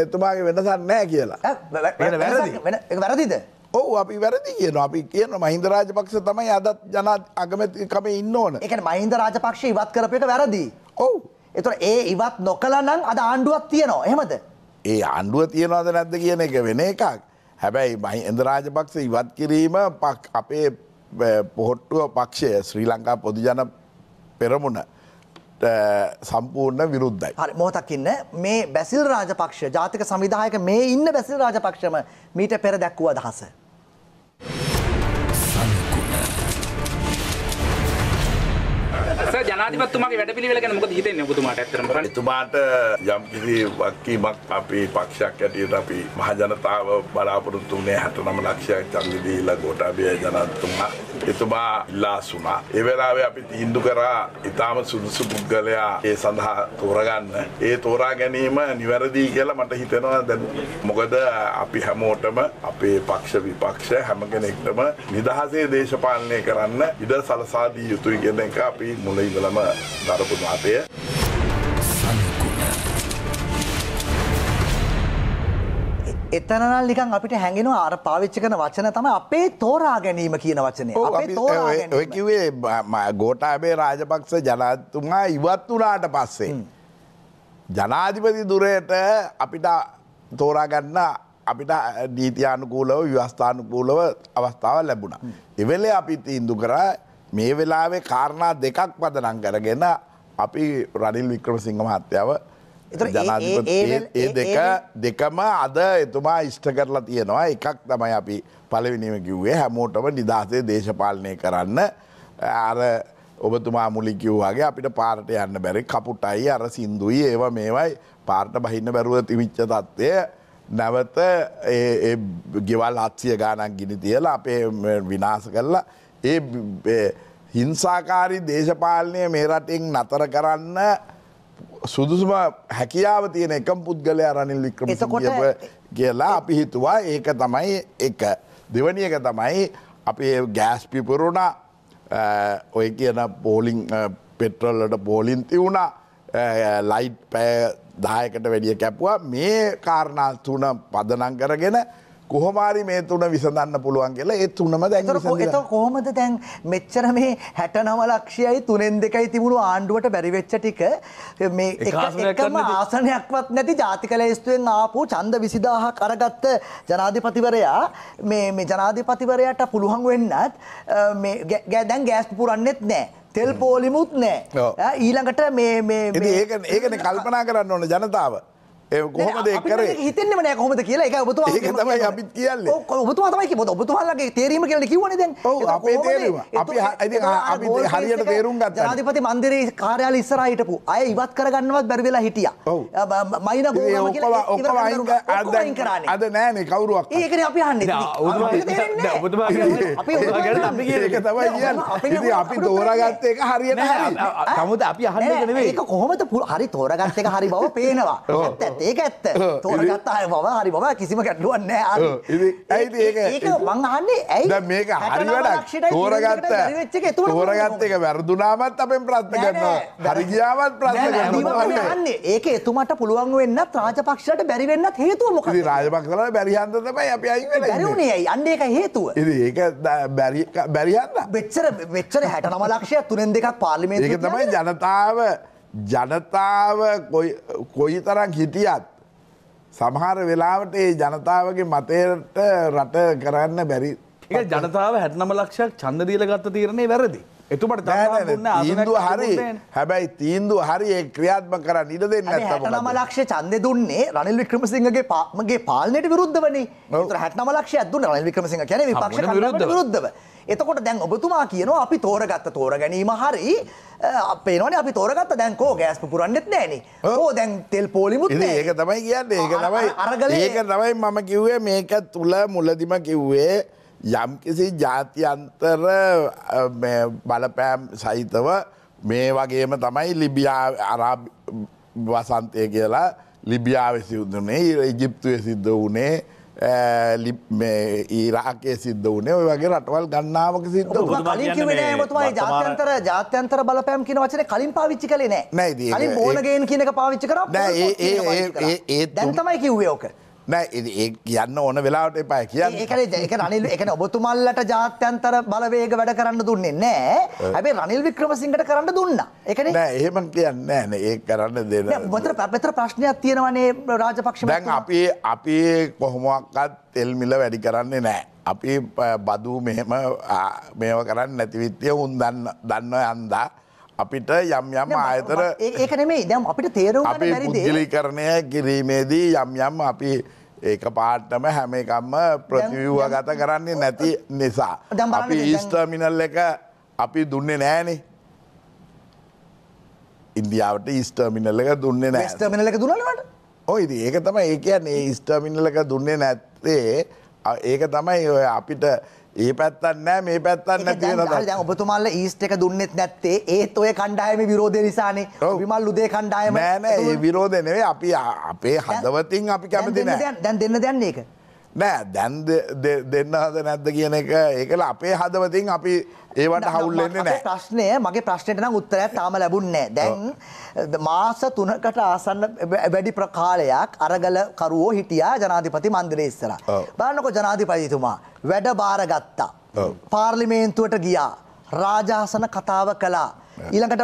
එතුමාගේ වෙනසක් නැහැ කියලා. වැරදිද? ඔව් අපි වැරදි කියනවා. අපි කියනවා මහින්ද රාජපක්ෂ තමයි අදත් ජනාධිපති අගමැතිකමේ ඉන්න ඕන. ඒ කියන්නේ මහින්ද රාජපක්ෂ ඉවත් කරපු එක වැරදි. ඔව්. ඒතර ඒ ඉවත් නොකළා නම් අද ආණ්ඩුවක් තියෙනවා. එහෙමද? ඒ ආණ්ඩුව තියනවද නැද්ද කියන එක වෙන එකක්. හැබැයි මහින්ද රාජපක්ෂ ඉවත් කිරීම අපේ පොහොට්ටුව පක්ෂය ශ්‍රී ලංකා පොදු ජන පෙරමුණ සම්පූර්ණ විරුද්ධයි. හරි මොහොතක් ඉන්න මේ බැසිල් රාජපක්ෂ ජාතික සංවිධායක මේ ඉන්න බැසිල් රාජපක්ෂම මීට පෙර දැක්වූ අදහස. ජනාධිපතිතුමාගේ වැඩපිළිවෙල ගැන මොකද හිතන්නේ ඔබතුමාට? ඇත්තටම එතුමාට යම්කිසි වගකීමක් අපේ පක්ෂයක් ඇටියට අපි මහ ජනතාව බලාපොරොත්තු වුණේ 69 ලක්ෂයක් ඡන්දෙ දීලා ගෝඨාභය ජනාධිපතිතුමා එතුමා ඉල්ලාසුණා. ඒ වෙලාවේ අපි තීන්දුව කරා ඊටාම සුදුසු පුද්ගලයා ඒ සඳහා තෝරගන්න. ඒ තෝරා ගැනීම නිවැරදි කියලා මට හිතෙනවා දැන්. මොකද අපි හැමෝටම අපේ පක්ෂ විපක්ෂ හැම කෙනෙක්ටම නිදහසේ දේශපාලනය කරන්න ඉඩ සලසා දිය යුතුයි කියන එක අපි මුල ඉඳලම දරපු මතය. එතන නම් නිකන් අපිට හැංගෙනවා අර පාවිච්චි කරන වචන තමයි අපේ තෝරා ගැනීම කියන වචනේ. අපේ තෝරා ගැනීම. ඔය කිව්වේ ගෝඨාභය රාජපක්ෂ ජනාධිපතිතුමා ඉවත් වුණාට පස්සේ ජනාධිපති ධුරයට අපිට තෝරා ගන්න අපිට නීතියානුකූලව ව්‍යවස්ථානුකූලව අවස්ථාව ලැබුණා. ඒ වෙලේ අපි තීන්දුව කරා මේ වෙලාවේ කාරණා දෙකක් පදනම් කරගෙන අපි රනිල් වික්‍රමසිංහ මහත්තයාව ජනාධිපති ඒ දෙකම අද එතුමා ඉෂ්ට කරලා තියෙනවා. එකක් තමයි අපි පළවෙනිම කිව්වේ හැමෝටම නිදහසේ දේශපාලනය කරන්න. අර ඔබතුමා මුලින් කිව්වා වගේ අපිට පාරට යන්න බැරි කපුටයි අර සින්දුයි ඒවා මේවයි පාරට බහින්න බැරුව තිවිච්ච තත්ත්වය නැවත ඒ ගෙවල් 700 ගානක් ගිනි තියලා අපේ විනාශ කළා. ඒ හිංසාකාරී දේශපාලනය මේ රටෙන් නතර කරන්න සුදුසුම හැකියාව තියෙන එකම පුද්ගලයා රනිල් වික්‍රමසිංහ කියලා අපි හිතුවා. ඒක තමයි එක. දෙවෙනි එක තමයි අපි ගෑස් පිපුරුණ ඔය කියන පෝලිං පෙට්‍රල් වලට පෝලින් තියුණා ලයිට් පැය 10කට වැඩිය කැපුවා. මේ කාරණා තුන පදනම් කරගෙන කොහොම හරි මේ තුන විසඳන්න පුළුවන් කියලා ඒ තුනම දැන් විසඳලා. ඒක කොහොමද දැන් මෙච්චර මේ 69 ලක්ෂයයි 3/2යි තිබුණු ආණ්ඩුවට බැරි වෙච්ච ටික මේ එකම ආසනයක්වත් නැති ජාතික ලේස්තුවෙන් ආපු ඡන්ද 20000ක් අරගත්ත ජනාධිපතිවරයා මේ ජනාධිපතිවරයාට පුළුවන් වෙන්නත් මේ දැන් ගෑස් පුරන්නෙත් නැහැ. තෙල් පෝලිමුත් නෑ. ඊළඟට ඒකනේ කල්පනා කරන්න ඕන ජනතාව. කොහොමද ඒක කරේ? හිතෙන්නෙම නෑ කොහොමද කියලා. ඒක ඔබතුමා ඒක තමයි අපිත් කියන්නේ. ඔබතුමා තමයි කිව්වොත් ඔබතුමාලගේ තේරීම කියලා කිව්වනේ දැන්. ඔව් අපේ තේරීම. අපි හරියට තේරුම් ගත්තා. ජනාධිපති මන්දිරයේ කාර්යාලය ඉස්සරහා හිටපු අය ඉවත් කරගන්නවත් බැරි වෙලා හිටියා. මයින බෝරම කියලා ඔක්කොම අද නෑනේ කවුරුවක්. ඒකනේ අපි අහන්නේ. ඔබතුමා අපි කියන එක තමයි කියන්නේ. අපි තෝරාගත්ත එක හරියට හරි. සමුද අපි අහන්නේ නෙමෙයි. ඒක කොහොමද හරි තෝරාගත්ත එක හරි බව පේනවා. ඒක ඇත්ත. තෝරගත්ත අය බව හරි බව කිසිම ගැටලුවක් නැහැ. ඒක මං අහන්නේ ඇයි? දැන් මේක හරි වැඩක්. තෝරගත්ත එක වැරදුනාමත් අපෙන් ප්‍රශ්න කරනවා. හරි ගියාමත් ප්‍රශ්න කරනවා. ඒක එතුමාට පුළුවන් වෙන්නත් රාජපක්ෂට බැරි වෙන්නත් හේතුව මොකක්ද? ඉතින් රාජපක්ෂලා බැරි හන්ද තමයි අපි අයින් වෙලා ඉන්නේ. බැරි උනේ ඇයි? අන්න ඒකයි හේතුව. ඉතින් ඒක බැරි හන්ද. මෙච්චර 69 ලක්ෂය 3/2ක් පාර්ලිමේන්තුවේ. ඒක තමයි ජනතාව කොයි තරම් හිටියත් සමහර වෙලාවට ඒ ජනතාවගේ මතයට රට කරන්න බැරි. ඒක ජනතාව 69 ලක්ෂයක් ඡන්ද දීලා ගත්ත තීරණේ වැරදි. එතුමට තීන්දුව හරි. හැබැයි තීන්දුව හරි ඒ ක්‍රියාත්මක කරන්න ඉඩ දෙන්නේ නැත්තම් 69 ලක්ෂ ඡන්දේ දුන්නේ රනිල් වික්‍රමසිංහගේ පාලනයට විරුද්ධවනේ. ඒතර 69 ලක්ෂයක් දුන්නේ රනිල් වික්‍රමසිංහ කියන්නේ විපක්ෂ කණ්ඩායමට විරුද්ධව. එතකොට දැන් ඔබතුමා කියනවා අපි තෝරගත්ත තෝර ගැනීම හරි. පේනවනේ අපි තෝරගත්ත දැන් කෝ ගෑස් පුපුරන්නෙත් නෑනේ. ඕ දැන් තෙල් පෝලිමුත් නෑ. ඒක තමයි කියන්නේ. ඒක තමයි මම කිව්වේ මේක තුල මුලදිම කිව්වේ යම්කිසි ජාත්‍යන්තර බලපෑම් සහිතව මේ වගේම තමයි ලිබියා අරාබ් වසන්තය කියලා ලිබියාවේ සිද්ධ වුණේ, ඊජිප්තුවේ සිද්ධ වුණේ, ඊරාකයේ සිද්ධ වුණේ, ඔය වගේ රටවල් ගණනාවක සිද්ධ වුණා. කලින් කිව්වේ නෑ ඔබතුමා ජාත්‍යන්තර බලපෑම් කියන වචනේ කලින් පාවිච්චි කළේ නෑ. කලින් බෝන ගේන් කියන එක පාවිච්චි කරා. දැන් තමයි කිව්වේ ඕක. නෑ ඒ කියන්න ඕන වෙලාවට එපා කියන්නේ. ඒක රනිල් ඒකනේ ඔබතුමල්ලට ජාත්‍යන්තර බලවේග වැඩ කරන්න දුන්නේ නෑ. හැබැයි රනිල් වික්‍රමසිංහට කරන්න දුන්නා. ඒකනේ. නෑ එහෙම කියන්නේ නෑ. ඒක කරන්න දෙන්න. නෑ මෙතන ප්‍රශ්නයක් තියෙනවානේ රාජපක්ෂ මහත්මයා. දැන් අපි කොහොමවත් තෙල් මිල වැඩි කරන්නේ නෑ. අපි බදු මේව කරන්නේ නැති විත්‍ය උන් දන්නව යන්දා. අපිට යම් ආයතන ඒක නෙමෙයි දැන් අපිට තේරුම් ගන්න බැරිද? අපි පුද්ගලීකරණය කිරීමේදී යම් අපි ඒක පාඩම හැම එකක්ම ප්‍රතිව්‍යුහගත කරන්නේ නැති නිසා අපි ඊස්ටර්මිනල් එක අපි දුන්නේ නැහනේ. ඉන්දියාවට ඊස් ටර්මිනල් එක දුන්නේ නැහැ. ඊස් ටර්මිනල් එක දුන්නා නේද? ඔය ඉතින් ඒක තමයි ඒ කියන්නේ ඊස් ටර්මිනල් එක දුන්නේ නැත්තේ ඒක තමයි ඔය අපිට ඒ පැත්තක් නැහැ මේ පැත්තක් නැති වෙනවා. හරි දැන් ඔබතුමාලා ඊස්ට් එක දුන්නෙත් නැත්තේ ඒත් ඔය කණ්ඩායමේ විරෝධය නිසානේ. විමල් උදේ කණ්ඩායම නෑ ඒ විරෝධය නෙවෙයි අපි අපේ හදවතින් අපි කැමති නෑ. දැන් දෙන්න දෙන්නේ ඒක. නෑ දැන් දෙන්න හද නැද්ද කියන එක ඒකල අපේ හදවතින් අපි ඒවට හවුල් වෙන්නේ නෑ. ප්‍රශ්නය මගේ ප්‍රශ්නෙට නම් උත්තරයක් තාම ලැබුන්නේ නෑ. දැන් මාස 3කට ආසන්න වැඩි ප්‍රකාලයක් අරගල කරුවෝ හිටියා ජනාධිපති මණ්ඩලයේ ඉස්සරහ. බලන්නකො ජනාධිපතිතුමා වැඩ බාර ගත්තා. පාර්ලිමේන්තුවට ගියා. රාජාසන කතාව කළා. ඊළඟට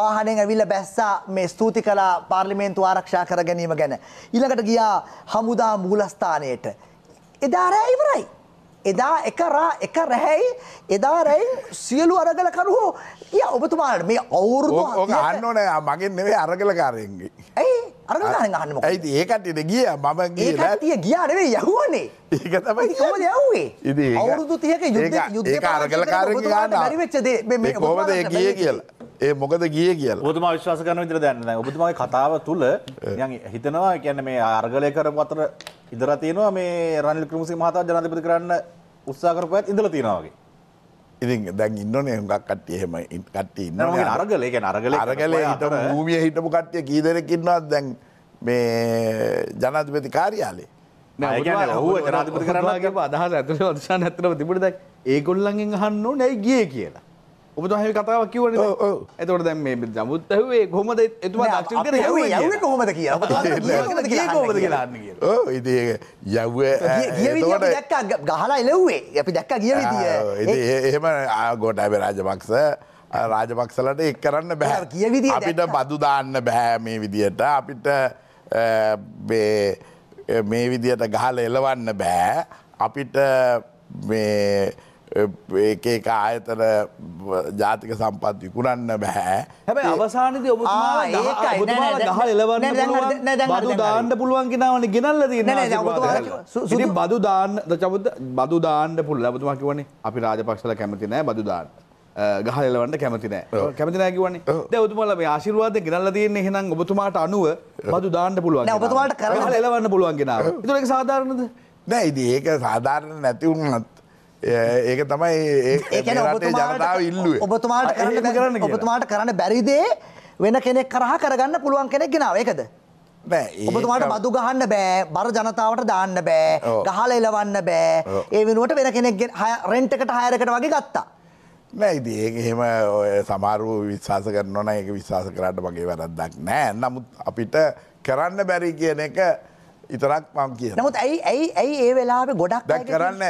වාහනෙන් ඇවිල්ලා බැස්සා මේ ස්තුති කළා පාර්ලිමේන්තුව ආරක්ෂා කර ගැනීම ගැන. ඊළඟට ගියා හමුදා මූලස්ථානයට. එදා රැ ඉවරයි. එදා එක රැයි එදා රැයි සියලු අරගල කරුවෝ යා ඔබතුමාට මේ අවුරුදු ඔක අහන්න ඕනේ මගෙන් නෙවෙයි අරගලකාරයන්ගේ. ඇයි අරගලකාරයන් අහන්නේ මොකද? ඇයි ඒ කට්ටියට ගියා මම ගියේ නෑ. ඒ කට්ටිය ගියා නෙවෙයි යහුවනේ. ඒක තමයි කොහොමද යහුවේ? ඉතින් අවුරුදු 30ක යුද්ධ ඒක අරගලකාරයන් ගාන බැරි වෙච්ච දේ මේ කොහොමද ඒ ගියේ කියලා. ඒ මොකද ගියේ කියලා ඔබතුමා විශ්වාස කරන විදිහට දැන් දැන් ඔබතුමාගේ කතාව තුළ නිකන් හිතනවා කියන්නේ මේ අර්ගලය කරපු අතර ඉඳලා තියෙනවා මේ රනිල් වික්‍රමසිංහ මහතා ජනාධිපති කරන්න උත්සාහ කරපු අයත් ඉඳලා තියෙනවා වගේ. ඉතින් දැන් ඉන්නෝනේ හුඟක් කට්ටිය එහෙම කට්ටිය ඉන්නෝනේ. අර්ගලය කියන්නේ අර්ගලය හිටපු භූමියේ හිටපු කට්ටිය කී දෙනෙක් ඉන්නවද දැන් මේ ජනාධිපති කාර්යාලයේ? නෑ ඒ කියන්නේ ඔහු ජනාධිපති කරන්න කියපු අදහස ඇතුළේ අධිෂ්ඨාන ඇතුළේ තිබුණේ දැන් ඒගොල්ලන්ගෙන් අහන්න ඕනේ ඇයි ගියේ කියලා. ඔබතුමා මේ කතාව කිව්වනේ. එතකොට දැන් මේ ජමුත් ඇහුවේ කොහොමද එතුමා දක්ෂින් කරේ යව්වේ කොහොමද කියලා. ඔබතුමා ගියේ කොහොමද කියලා අහන්න කියලා. ඔව් ඉතින් ඒක යව්වේ ගිය විදිය අපි දැක්කා ගහලා එළෙව්වේ. අපි දැක්කා ගිය විදිය. ඉතින් එහෙම ගෝඨාභය රාජපක්සලට ඒක කරන්න බෑ. අපිට බදු දාන්න බෑ මේ විදියට. අපිට මේ විදියට ගහලා එළවන්න බෑ. අපිට මේ ඒක ඒක ආයතන ජාතික සම්පත් විකුණන්න බෑ. හැබැයි අවසානයේදී ඔබතුමාලා බදු දාන්න පුළුවන් කෙනාවනේ ගෙනල්ලා තියෙනවා. බදු දාන්න බදු දාන්න පුළුවන්. ඔබතුමා කියවනේ අපි රාජපක්ෂලා කැමති නෑ බදු දාන්න. ගහලා එලවන්න කැමති නෑ. කැමති නෑ කියවනේ. දැන් ඔබතුමාලා මේ ආශිර්වාදයෙන් ගෙනල්ලා තියෙන්නේ එහෙනම් ඔබතුමාට අනුව බදු දාන්න පුළුවන්. නෑ ඔබතුමාට කරලා එලවන්න පුළුවන් කෙනාව. ඒතකොට ඒක සාධාරණද? නෑ ඉතින් ඒක සාධාරණ නැති වුණත් ඒක තමයි ඒ රටේ ජනතාව ඉල්ලුවේ. ඔබතුමාට කරන්න බැරි දේ වෙන කෙනෙක් කරා කරගන්න පුළුවන් කෙනෙක් ගෙනාව. ඒකද? නෑ. ඔබතුමාට බදු ගහන්න බෑ. බර ජනතාවට දාන්න බෑ. ගහලා එලවන්න බෑ. ඒ වෙනුවට වෙන කෙනෙක් රෙන්ට් එකට හයර් එකට වගේ ගත්තා. නෑ ඉතින් ඒක එහෙම ඔය සමහරව විශ්වාස කරනවා නම් ඒක විශ්වාස කරන්න මගේ වැරද්දක් නෑ. නමුත් අපිට කරන්න බැරි කියන එක විතරක් මම කියනවා. නමුත් ඇයි ඒ වෙලාවේ ගොඩක් අය කරන්න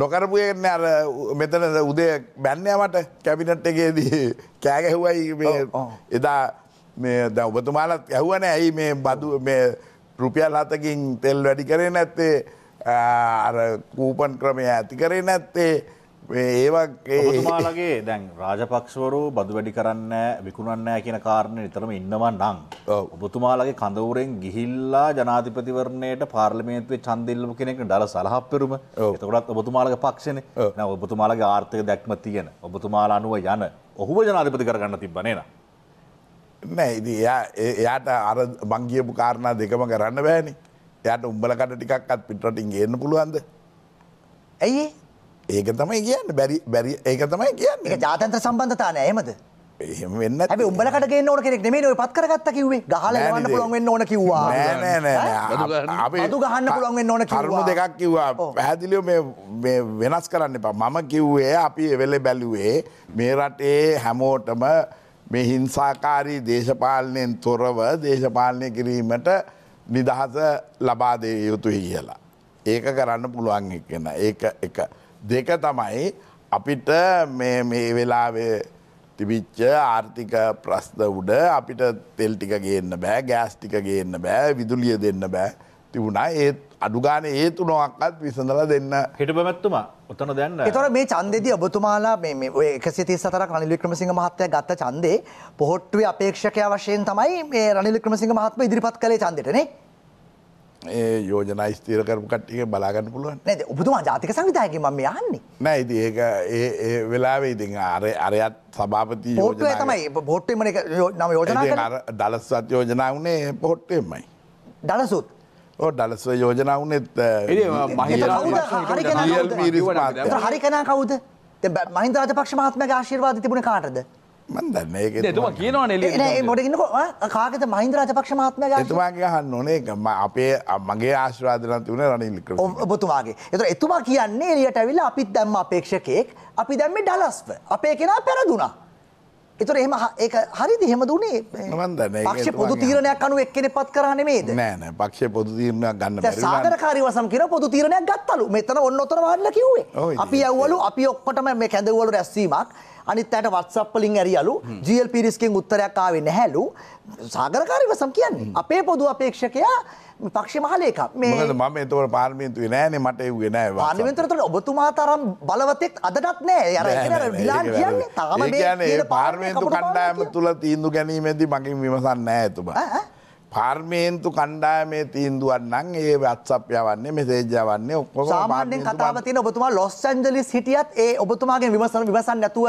නොකරපු එක අර මෙතන උදේ බැන්නෑමට කැබිනට් එකේදී කෑ ගැහුවයි මේ එදා මේ දැන් ඔබතුමාලත් ඇහුවනේ ඇයි මේ බදු මේ රුපියල් 7කින් තෙල් වැඩි කරේ නැත්තේ අර කූපන් ක්‍රමය ඇති කරේ නැත්තේ මේ ඒවා ඔබතුමාලගේ දැන් රාජපක්ෂවරු බදු වැඩි කරන්නේ නැහැ විකුණන්නේ නැහැ කියන කාරණේ නිතරම ඉන්නවා නම් ඔබතුමාලගේ කඳවුරෙන් ගිහිල්ලා ජනාධිපතිවරණයට පාර්ලිමේන්තුවේ ඡන්ද ඉල්ලපු කෙනෙක් ඩල සලහප්පෙරුම එතකොටත් ඔබතුමාලගේ පක්ෂනේ නෑ ඔබතුමාලගේ ආර්ථික දැක්ම තියෙන ඔබතුමාලා අනුව යන ඔහුව ජනාධිපති කරගන්න තිබ්බනේ නෑ ඉතින් එයාට අර මං කියපු කාරණා දෙකම කරන්න බෑනේ. එයාට උඹලකට ටිකක්වත් පිටරටින් ගේන්න පුළුවන්ද? ඇයි ඒක තමයි කියන්නේ බැරි ඒක තමයි කියන්නේ. ඒක ජාත්‍යන්තර සම්බන්ධතාව නෑ එහෙමද? එහෙම වෙන්නේ නැහැ. හැබැයි උඹලකට ගේන්න ඕන කෙනෙක් නෙමෙයි ඔය පත් කරගත්තා කිව්වේ. ගහලා එලවන්න පුළුවන් වෙන්න ඕන කිව්වා. නෑ. අපි අදු ගහන්න පුළුවන් වෙන්න ඕන කිව්වා. කරුණු දෙකක් කිව්වා. පැහැදිලිව මේ වෙනස් කරන්න එපා. මම කිව්වේ අපි එවෙලේ බැලුවේ මේ රටේ හැමෝටම මේ හිංසාකාරී දේශපාලනයෙන් තොරව දේශපාලනය කිරීමට නිදහස ලබා දෙ යුතුයි කියලා. ඒක කරන්න පුළුවන් එක්කන. ඒක එක. දෙක තමයි අපිට මේ වෙලාවේ තිබිච්ච ආර්ථික ප්‍රශ්න උඩ අපිට තෙල් ටික ගේන්න බෑ ගෑස් ටික ගේන්න බෑ විදුලිය දෙන්න බෑ තිබුණා ඒ අඩු ගානේ ඒ තුනක්වත් විසඳලා දෙන්න හිටපමැතුමා ඔතන දැන්. ඒතකොට මේ ඡන්දෙදී ඔබතුමාලා මේ ඔය 134ක් රනිල් වික්‍රමසිංහ මහත්තයා ගත්ත ඡන්දේ පොහොට්ටුවේ අපේක්ෂකයා වශයෙන් තමයි මේ රනිල් වික්‍රමසිංහ මහත්මයා ඉදිරිපත් කළේ ඡන්දෙට නේ? ඒ යෝජනා ස්ථිර කරපු කට්ටිය බලා ගන්න පුළුවන් නේද? ඔබතුමා ජාතික සංවිධායකයෙක් මම මේ අහන්නේ. නෑ ඉතින් ඒක ඒ වෙලාවේ ඉතින් අරයත් සභාපති යෝජනා තමයි පොට්ටෙමනේ නම යෝජනා කරන්නේ. අර දලස්වත් යෝජනා වුණේ පොට්ටෙමයි. දලසොත්. ඔව් දලස්ව යෝජනා වුණෙත් හරි කෙනා කවුද? දැන් මහින්ද රාජපක්ෂ මහත්මයාගේ ආශිර්වාද තිබුණේ කාටද? මන් දන්නේ ඒක. එතුමා කියනවනේ එළියට. නෑ මොඩ කියනකෝ කාගෙද මහින්ද රාජපක්ෂ මහත්මයාගේ. එතුමාගේ අහන්න ඕනේ ඒක. අපේ මගේ ආශිර්වාද නම් තිබුණේ රනිල් වික්‍රමසිංහ. ඔබතුමාගේ. ඒතර එතුමා කියන්නේ එළියට ඇවිල්ලා අපිත් දැම්ම අපේක්ෂකෙක්. අපි දැම්මේ ඩලස්ව. අපේ කෙනා පෙරදුනා. ඒතර එහෙම ඒක හරියද එහෙමද උනේ? මන් දන්නේ ඒක. පක්ෂ පොදු තීරණයක් අනුව එක්කෙනෙක්පත් කරා නෙමෙයිද? නෑ නෑ පක්ෂ පොදු තීරණයක් ගන්න බැරි වුණා. සාධනකාරීව සම කියන පොදු තීරණයක් ගත්තලු. මෙතන ඔන්න ඔතන වාඩිලා කිව්වේ. අපි යවවලු අපි ඔක්කොටම මේ කැඳවවලු රැස්වීමක්. අනිත් පැයට WhatsApp වලින් ඇරියලු GLP රිස්කෙන් උත්තරයක් ආවේ නැහැලු සාගරකාරීව සම් කියන්නේ අපේ පොදු අපේක්ෂකයා පක්ෂ මහලේකක් මේ මොකද මම ඒතකොට පාර්ලිමේන්තුවේ නෑනේ මට එව්වේ නෑ පාර්ලිමේන්තුවට ඔබතුමා තරම් බලවතෙක් අදටත් නෑ අර ඒක විලාන් කියන්නේ තාම මේ කියන පාර්ලිමේන්තු කණ්ඩායම තුල තීන්දුව ගැනීමේදී මගෙන් විමසන්නේ නෑ එතුමා පාර්ලිමේන්තු කණ්ඩායමේ තීන්දුවක් නම් ඒ WhatsApp යවන්නේ මෙසේජ් යවන්නේ ඔක්කොම සාමාන්‍යයෙන් කතාව තියෙන ඔබතුමා ලොස් ඇන්ජලිස් හිටියත් ඒ ඔබතුමාගෙන් විමසන්න නැතුව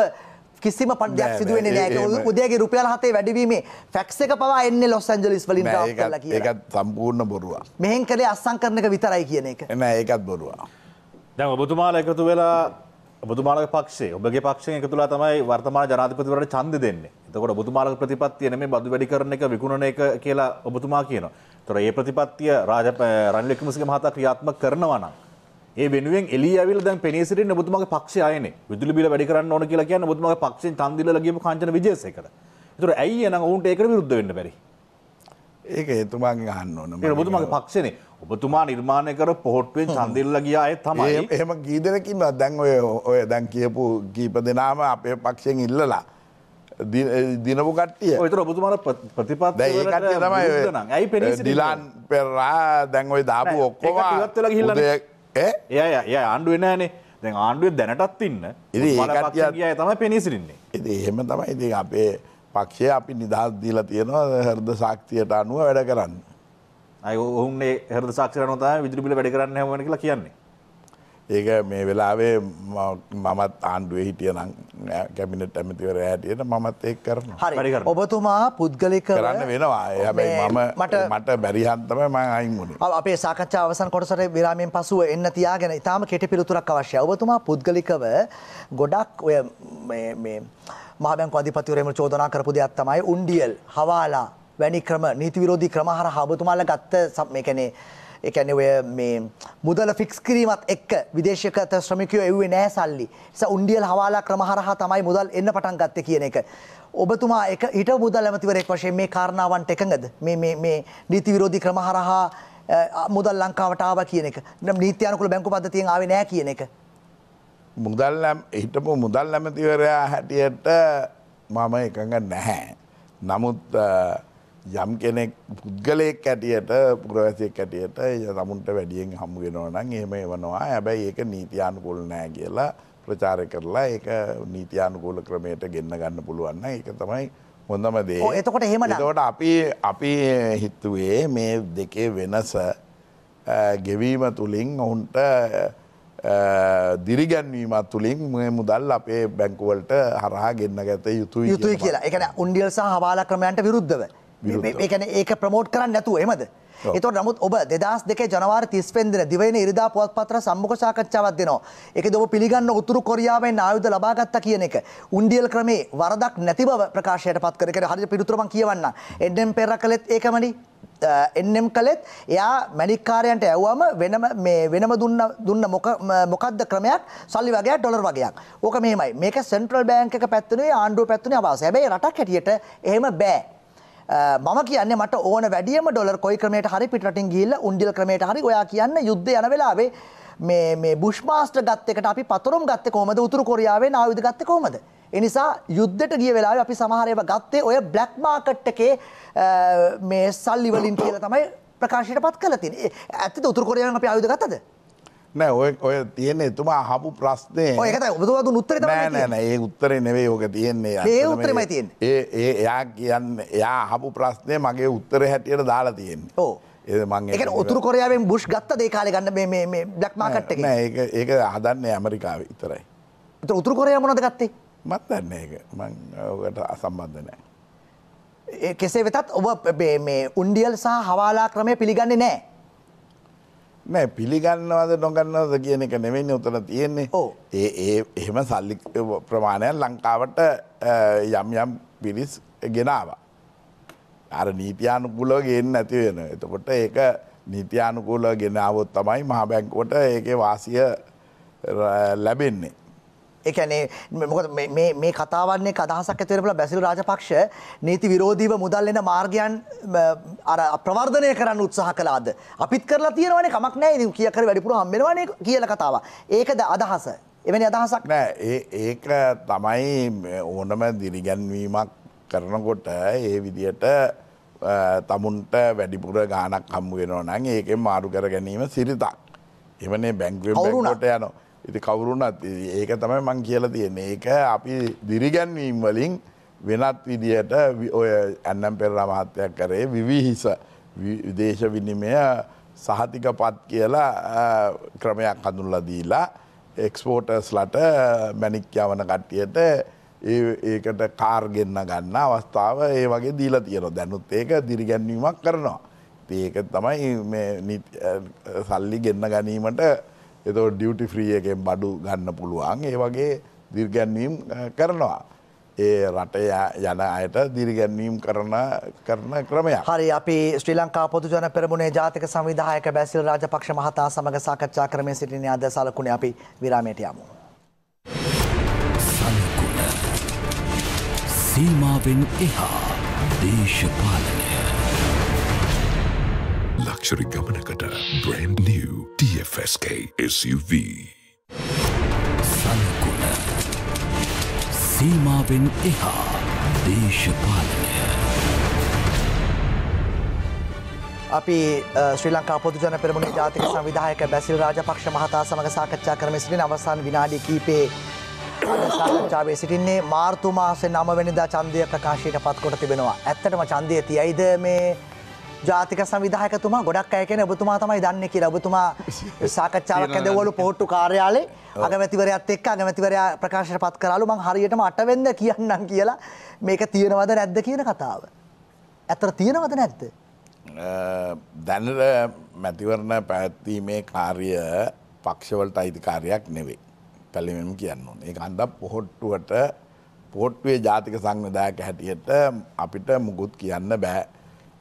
කිසිම පණ්ඩයක් සිදු වෙන්නේ නැහැ. උදේගේ රුපියල් 7 වැඩිවීමේ ෆැක්ස් එක පවා එන්නේ ලොස් ඇන්ජලිස් වලින් ඩ්‍රොප් කරලා කියලා. ඒකත් සම්පූර්ණ බොරුවක්. මෙහෙන් කලේ අසංකරණක විතරයි කියන එක. නෑ ඒකත් බොරුවක්. දැන් ඔබතුමාලා එකතු වෙලා ඔබතුමාලාගේ පක්ෂේ ඔබගේ පක්ෂයෙන් එකතුලා තමයි වර්තමාන ජනාධිපතිවරයාට ඡන්ද දෙන්නේ. එතකොට ඔබතුමාලාගේ ප්‍රතිපත්තිය නෙමෙයි බදු වැඩි කරන එක විකුණන එක කියලා ඔබතුමා කියනවා. ඒතොර මේ ප්‍රතිපත්තිය රනිල් වික්‍රමසිංහ මහතා ක්‍රියාත්මක කරනවා නම් ඒ වෙනුවෙන් එළිය ඇවිල්ලා දැන් පෙනී සිටින්න ඔබතුමාගේ පක්ෂය ආයනේ විදුලි බිල වැඩි කරන්න ඕන කියලා කියන්නේ ඔබතුමාගේ පක්ෂෙන් ඡන්දිල්ලලා ගියපු කාංචන විජේසේකර. ඒතර ඇයි එහෙනම් ඔවුන්ට ඒකට විරුද්ධ වෙන්න බැරි? ඒක එතුමාගෙන් අහන්න ඕන. ඒක ඔබතුමාගේ පක්ෂනේ. ඔබතුමා නිර්මාණය කර පොහොට්ටුවෙන් ඡන්දිල්ලලා ගියා අය තමයි. එහෙම කී දෙනෙක් ඉන්නවද දැන් ඔය දැන් කියපු කීප දෙනාම අපේ පක්ෂෙන් ඉල්ලලා දිනපු කට්ටිය. ඔය ඒතර ඔබතුමාගේ ප්‍රතිපත්තිය වලට විරුද්ධ නම් ඇයි පෙනී සිටින්නේ? දිලාන් පෙරා දැන් ඔය දාපු ඔක්කොම ඒක ඉවත් වෙලා ගිහිල්ලානේ. ඒ ආණ්ඩුවේ නෑනේ. දැන් ආණ්ඩුවේ දැනටත් ඉන්න ඒකත් තමයි පෙනී සිටින්නේ. ඉතින් එහෙම තමයි. ඉතින් අපේ පක්ෂය අපි නිදහස් දීලා තියෙනවා හෘද සාක්ෂියට අනුව වැඩ කරන්න. අය ඔවුන්නේ හෘද සාක්ෂියට අනුව තමයි විදුලි බිල වැඩ කරන්න හැමෝම කියලා කියන්නේ. ඒක මේ වෙලාවේ මමත් ආණ්ඩුවේ හිටියනම් කැබිනට් ඇමතිවරයා හැටියට මමත් ඒක කරනවා. හරි. ඔබතුමා පුද්ගලිකව කරන්න වෙනවා. හැබැයි මට බැරි හන්ද තමයි මම අයින් වුණේ. අපේ සාකච්ඡාව අවසන් කොටසට විරාමයෙන් පසුව එන්න තියාගෙන ඊටාම කෙටි පිළිතුරක් අවශ්‍යයි. ඔබතුමා පුද්ගලිකව ගොඩක් ඔය මේ මහ බැංකු අධිපතිවරයාම චෝදනා කරපු දෙයක් තමයි උන්ඩියල් හවාලා වැනි ක්‍රම නීති විරෝධී ක්‍රම හරහා ඔබතුමාලා ගත්ත මේ කියන්නේ ඒ කියන්නේ ඔය මේ මුදල ෆික්ස් කිරීමත් එක්ක විදේශගත ශ්‍රමිකයෝ එව්වේ නැහැ සල්ලි. නිසා උන්ඩියල් හවාලා ක්‍රම හරහා තමයි මුදල් එන්න පටන් ගත්තේ කියන එක. ඔබතුමා එක හිටව මුදල් ඇමතිවරයෙක් වශයෙන් මේ කාරණාවන්ට එකඟද? මේ නීති විරෝධී ක්‍රම හරහා මුදල් ලංකාවට ආවා කියන එක. නීති අනුකූල බැංකු පද්ධතියෙන් ආවේ නැහැ කියන එක. මුදල් හිටපු මුදල් ඇමතිවරයා හැටියට මම එකඟ නැහැ. නමුත් යම් කෙනෙක් පුද්ගලයෙක් ඇටියට පුරවැසියෙක් ඇටියට තමුන්ට වැඩියෙන් හමු වෙනවා නම් එහෙම එවනවා. හැබැයි ඒක නීතියානුකූල නෑ කියලා ප්‍රචාරය කරලා ඒක නීතියානුකූල ක්‍රමයට ගෙන්න ගන්න පුළුවන් නම් ඒක තමයි හොඳම දේ. ඔව් එතකොට එහෙමනම් එතකොට අපි හිතුවේ මේ දෙකේ වෙනස ගෙවීම තුලින් ඔවුන්ට දිරිගැන්වීමත් තුළින් මේ මුදල් අපේ බැංකුවලට හරහා ගෙන්න ගත යුතුයි කියලා. ඒ කියන්නේ උන්ඩියල් සහ හවාලා ක්‍රමයන්ට විරුද්ධව ඒක ප්‍රමෝට් කරන්න නැතුව එහෙමද? ඒතකොට නමුත් ඔබ 2002 ජනවාරි 30 වෙනිදා දිවයින ඉරිදා පුවත්පත්‍ර සම්මුඛ සාකච්ඡාවක් දෙනවා. ඒකද ඔබ පිළිගන්න උතුරු කොරියාවෙන් ආයුධ ලබා ගත්තා කියන එක. උන්ඩියල් ක්‍රමේ වරදක් නැති බව ප්‍රකාශයට පත් කර ඒක හරියට පිළිතුර මම කියවන්නම්. එඩ්නම් පෙරරා කළෙත් ඒකමනේ. එන්නම් කළෙත් එයා මැණික්කාරයන්ට ඇව්වම වෙනම දුන්න මොකද්ද ක්‍රමයක් සල්ලි වගේක් ඩොලර් වගේක්. ඕක මෙහෙමයි. මේක සෙන්ට්‍රල් බැංක් එක පැත්තනේ ආණ්ඩුව පැත්තනේ අවාසය. හැබැයි රටක් හැටියට එහෙම බෑ. මම කියන්නේ මට ඕන වැඩියම ඩොලර් කොයි ක්‍රමයට හරි පිටරටින් ගිහිල්ලා උන්ඩියල් ක්‍රමයට හරි ඔයා කියන්න යුද්ධ යන වෙලාවේ මේ බුෂ්මාස්ටර් ගත් එකට අපි පතරොම් ගත්තේ කොහමද උතුරු කොරියාවෙන් ආයුධ ගත්තේ කොහමද? ඒ නිසා යුද්ධයට ගිය වෙලාවේ අපි සමහර ඒවා ගත්තේ ඔය බ්ලැක් මාකට් එකේ මේ සල්ලි වලින් කියලා තමයි ප්‍රකාශයට පත් කරලා තියෙන්නේ. ඇත්තද උතුරු කොරියාවෙන් අපි ආයුධ ගත්තද? නෑ ඔය තියෙන්නේ එතුමා අහපු ප්‍රශ්නේ. ඔය ඒක තමයි ඔබතුමා දුන්න උත්තරේ තමයි කියන්නේ. නෑ ඒ උත්තරේ නෙවෙයි ඕක තියෙන්නේ. ඒ උත්තරේමයි තියෙන්නේ. එයා කියන්නේ එයා අහපු ප්‍රශ්නේ මගේ උත්තරේ හැටියට දාලා තියෙන්නේ. ඔව්. Ikan utur Korea yang Bush gatta deh kali kan black market teki. Nah, ikan adatnya Amerika itu ray. Itu utur Korea mana dekati? Mata nih ikan, mang ada sambandnya. Kese betat oba undial sah hawala krame pilihan ini. Nah, pilihan nama itu dongkan nama sekian ikan ini uturan ini. Oh. Emang salik permainan langkawat yam pilis gena apa? Ada nitiyanukula gena nanti ya, itu kota eka nitiyanukula gena itu tamai mahabank kota eka wasiya labinne. Eka nih, me katakan nih kadangsa keturunan pula Basil Rajapaksa niti virodi ba modal lena margian ada pravardan ekaran utsaha kalad. Apit kerla tiyan wane kamak nae itu kia kari badi pura hamil wane kia la katawa. Eka da adahasa, ini adahasa. Nah, eka tamai onama dirigan mimak karena kota evidiyata tamunta වැඩිපුර ගාණක් හම්බ වෙනවා නම් ඒකෙන් මාරු කර ගැනීම සිරිතක්. එවනේ බැංකුවෙන් බැංකුවට යනවා. ඉතින් කවුරුණත් ඒක තමයි මම කියලා තියෙන්නේ. ඒක අපි දිරිගැන්වීම් වලින් වෙනත් විදියට ඔය අන්නම් පෙරේරා මහත්තයා කරේ විවිහිස විදේශ විනිමය සහතිකපත් කියලා ක්‍රමයක් හඳුන්ලා දීලා එක්ස්පෝටර්ස්ලාට මැණික් යවන කට්ටියට ඒකට කාර් ගෙන්න ගන්න අවස්ථාව ඒ වගේ දීලා තියෙනවා. දැනුත් ඒක දිරිගැන්වීමක් කරනවා. ඉතින් ඒක තමයි මේ සල්ලි ගෙන්න ගැනීමට ඒතකොට ඩියුටි ෆ්‍රී එකෙන් බඩු ගන්න පුළුවන්. ඒ වගේ දිරිගැන්වීම් කරනවා. ඒ රටේ යන අයට දිරිගැන්වීම් කරන ක්‍රමයක්. හරි, අපි ශ්‍රී ලංකා පොදු ජන පෙරමුණේ ජාතික සංවිධායක බැසිල් රාජපක්ෂ මහතා සමග සාකච්ඡා කරමින් සිටින්නේ අද සලකුණේ. අපි විරාමයට යමු. සීමාවෙන් එහා දේශපාලනය. ලක්ෂරි ගමනකට brand new DFSK SUV. සංකුල සීමාවෙන් එහා දේශපාලනය. Api Sri Lanka Podu Jana Peramuné Jatika Samvidhayaka Basil Rajapaksa Mahata samaga sakatcha karama sitin avasan vinadi kipe සාකච්ඡාවේ සිටින්නේ මාර්තු මාසේ 9 වෙනිදා ඡන්දය ප්‍රකාශයට පත් කොට තිබෙනවා. ඇත්තටම ඡන්දය තියයිද මේ ජාතික සංවිධායකතුමා? ගොඩක් අය කියන්නේ ඔබතුමා තමයි දන්නේ කියලා. ඔබතුමා සාකච්ඡාවක් ඇදවලු පොහොට්ටු කාර්යාලයේ අගමැතිවරයාත් එක්ක අගමැතිවරයා ප්‍රකාශයට පත් කරාලු මං හරියටම 8 වෙනිදා කියන්නම් කියලා. මේක තියෙනවද නැද්ද කියන කතාව. ඇත්තට තියෙනවද නැද්ද? දැනට මැතිවරණ පැවැත්වීමේ කාර්ය පක්ෂවලට අයිති කාර්යයක් නෙවෙයි. පැලිමෙන් කියන්න ඕනේ. ඒක හන්ද පොහොට්ටුවේ ජාතික සංවිධායක හැටියට අපිට මුකුත් කියන්න බෑ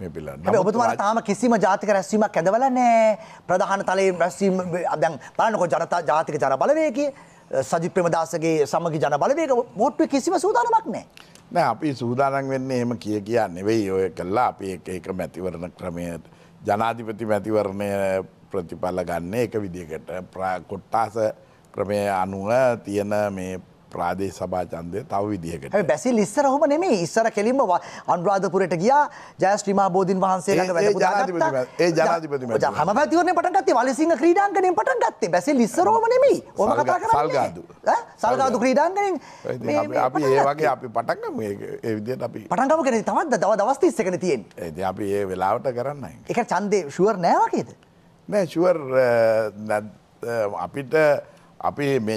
මේ පිළිබඳව. හැබැයි ඔබතුමාලා තාම කිසිම ජාතික රැස්වීමක් ඇදවලා නැහැ. ප්‍රධාන තලයේ රැස්වීම දැන් බලන්නකෝ ජනතා ජාතික ජන බලවේගයේ සජිත් ප්‍රේමදාසගේ සමගි ජන බලවේග පොහොට්ටුවේ කිසිම සූදානමක් නැහැ. නෑ, අපි සූදානම් වෙන්නේ එහෙම කියන්නේ නෙවෙයි. ඔය කළා අපි එක මැතිවරණ ක්‍රමයේ ජනාධිපති මැතිවරණය ප්‍රතිඵල ගන්න එක විදිහකට කොට්ටාස ක්‍රමය අනුව තියෙන මේ ප්‍රාදේශ සභා ඡන්දය තව විදිහකට. හැබැයි බැසිල් ඉස්සර ඔහොම නෙමෙයි. ඉස්සර කෙලින්ම අනුරාධපුරයට ගියා. ජයශ්‍රීමා බෝධින් වහන්සේ ළඟ වැඩ පුරා ගත්තා. ඒ ජනාධිපති මැතිවරණය. හැමපැතිවරණය පටන් ගත්තේ වලිසිංහ ක්‍රීඩාංගණයෙන් පටන් ගත්තේ. බැසිල් ඉස්සර ඔහොම නෙමෙයි. ඔහොම කතා කරන්නේ. සල්ගාදු. ඈ සල්ගාදු ක්‍රීඩාංගණයෙන්. අපි ඒ වගේ අපි පටන් ගමු. ඒ විදිහට අපි පටන් ගමු කියන්නේ තවත් දවස් 30 කනේ තියෙන්නේ. ඒ ඉතින් අපි ඒ වෙලාවට කරන්නයි. ඒක ඡන්දේ ෂුවර් නෑ වගේද? නෑ ෂුවර් අපිට අපි මේ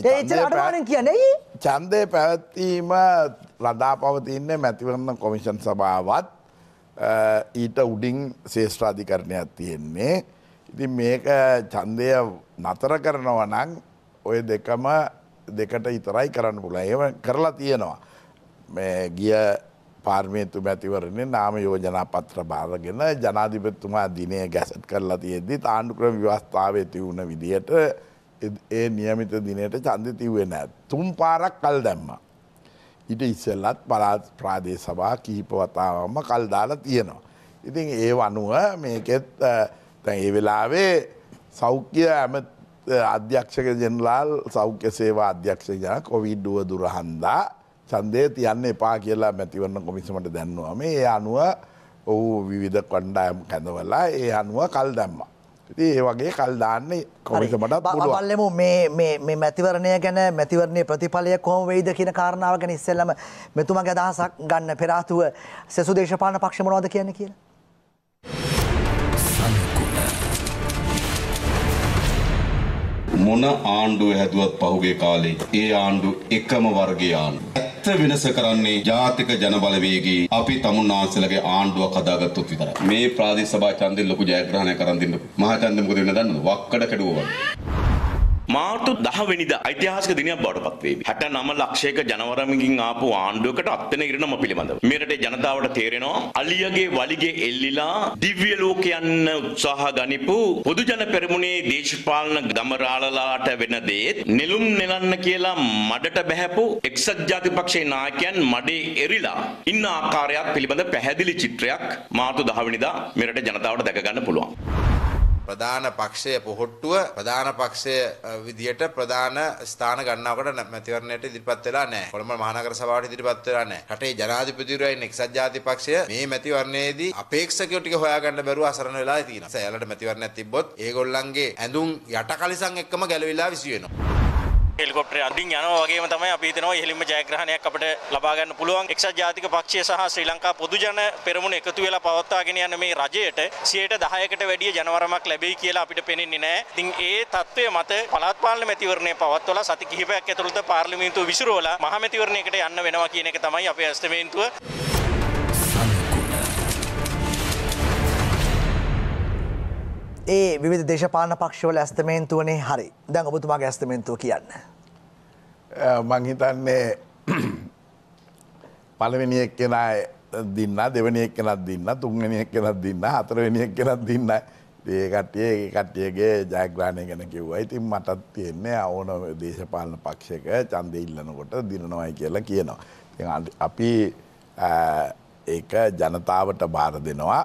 ඡන්දය පැවැත්වීම ලදා පවතින්නේ මැතිවරණ කොමිෂන් සභාවත් ඊට උඩින් ශේෂ්ත්‍රාධිකරණයක් තියෙන්නේ. ඉතින් මේක ඡන්දය නතර කරනවා නම් ඔය දෙකට විතරයි කරන්න පුළුවන්. ඒව කරලා තියෙනවා. මේ ගිය පාර්ලිමේන්තු මැතිවරණේ නාම යෝජනා පත්‍ර බාරගෙන ජනාධිපතිතුමා දිනේ ගැසට් කරලා තියෙද්දි තාණ්ඩු ක්‍රම ව්‍යවස්ථාවේ තිබුණ විදියට ඒ නියමිත දිනයට ඡන්දය තිබුවේ නැහැ. 3 පාරක් කල් දැම්මා. ඊට ඉස්සෙල්ලත් පළාත් ප්‍රාදේශ සභා කිහිප වතාවක්ම කල් දාලා තියෙනවා. ඉතින් ඒ වනුව මේකෙත් දැන් ඒ වෙලාවේ සෞඛ්‍ය අධ්‍යක්ෂක ජෙනරාල් සෞඛ්‍ය සේවා අධ්‍යක්ෂ ජන කොවිඩ් දුව දුරහන්දා ඡන්දය තියන්න එපා කියලා මැතිවරණ කොමිසමට දැන්නුවා. මේ අනුව ඔව් විවිධ කණ්ඩායම් කැඳවලා ඒ අනුව කල් දැම්මා. ඒ වගේ කල් දාන්නේ කොමිසමටත් පුළුවන්. බලමු මේ මැතිවරණය ගැන මැතිවරණයේ ප්‍රතිඵලය කොහොම වෙයිද කියන කාරණාව ගැන ඉස්සෙල්ලම මෙතුමාගේ අදහසක් ගන්න පෙර ආතුව සෙසු දේශපාලන පක්ෂ මොනවද කියන්නේ කියලා. මොන ආණ්ඩුව හැදුවත් පහුගිය කාලේ ඒ ආණ්ඩු එකම වර්ගයේ ආණ්ඩු. ඇත්ත වෙනස කරන්නේ ජාතික ජනබලවේගී අපි තමුන්නාන්සලගේ ආණ්ඩුවක් හදාගත්තොත් විතරයි. මේ ප්‍රාදේශීය සභා ඡන්දෙ ලොකු ජයග්‍රහණයක් කරන් දෙන්න. මහා ඡන්දෙ මොකද වෙන්නේ දන්නවද? වක්කඩ කැඩුවා වගේ. Maret 10 වෙනිදා ඓතිහාසික දිනයක් බවට පත් වේවි. 69 ලක්ෂයක ජනවරමකින් ආපු ආණ්ඩුවකට අත්වෙන ඉරණම පිළිබඳව. මේ රටේ ජනතාවට තේරෙනවා අලියගේ වලිගේ එල්ලිලා දිව්‍ය ලෝක යන්න උත්සාහ ගනිපු පොදු ජන පෙරමුණේ දේශපාලන ගමරාලලාට වෙන දේත් නෙළුම් නෙලන්න කියලා මඩට බැහැපු එක්සත් ජාතික පක්ෂයේ නායකයන් මඩේ එරිලා ඉන්න ආකාරයක් පිළිබඳ පැහැදිලි චිත්‍රයක් මාර්තු 10 වෙනිදා මේ රටේ ජනතාවට දැක ගන්න පුළුවන්. ප්‍රධාන පක්ෂය පොහොට්ටුව ප්‍රධාන පක්ෂය විදියට ප්‍රධාන ස්ථාන ගන්නවකට මැතිවරණයට ඉදිරිපත් වෙලා නැහැ. කොළඹ මහනගර සභාවට ඉදිරිපත් වෙලා නැහැ. රටේ ජනාධිපතිවරයන් එක්සත් ජාතික පක්ෂය මේ මැතිවරණයේදී අපේක්ෂකයෝ ටික හොයාගන්න බැරුව අසරණ වෙලා තියෙනවා. සෑයලට මැතිවරණයක් තිබ්බොත් ඒගොල්ලන්ගේ ඇඳුම් යටකලිසම් එක්කම ගැලවිලා විසි වෙනවා. හෙලිකොප්ටර් අදින් යනවා වගේම තමයි අපි හිතනවා ඉහළින්ම ජයග්‍රහණයක් අපිට ලබා ගන්න පුළුවන්. එක්සත් ජාතික පක්ෂය සහ ශ්‍රී ලංකා පොදු ජන පෙරමුණ එකතු වෙලා පවත්වාගෙන යන මේ රජයට 10%කට වැඩි ජනවරමක් ලැබෙයි කියලා අපිට පේන්නේ නැහැ. ඉතින් ඒ తත්වයේ මත පළාත් පාලන මැතිවරණය පවත්වලා සති කිහිපයක් ඇතුළත පාර්ලිමේන්තුව විසිරුවලා මහ මැතිවරණයකට යන්න වෙනවා කියන එක තමයි අපේ අස්තමේන්තුව. ඒ විවිධ දේශපාලන පක්ෂවල අස්තමේන්තුවනේ හරි. දැන් ඔබතුමාගේ අස්තමේන්තුව කියන්න. මං හිතන්නේ පළවෙනි එක්කෙනා දින්න, දෙවෙනි එක්කෙනා දින්න, තුන්වෙනි එක්කෙනා දින්න, හතරවෙනි එක්කෙනා දින්න. ඒ කට්ටියගේ ජයග්‍රහණය ගැන කිව්වා. ඉතින් මටත් තියෙන්නේ ඕන දේශපාලන පක්ෂයක ඡන්දය ඉල්ලනකොට දිනනවායි කියලා කියනවා. ඉතින් අපි ඒක ජනතාවට බාර දෙනවා.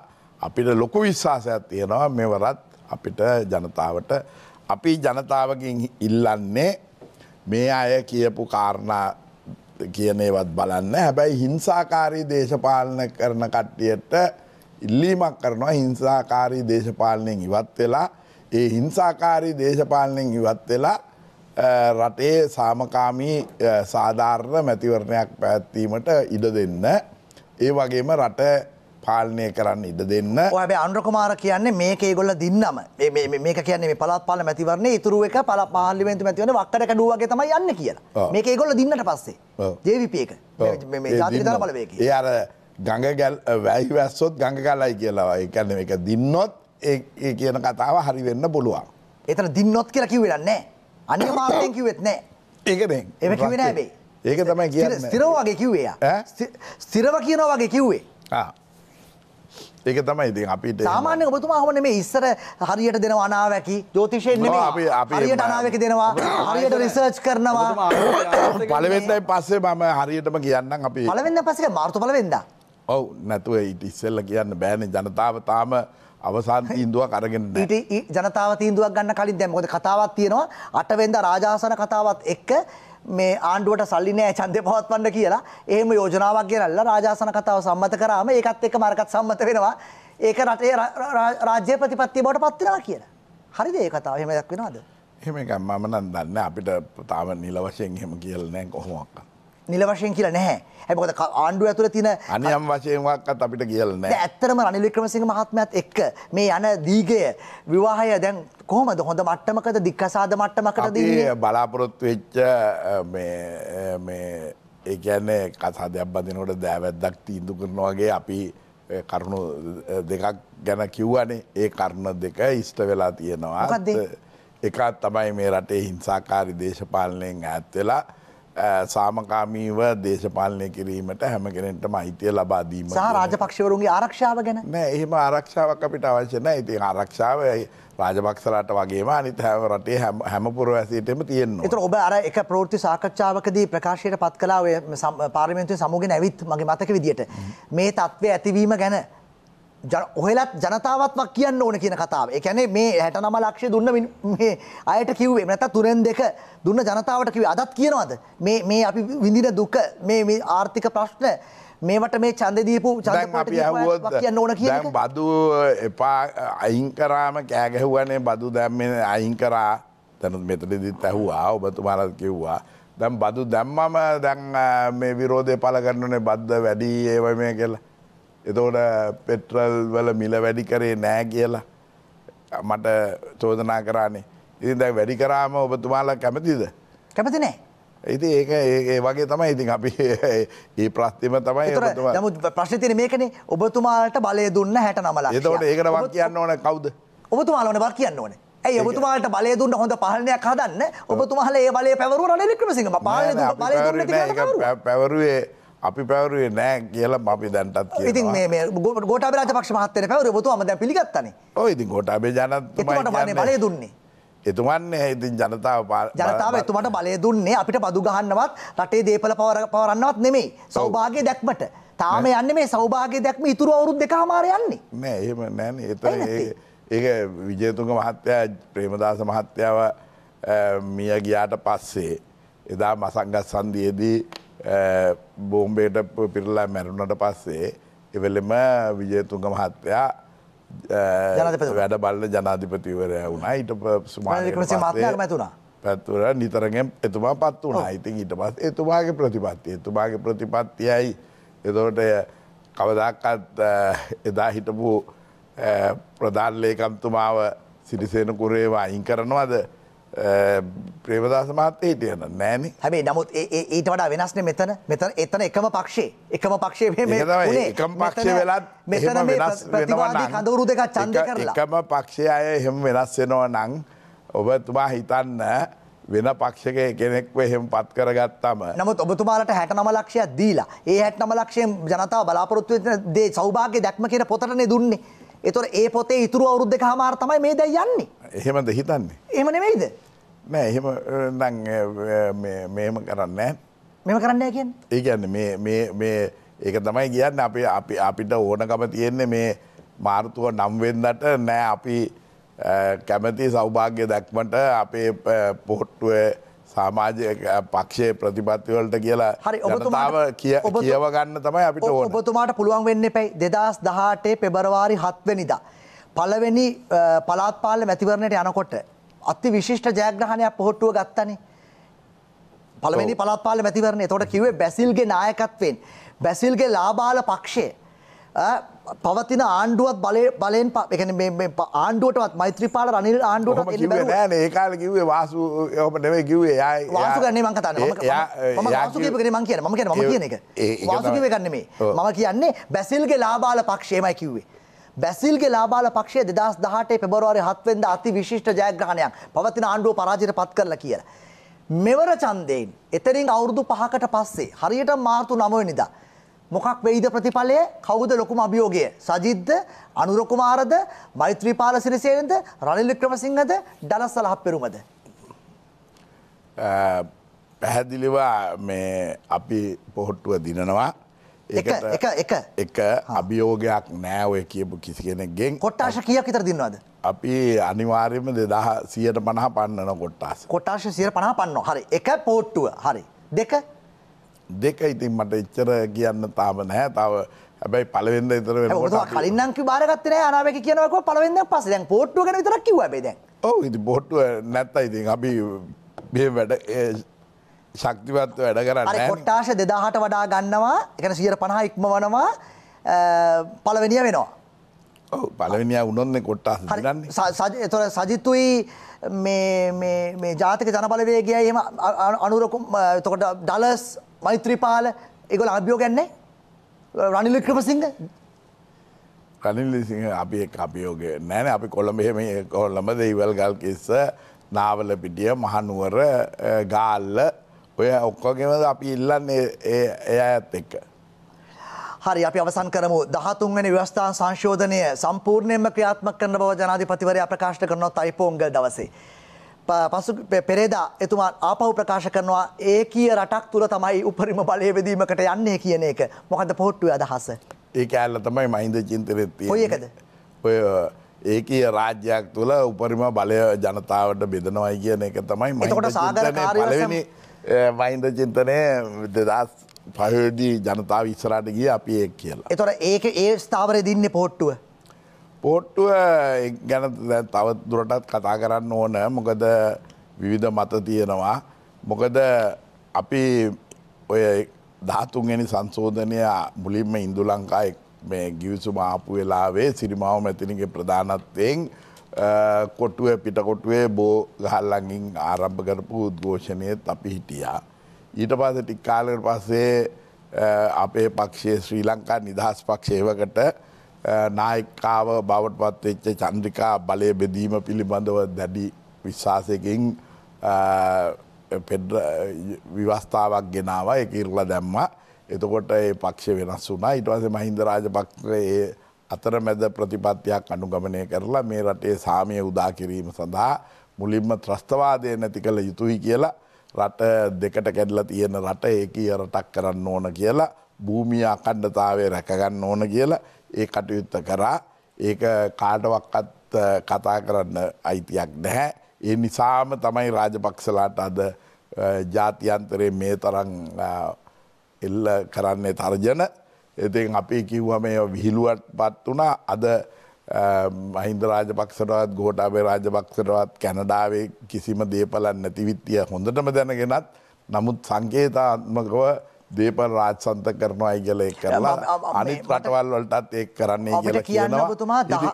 අපිට ලොකු විශ්වාසයක් තියෙනවා මේ වරත් අපිට ජනතාවට අපි ජනතාවගෙන් ඉල්ලන්නේ මේ අය කියපු කාරණා කියන ඒවත් බලන්න. හැබැයි හිංසාකාරී දේශපාලන කරන කට්ටියට ඉල්ලීමක් කරනවා හිංසාකාරී දේශපාලනයෙන් ඉවත් වෙලා ඒ හිංසාකාරී දේශපාලනයෙන් ඉවත් වෙලා රටේ සාමකාමී සාධාරණ මැතිවරණයක් පැවැත්වීමට ඉඩ දෙන්න. ඒ වගේම රට පාලනය කරන්න ඉඩ දෙන්න. ඔය අනුරකුමාර කියන්නේ මේක ඒගොල්ලෝ දින්නම මේක කියන්නේ මේ පළාත් පාලන මැතිවරණේ ඉතුරු එක පාර්ලිමේන්තු මැතිවරණේ වක්කඩ කැඩුව වගේ තමයි යන්නේ කියලා. මේක ඒගොල්ලෝ දින්නට පස්සේ JVP එක මේ ජාතික දල බලවේගය. ඒ අර ගංගගල් වැහි වැස්සොත් ගංගගලයි කියලා. ඒ කියන්නේ මේක දින්නොත් ඒ කියන කතාව හරි වෙන්න පුළුවන්. ඒතර දින්නොත් කියලා කිව්වෙලා නැහැ. අනිවාර්යෙන් කිව්වෙත් නැහැ. ඒකනේ. ඒක කිව්වේ නැහැ මේ. ඒක තමයි කියන්නේ. ස්ථිරව වගේ කිව්වේ යා. ස්ථිරව කියනවා වගේ කිව්වේ. ආ ඒක තමයි ඉතින් අපිට සාමාන්‍ය ඔබතුමා අහම නෙමෙයි ඉස්සර හරියට දෙනවා අනාවැකි ජ්‍යොතිෂයෙන් නෙමෙයි හරියට අනාවැකි දෙනවා හරියට රිසර්ච් කරනවා පළවෙනිදයි පස්සේ මම හරියටම කියන්නම් අපි පළවෙනිදා පස්සේ මාර්තු පළවෙනිදා ඔව් නැතුව ඊට ඉස්සෙල්ලා කියන්න බෑනේ ජනතාව තාම අවසාන තීන්දුවක් අරගෙන නැහැ ඊට ජනතාව තීන්දුවක් ගන්න කලින් දැන් මොකද කතාවක් තියෙනවා 8 වෙනිදා රාජාසන කතාවත් එක්ක මේ ආණ්ඩුවට සල්ලි නෑ ඡන්දය පවත්වන්න කියලා එහෙම යෝජනාවක් ගෙනල්ලා රාජාසන කතාව සම්මත කරාම ඒකත් එක්ක මාර්ගත් සම්මත වෙනවා ඒක රටේ රාජ්‍ය ප්‍රතිපත්තිය බවට පත් වෙනවා කියලා. හරිද ඒ කතාව? එහෙම එකක් වෙනවද? එහෙම එකක් මම නම් දන්නේ නෑ අපිට තාම නිල වශයෙන් එහෙම කියලා නෑ කොහොමවත්. නිල වශයෙන් කියලා නැහැ. හැබැයි මොකද ආණ්ඩුව ඇතුලේ තියෙන අනියම් වශයෙන්වත් අපිට කියලා නෑ. දැන් ඇත්තටම රනිල් වික්‍රමසිංහ මහත්මයාත් එක්ක මේ යන දීගය විවාහය දැන් කොහොමද හොඳ මට්ටමකද දික්කසාද මට්ටමකටද ඉන්නේ බලාපොරොත්තු වෙච්ච මේ ඒ කියන්නේ කසාදයක් බඳිනකොට දෑවැද්දක් තීන්දුව කරනවා වගේ අපි කරුණු දෙකක් ගැන කිව්වනේ ඒ කරුණ දෙක ඉෂ්ට වෙලා තියෙනවා එකක් තමයි මේ රටේ හිංසාකාරී දේශපාලනයෙන් ඈත් වෙලා සාමකාමීව දේශපාලනය කිරීමට හැම කෙනෙක්ටම අයිතිය ලබා දීම සහ රාජපක්ෂවරුන්ගේ ආරක්ෂාව ගැන නෑ එහෙම ආරක්ෂාවක් අපිට අවශ්‍ය නැහැ ඉතින් ආරක්ෂාව රාජපක්ෂලාට වගේම අනිත් හැම රටේ හැම පුරවැසියෙටම තියෙනවා. ඒතර ඔබ අර එක ප්‍රවෘත්ති සාකච්ඡාවකදී ප්‍රකාශයට පත් කළා ඔය පාර්ලිමේන්තුවේ සමුගෙන ඇවිත් මගේ මතක විදියට මේ තත්ත්වය ඇතිවීම ගැන ඔහෙලත් ජනතාවත්මක් කියන්න ඕන කියන කතාව. ඒ කියන්නේ මේ 69 ලක්ෂය දුන්න මේ අයට කිව්වේ නැත්නම් 3/2 දුන්න ජනතාවට කිව්වේ අදත් කියනවාද මේ අපි විඳින දුක මේ ආර්ථික ප්‍රශ්න මේවට මේ ඡන්දෙ දීපු ඡන්දපාට දීපුවා කියන්න ඕන කියන එක. දැන් බදු එපා අයින් කරාම කෑ ගැහුවානේ බදු දැම්මේ අයින් කරා. දැන් මෙතනදිත් ඇහුවා ඔබතුමාලත් කිව්වා. දැන් බදු දැම්මම දැන් මේ විරෝධය පළ කරනනේ බද්ද වැඩි ඒවයි මේ කියලා. එතකොට පෙට්‍රල් වල මිල වැඩි කරේ නෑ කියලා මට චෝදනා කරානේ. ඉතින් දැන් වැඩි කරාම ඔබතුමාලා කැමතිද? කැමති නෑ. Itu kayak bagi tamai itu ngapi, ini plastik mah tamai. Itu kan, jamu plastik ini mereka nih, obat tuh malah itu balai dunna heta nama lah. Itu udah ikan bakian nona kau deh. Obat tuh malah nona bakian nona. Eh, obat tuh malah itu balai dunna honda pahalnya kadan, nih. Obat tuh malah ya balai pevaru nona Wickremesinghe, balai dunna pevaru ya. Api pevaru ya, neng, kela api dan tat. Itu me Gotabaya Rajapaksa mahathir pevaru, obat tuh amatnya pilihat tani. Oh, itu Gotabaya janat. Itu mana balai dunni. Itu mana itu jangan tahu itu mana balai dunne, apitnya padugahan nawat, latih depala power nawat neme, saubahagi dek mat, taame anne me saubahagi dek me itu orang dekah amare anne. Nih, ini itu ini Vijay Tunga Mahatya, Premadasa Mahatya wa Mia Giyata passe, ida masangga sandi di Bombay da pirla meruna da passe, evelema Vijay Tunga Mahatya. Ada balai janadipati wera unai itu semua peraturan diterangkan itu mah patuna itu gitu mas itu bagai pratipati ai itu ada kawadakat dah itu bu pradhan lekam tumawa sirisena kureva ingkaranawa ada Premadasa මහත්තයා හිටියන නෑනේ. හැබැයි නමුත් ඊට වඩා වෙනස්නේ මෙතන. මෙතන එකම පක්ෂයේ මේ උනේ. එකම පක්ෂයේ වෙලත් මෙතන මේ ප්‍රතිවාදී කඳවුරු දෙක ඡන්ද කරලා. එකම පක්ෂයේ අය එහෙම වෙනස් වෙනවා නම් ඔබතුමා හිතන්න වෙන පක්ෂයක කෙනෙක්ව එහෙම පත් කරගත්තම. නමුත් ඔබතුමාලට 69 ලක්ෂයක් දීලා. ඒ 69 ලක්ෂයෙන් ජනතාව බලාපොරොත්තු වෙන දේ සෞභාග්‍ය දැක්ම කියන පොතටනේ දුන්නේ. ඒතොර ඒ පොතේ ඉතුරු අවුරුදු දෙකමාර තමයි මේ දැන් යන්නේ. එහෙමද හිතන්නේ? එහෙම නෙමෙයිද? නෑ එහෙම නම් මේම කරන්නේ නෑ. මේම කරන්නේ නෑ කියන්නේ? ඒ කියන්නේ මේ ඒක තමයි කියන්නේ අපිට ඕනකම තියෙන්නේ මේ මාර්තුව නම් වෙන්නට නෑ අපි කැමැති සෞභාග්‍ය දක්මට අපේ පොහොට්ටුවේ සමාජ පක්ෂයේ ප්‍රතිපත්ති වලට කියලා ජනතාව කියව ගන්න තමයි අපිට ඕන. ඔබතුමාට පුළුවන් වෙන්න එපයි 2018 පෙබරවාරි 7 වෙනිදා පළවෙනි පළාත් පාලන මැතිවරණයට යනකොට අති විශිෂ්ට ජයග්‍රහණයක් පොහොට්ටුව ගත්තනේ. පළවෙනි පළාත් පාලන මැතිවරණය. එතකොට කිව්වේ බැසිල්ගේ නායකත්වයෙන් බැසිල්ගේ ලාබාල පක්ෂය පවතින ආණ්ඩුවත් බලයෙන් ඒ කියන්නේ මේ ආණ්ඩුවටවත් මෛත්‍රීපාල රනිල් ආණ්ඩුවටවත් එන්න බැරුව නෑ නේ. ඒ කාලේ කිව්වේ වාසු ඔහොම නෙමෙයි කිව්වේ. වාසු කියන්නේ මම කතා කරන්නේ. මම වාසු කියපු එකනේ මම කියන්නේ. මම කියන එක. වාසු කියව එක නෙමෙයි. මම කියන්නේ බැසිල්ගේ ලාබාල පක්ෂයමයි කිව්වේ. බැසිල්ගේ ලාබාල පක්ෂය 2018 පෙබරවාරි 7 වෙනිදා අති විශිෂ්ට ජයග්‍රහණයක් පවතින ආණ්ඩුව පරාජයට පත් කරලා කියලා. මෙවර ඡන්දයෙන් එතනින් අවුරුදු 5කට පස්සේ හරියට මාර්තු 9 වෙනිදා මොකක් වෙයිද ප්‍රතිඵලය? කවුද ලොකුම අභියෝගය? සජිත්ද, අනුර කුමාරද, මෛත්‍රීපාල සිරිසේනද, රනිල් වික්‍රමසිංහද, ඩලස්සලහ පෙරුමද? පැහැදිලිව මේ අපි පොහොට්ටුව දිනනවා. ඒක අභියෝගයක් නෑ ඔය කියපු කිසි කෙනෙක්ගෙන්. කොට්ටාෂ කීයක් විතර දිනනවද? අපි අනිවාර්යයෙන්ම 150 පන්නන කොට්ටාෂ. කොට්ටාෂ 150 පන්නනවා. හරි. එක පොහොට්ටුව. හරි. දෙක ඉතින් මට එච්චර කියන්න තාම නැහැ. තව හැබැයි පළවෙනිදා විතර වෙනකොට ඔතන කලින් නම් කිව්ව බාරගත්තේ නැහැ. අනාවේක කියනවා කොහොම පළවෙනිදාන් පස්සේ දැන් පොට්ටුව ගැන විතරක් කිව්වා හැබැයි දැන්. ඔව් ඉතින් පොට්ටුව නැත්තයි ඉතින් අපි මේ වැඩ ශක්තිමත් වැඩ කරන්නේ නැහැ. අර කොට්ටාෂ 2000ට වඩා ගන්නවා. ඒ කියන්නේ 150 ඉක්මවනවා. පළවෙනියා වෙනවා. ඔව් පළවෙනියා වුණොත් නේ කොට්ටාෂ දිනන්නේ. හරි. ඒතොර සජිතුයි මේ ජාතික ජනබලවේගයයි එහෙම අනුරකුම් එතකොට ඩලස් මෛත්‍රීපාල ඒගොල්ල අභියෝගයක් නැහැ. රනිල් වික්‍රමසිංහ අපි එක් අභියෝගයක් නැහැ නේ. අපි කොළඹ දෙයිවල් ගල් කිස්ස නාවල පිටිය මහනුවර ගාල්ල ඔය ඔක්කොගෙම අපි ඉල්ලන්නේ ඒ අයත් එක්ක. හරි අපි අවසන් කරමු. 13 වෙනි ව්‍යවස්ථා සංශෝධනය සම්පූර්ණයෙන්ම ක්‍රියාත්මක කරන බව ජනාධිපතිවරයා ප්‍රකාශ කරනවා තයිපෝංග දවසේ. පසු පෙරේදා එතුමා ආපහු ප්‍රකාශ කරනවා ඒකීය රටක් තුල තමයි උපරිම බලය බෙදීමකට යන්නේ කියන එක. මොකද පොහොට්ටුවේ අදහස? ඒ කැලල තමයි මහින්ද චින්තනයේ තියෙන්නේ. ඔය එකද? ඔය ඒකීය රාජ්‍යයක් තුල උපරිම බලය ජනතාවට බෙදනවායි කියන එක තමයි මහින්ද චින්තනයේ පළවෙනි මහින්ද චින්තනයේ පහේදී ජනතාව ඉස්සරහට ගියේ අපි ඒක කියලා. ඒතොර ඒක ඒ ස්ථාවරේ දින්නේ පොට්ටුව. පොට්ටුව ගැන තව දුරටත් කතා කරන්න ඕන. මොකද විවිධ මත තියෙනවා. මොකද අපි ඔය 13 වෙනි සංශෝධනය මුලින්ම ඉන්දුලංකා මේ ගිවිසුම ආපු වෙලාවේ සිරිමාව මැතිණිගේ ප්‍රධානත්වයෙන් කොටුවේ පිට කොටුවේ බෝ ගහල්ලන්ගෙන් ආරම්භ කරපු උද්ඝෝෂණයේ අපි හිටියා. ඊට පස්සේ ටික කාලයකට පස්සේ අපේ පක්ෂයේ ශ්‍රී ලංකා නිදහස් පක්ෂයකට නායකව බවට පත් වෙච්ච චන්ද්‍රිකා බලය බෙදීම පිළිබඳව දැඩි විශ්වාසයෙන් විවස්ථාවක් ගෙනාවා. ඒක ඉරලා දැම්මා. එතකොට ඒ පක්ෂය වෙනස් වුණා. ඊට පස්සේ මහින්ද රාජපක්ෂගේ අතරමැද ප්‍රතිපත්තියක් අනුගමනය කරලා මේ රටේ සාමය උදා කිරීම සඳහා මුලින්ම ත්‍රස්තවාදය නැති කළ යුතුයි කියලා රට දෙකට කැඩලා තියෙන රට ඒකී රටක් කරන්න ඕන කියලා භූමිය අඛණ්ඩතාවය රැක ගන්න ඕන කියලා ඒ කටයුත්ත කරා. ඒක කාටවත් කතා කරන්න අයිතියක් නැහැ. ඒ නිසාම තමයි රාජපක්ෂලාට අද ජාත්‍යන්තරයේ මේ තරම් එල්ල කරන්නේ තර්ජන. ඉතින් අපි කිව්වා මේ විහිළුවටපත් වුණා. අද මහින්ද රාජපක්ෂටවත් ගෝඨාභය රාජපක්ෂටවත් කැනඩාවේ කිසිම දේපලක් නැති විත්තිය හොඳටම දැනගෙනත් නමුත් සංකේතාත්මකව දේපල රාජසන්ත කරනවායි කියලා ඒක කරලා අනිත් රටවල් වලටත් ඒක කරන්නයි කියලා කියනවා. අපිට කියන්න ඔබතුමා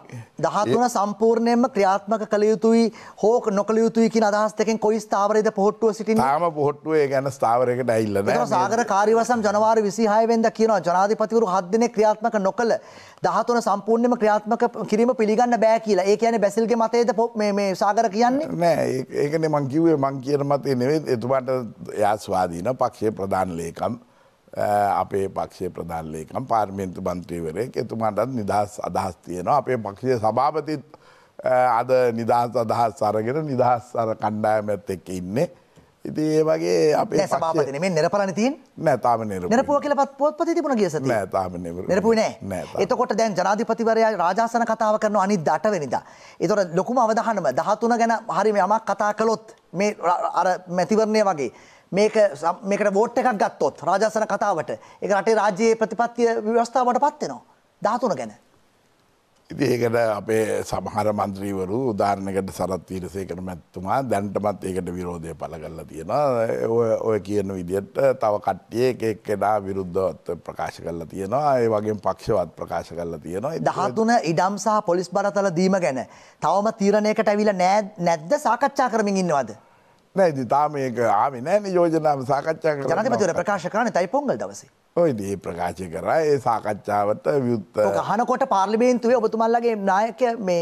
13 සම්පූර්ණයෙන්ම ක්‍රියාත්මක කළ යුතුයි හෝ නොකළ යුතුයි කියන අදහස් දෙකෙන් කොයි ස්ථාවරයේද පොහොට්ටුව සිටින්නේ? තාම පොහොට්ටුවේ ගැන ස්ථාවරයකට ඇවිල්ලා නැහැ. ඒක සාගර කාර්යවසම් ජනවාරි 26 වෙනිදා කියනවා ජනාධිපතිවරු 7 දිනේ ක්‍රියාත්මක නොකළ 13 සම්පූර්ණයෙන්ම ක්‍රියාත්මක කිරීම පිළිගන්න බෑ කියලා. ඒ කියන්නේ බැසිල්ගේ මතයේද මේ සාගර කියන්නේ? නෑ ඒකනේ මං කිව්වේ මං කියන මතේ නෙවෙයි. එතුමාට එයා ස්වාධීන පක්ෂයේ ප්‍රධාන ලේකම් අපේ පක්ෂයේ ප්‍රධාන ලේකම් පාර්ලිමේන්තු මන්ත්‍රීවරයෙක් එතුමාටත් නිදහස් අදහස් තියෙනවා. අපේ පක්ෂයේ සභාපතිත් අද නිදහස් අදහස් අරගෙන නිදහස් අර කණ්ඩායමත් එක්ක ඉන්නේ. ඉතින් ඒ වගේ අපේ සභාපති නෙමෙයි නිරපරණ තියෙන්නේ. නෑ තාම නිරපරණ. නිරපුවා කියලා පොත්පතේ තිබුණා ගිය සතියේ. නෑ තාම නිරපරණ. නිරපුනේ නෑ. එතකොට දැන් ජනාධිපතිවරයා රාජාසන කතාව කරනවා අනිත් 8 වෙනිදා. ඒතකොට ලොකුම අවධානම 13 ගැන හරිය යමක් කතා කළොත් මේ අර මැතිවරණය වගේ මේකට වෝට් එකක් ගත්තොත් රාජාසන කතාවට ඒක රටේ රාජ්‍යයේ ප්‍රතිපත්තිය ව්‍යවස්ථාවටපත් වෙනවා 13 ගැන. ඉතින් ඒකට අපේ සමහර මන්ත්‍රීවරු උදාහරණයකට සරත් වීරසේකර මැතිතුමා දැන්ටමත් ඒකට විරෝධය පළ කරලා තියෙනවා. ඔය කියන විදිහට තව කට්ටිය එක එක්කෙනා විරුද්ධව ප්‍රකාශ කරලා තියෙනවා. ඒ වගේම පක්ෂවත් ප්‍රකාශ කරලා තියෙනවා. 13 ඉඩම් සහ පොලිස් බරතල දීම ගැන තවම තීරණයකට ඇවිල්ලා නැද්ද සාකච්ඡා කරමින් ඉන්නවද? නෑ තාම ඒක ආවේ නෑනේ යෝජනාව සාකච්ඡා කරලා. ජනාධිපතිවරයා ප්‍රකාශ කරන්නේ තයි පොංගල් දවසේ. ඔය ඉතින් ඒ ප්‍රකාශය කරා ඒ සාකච්ඡාවට විවුර්ත. ඔක අහනකොට පාර්ලිමේන්තුවේ ඔබතුමාලගේ නායක මේ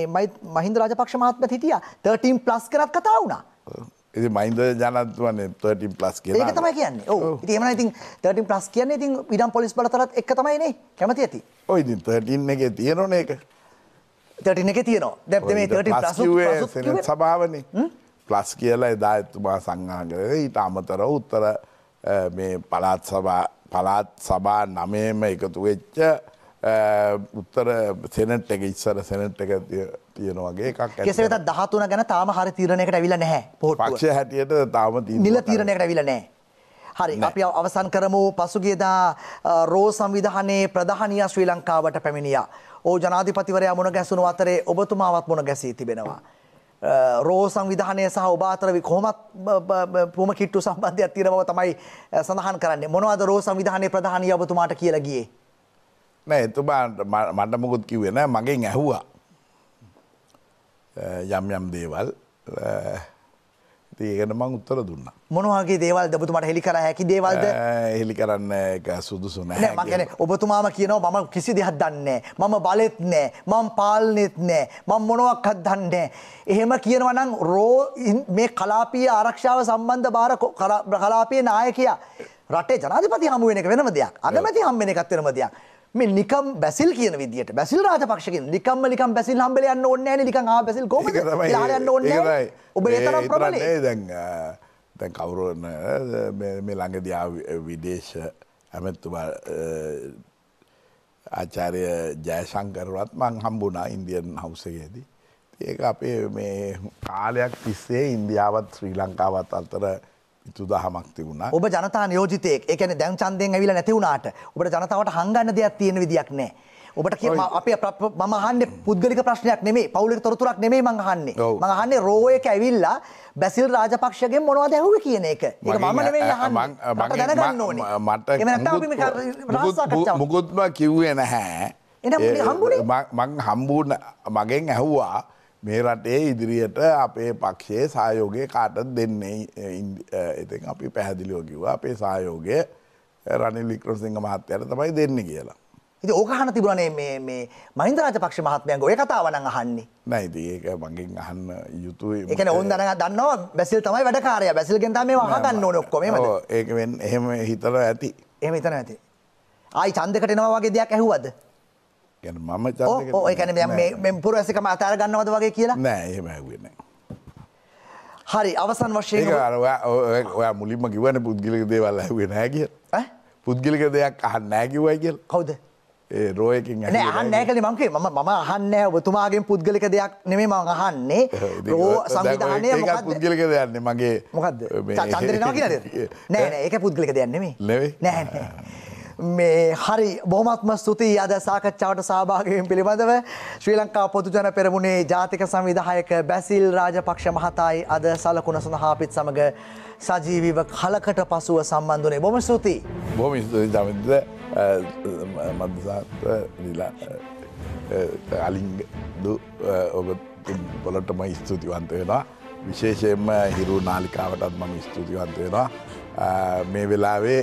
මහින්ද රාජපක්ෂ මහත්මයා හිටියා 13+ කරත් කතා වුණා. ඉතින් මහින්ද ජනාධිපතිවරයානේ 13+ කියලා. ඒක තමයි කියන්නේ. ඔව්. ඉතින් එහෙමනම් ඉතින් 13+ කියන්නේ ඉතින් ඉඩම් පොලිස් බලතලත් එක තමයි නේ. කැමති ඇති. ඔය ඉතින් 13 එකේ තියෙනෝනේ ඒක. 13 එකේ තියෙනවා. දැන් මේ 13+ සභාවනේ. ප්ලස් කියලා එදා එතුමා සංඝා කරේ. ඊට අමතරව උත්තර මේ පළාත් සභා 9ෙම එකතු වෙච්ච උත්තර සෙනෙට් එක ඉස්සර සෙනෙට් එක තියෙන වගේ එකක් ඇති. කෙසේ වෙතත් 13 ගැන තාම හරිය තීරණයකට ඇවිල්ලා නැහැ. පක්ෂය හැටියට තාම තීරණයකට ඇවිල්ලා නැහැ. හරි අපි අවසන් කරමු. පසුගියදා රෝ සංවිධානයේ ප්‍රධානියා ශ්‍රී ලංකාවට පැමිණියා. ඕ ජනාධිපතිවරයා මුණ ගැසුණු අතරේ ඔබතුමාවත් මුණ ගැසී තිබෙනවා. රෝ සංවිධානය සහ ඔබ අතර කොහොමත් පුම කිට්ටු සම්බන්ධයක් තියෙන බව තමයි සඳහන් කරන්නේ. මොනවද රෝ සංවිධානයේ ප්‍රධානිය ඔබතුමාට කියලා ගියේ? නෑ එතුමා මට මොකුත් කිව්වේ නෑ. මගෙන් ඇහුවා යම් දේවල්. ඉතින් ඒකට මම උත්තර දුන්නා. මොන වගේ දේවල්ද ඔබතුමාට හෙලි කර හැකි දේවල්ද? හෙලි කරන්න ඒක සුදුසු නැහැ. නෑ මම කියන්නේ ඔබතුමාම කියනවා මම කිසි දෙයක් දන්නේ නැහැ. මම බලෙත් නැහැ. මම පාලනෙත් නැහැ. මම මොනවත්වත් දන්නේ නැහැ. එහෙම කියනවා නම් රෝ මේ කලාපීය ආරක්ෂාව සම්බන්ධ බාර කලාපීය නායකයා රටේ ජනාධිපති හමු වෙන එක වෙනම දෙයක්. අගමැති හම් වෙන එකත් වෙනම දෙයක්. මේ නිකම් බැසිල් කියන විදියට බැසිල් රාජපක්ෂ කියන නිකම් බැසිල් හම්බෙල යන්න ඕනේ නැහැ නේ. නිකන් ආ බැසිල් කොහොමද කියලා යන්න ඕනේ නැහැ. ඔබ ඒ තරම් ප්‍රබලයි. දැන් කවුරු මේ ළඟදී ආ විදේශ ඇමතුමා ආචාර්ය ජයශංකරවත් මං හම්බුණා ඉන්දියන් හවුස් එකේදී. ඒක අපේ මේ කාලයක් තිස්සේ ඉන්දියාවත් ශ්‍රී ලංකාවත් අතර ඉතුදාහමක් තිබුණා. ඔබ ජනතා නියෝජිතයෙක්. ඒ කියන්නේ දැන් ඡන්දයෙන් ඇවිල්ලා නැති වුණාට ඔබට ජනතාවට හංගන්න දෙයක් තියෙන විදියක් නැහැ. ඔබට කිය අපේ මම අහන්නේ පුද්ගලික ප්‍රශ්නයක් නෙමෙයි. පෞලික තොරතුරක් නෙමෙයි මම අහන්නේ. මම අහන්නේ රෝ එක ඇවිල්ලා බැසිල් රාජපක්ෂගෙන් මොනවද ඇහුවේ කියන එක. ඒක මම නෙමෙයි අහන්නේ. මට දැනගන්න ඕනේ. මට මම මුකුත්ම කිව්වේ නැහැ. මගෙන් ඇහුවා मेरठे ඉදිරියට අපේ පක්ෂයේ සහයෝගය කාටද දෙන්නේ ඉතින් අපි පැහැදිලිව කිව්වා අපේ සහයෝගය රනිල් වික්‍රමසිංහ මහත්තයාට තමයි දෙන්නේ කියලා. ඉතින් ඕක අහන්න තිබුණානේ මේ මහින්ද රාජපක්ෂ මහත්මයාගේ ඔය කතාව නම් අහන්නේ. නෑ ඉතින් ඒක මගෙන් අහන්න යුතුයි. ඒ කියන්නේ ඕන් දන්නවා බැසිල් තමයි වැඩකාරයා. බැසිල්ගෙන් තමයි මේව අහගන්න ඕනේ ඔක්කොම එහෙමද? ඔව් ඒක වෙන එහෙම හිතලා ඇති. එහෙම හිතනවා ඇති. ආයි ඡන්දයකට එනවා වගේ දෙයක් ඇහුවද? මම වගේ කියලා නෑ එහෙම ඇහුවේ හරි අවසන් වශයෙන් ඔයා මුලින්ම කිව්වනේ පුද්ගලික දේවල් ඇහුවේ නෑ කියලා පුද්ගලික දෙයක් අහන්නේ නෑ කිව්වයි කියලා කවුද ඒ රෝයකින් ඇහුවේ නෑ අහන්නේ කලේ මං කිව්වේ මම අහන්නේ නෑ ඔබතුමාගෙන් පුද්ගලික දෙයක් නෙමෙයි මං අහන්නේ රෝ සංවිධානයේ මොකක්ද පුද්ගලික දෙයක් නෙමෙයි මගේ මොකද්ද චන්දරේනවා කියලා නේද නෑ නෑ ඒක පුද්ගලික දෙයක් නෙමෙයි නෑ නෑ මේ හරි බොහොමත්ම ස්තුතියි අද සාකච්ඡාවට සහභාගී වීම පිළිබඳව ශ්‍රී ලංකා පොදුජන පෙරමුණේ ජාතික සංවිධායක බැසිල් රාජපක්ෂ මහතායි අද සලකුණ සඳහා අපිත් සමග සජීවීව කලකට පසුව සම්බන්ධ වුණේ බොහොම ස්තුතියි. බොහොම ස්තුතියි දමින්ද මද්දසත් නිලා අලින්ග දු ඔබ පොළොටම ස්තුතිවන්ත වෙනවා විශේෂයෙන්ම හිරු නාලිකාවටත් මම ස්තුතිවන්ත වෙනවා මේ වෙලාවේ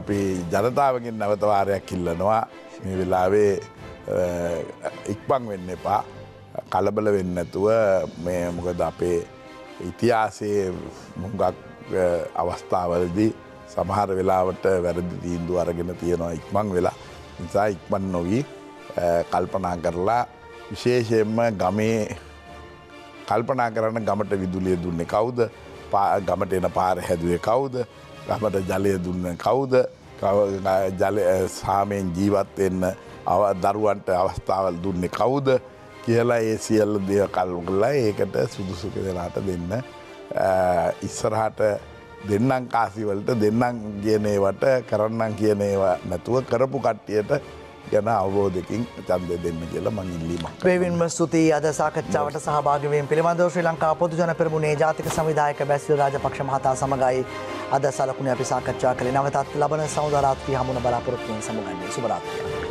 අපි ජනතාවගෙන් නැවත වාරයක් ඉල්ලනවා මේ වෙලාවේ ඉක්මන් වෙන්න එපා කලබල වෙන්න නැතුව මේ මොකද අපේ ඉතිහාසයේ මුංගක් අවස්ථාවලදී සමහර වෙලාවට වැරදි තීන්දුව අරගෙන තියෙනවා ඉක්මන් වෙලා නිසා ඉක්මන් නොවි කල්පනා කරලා විශේෂයෙන්ම ගමේ කල්පනා කරන ගමට විදුලිය දුන්නේ කවුද ගමට එන පාර හැදුවේ කවුද ගමට ජලය දුන්න කවුද ජලය සාමයෙන් ජීවත් වෙන්න දරුවන්ට අවස්ථාවල් දුන්නේ කවුද කියලා ඒ සියල්ල දේ කල්ලා ඒකට සුදුසු කෙනාට දෙන්න ඉස්සරහට දෙන්නම් කාසිවලට දෙන්නම් කියන ඒවට කරන්නම් කියන ඒවා නැතුව කරපු කට්ටියට ගැන අවබෝධකින් ඡන්දය දෙන්න කියලා මම ඉල්ලීමක් වේවින්ම ස්තුතියි අද සාකච්ඡාවට සහභාගී වීම පිළිබඳව ශ්‍රී ලංකා පොදුජන පෙරමුණේ ජාතික සංවිධායක බැසිල් රාජපක්ෂ මහතා සමගයි අද සලකුණේ අපි සාකච්ඡා කළේ. නැවතත් ලබන සමුදා රාත්‍රියේ හමුවන බලාපොරොත්තුෙන් සමුගන්නේ. සුබ රාත්‍රියක්.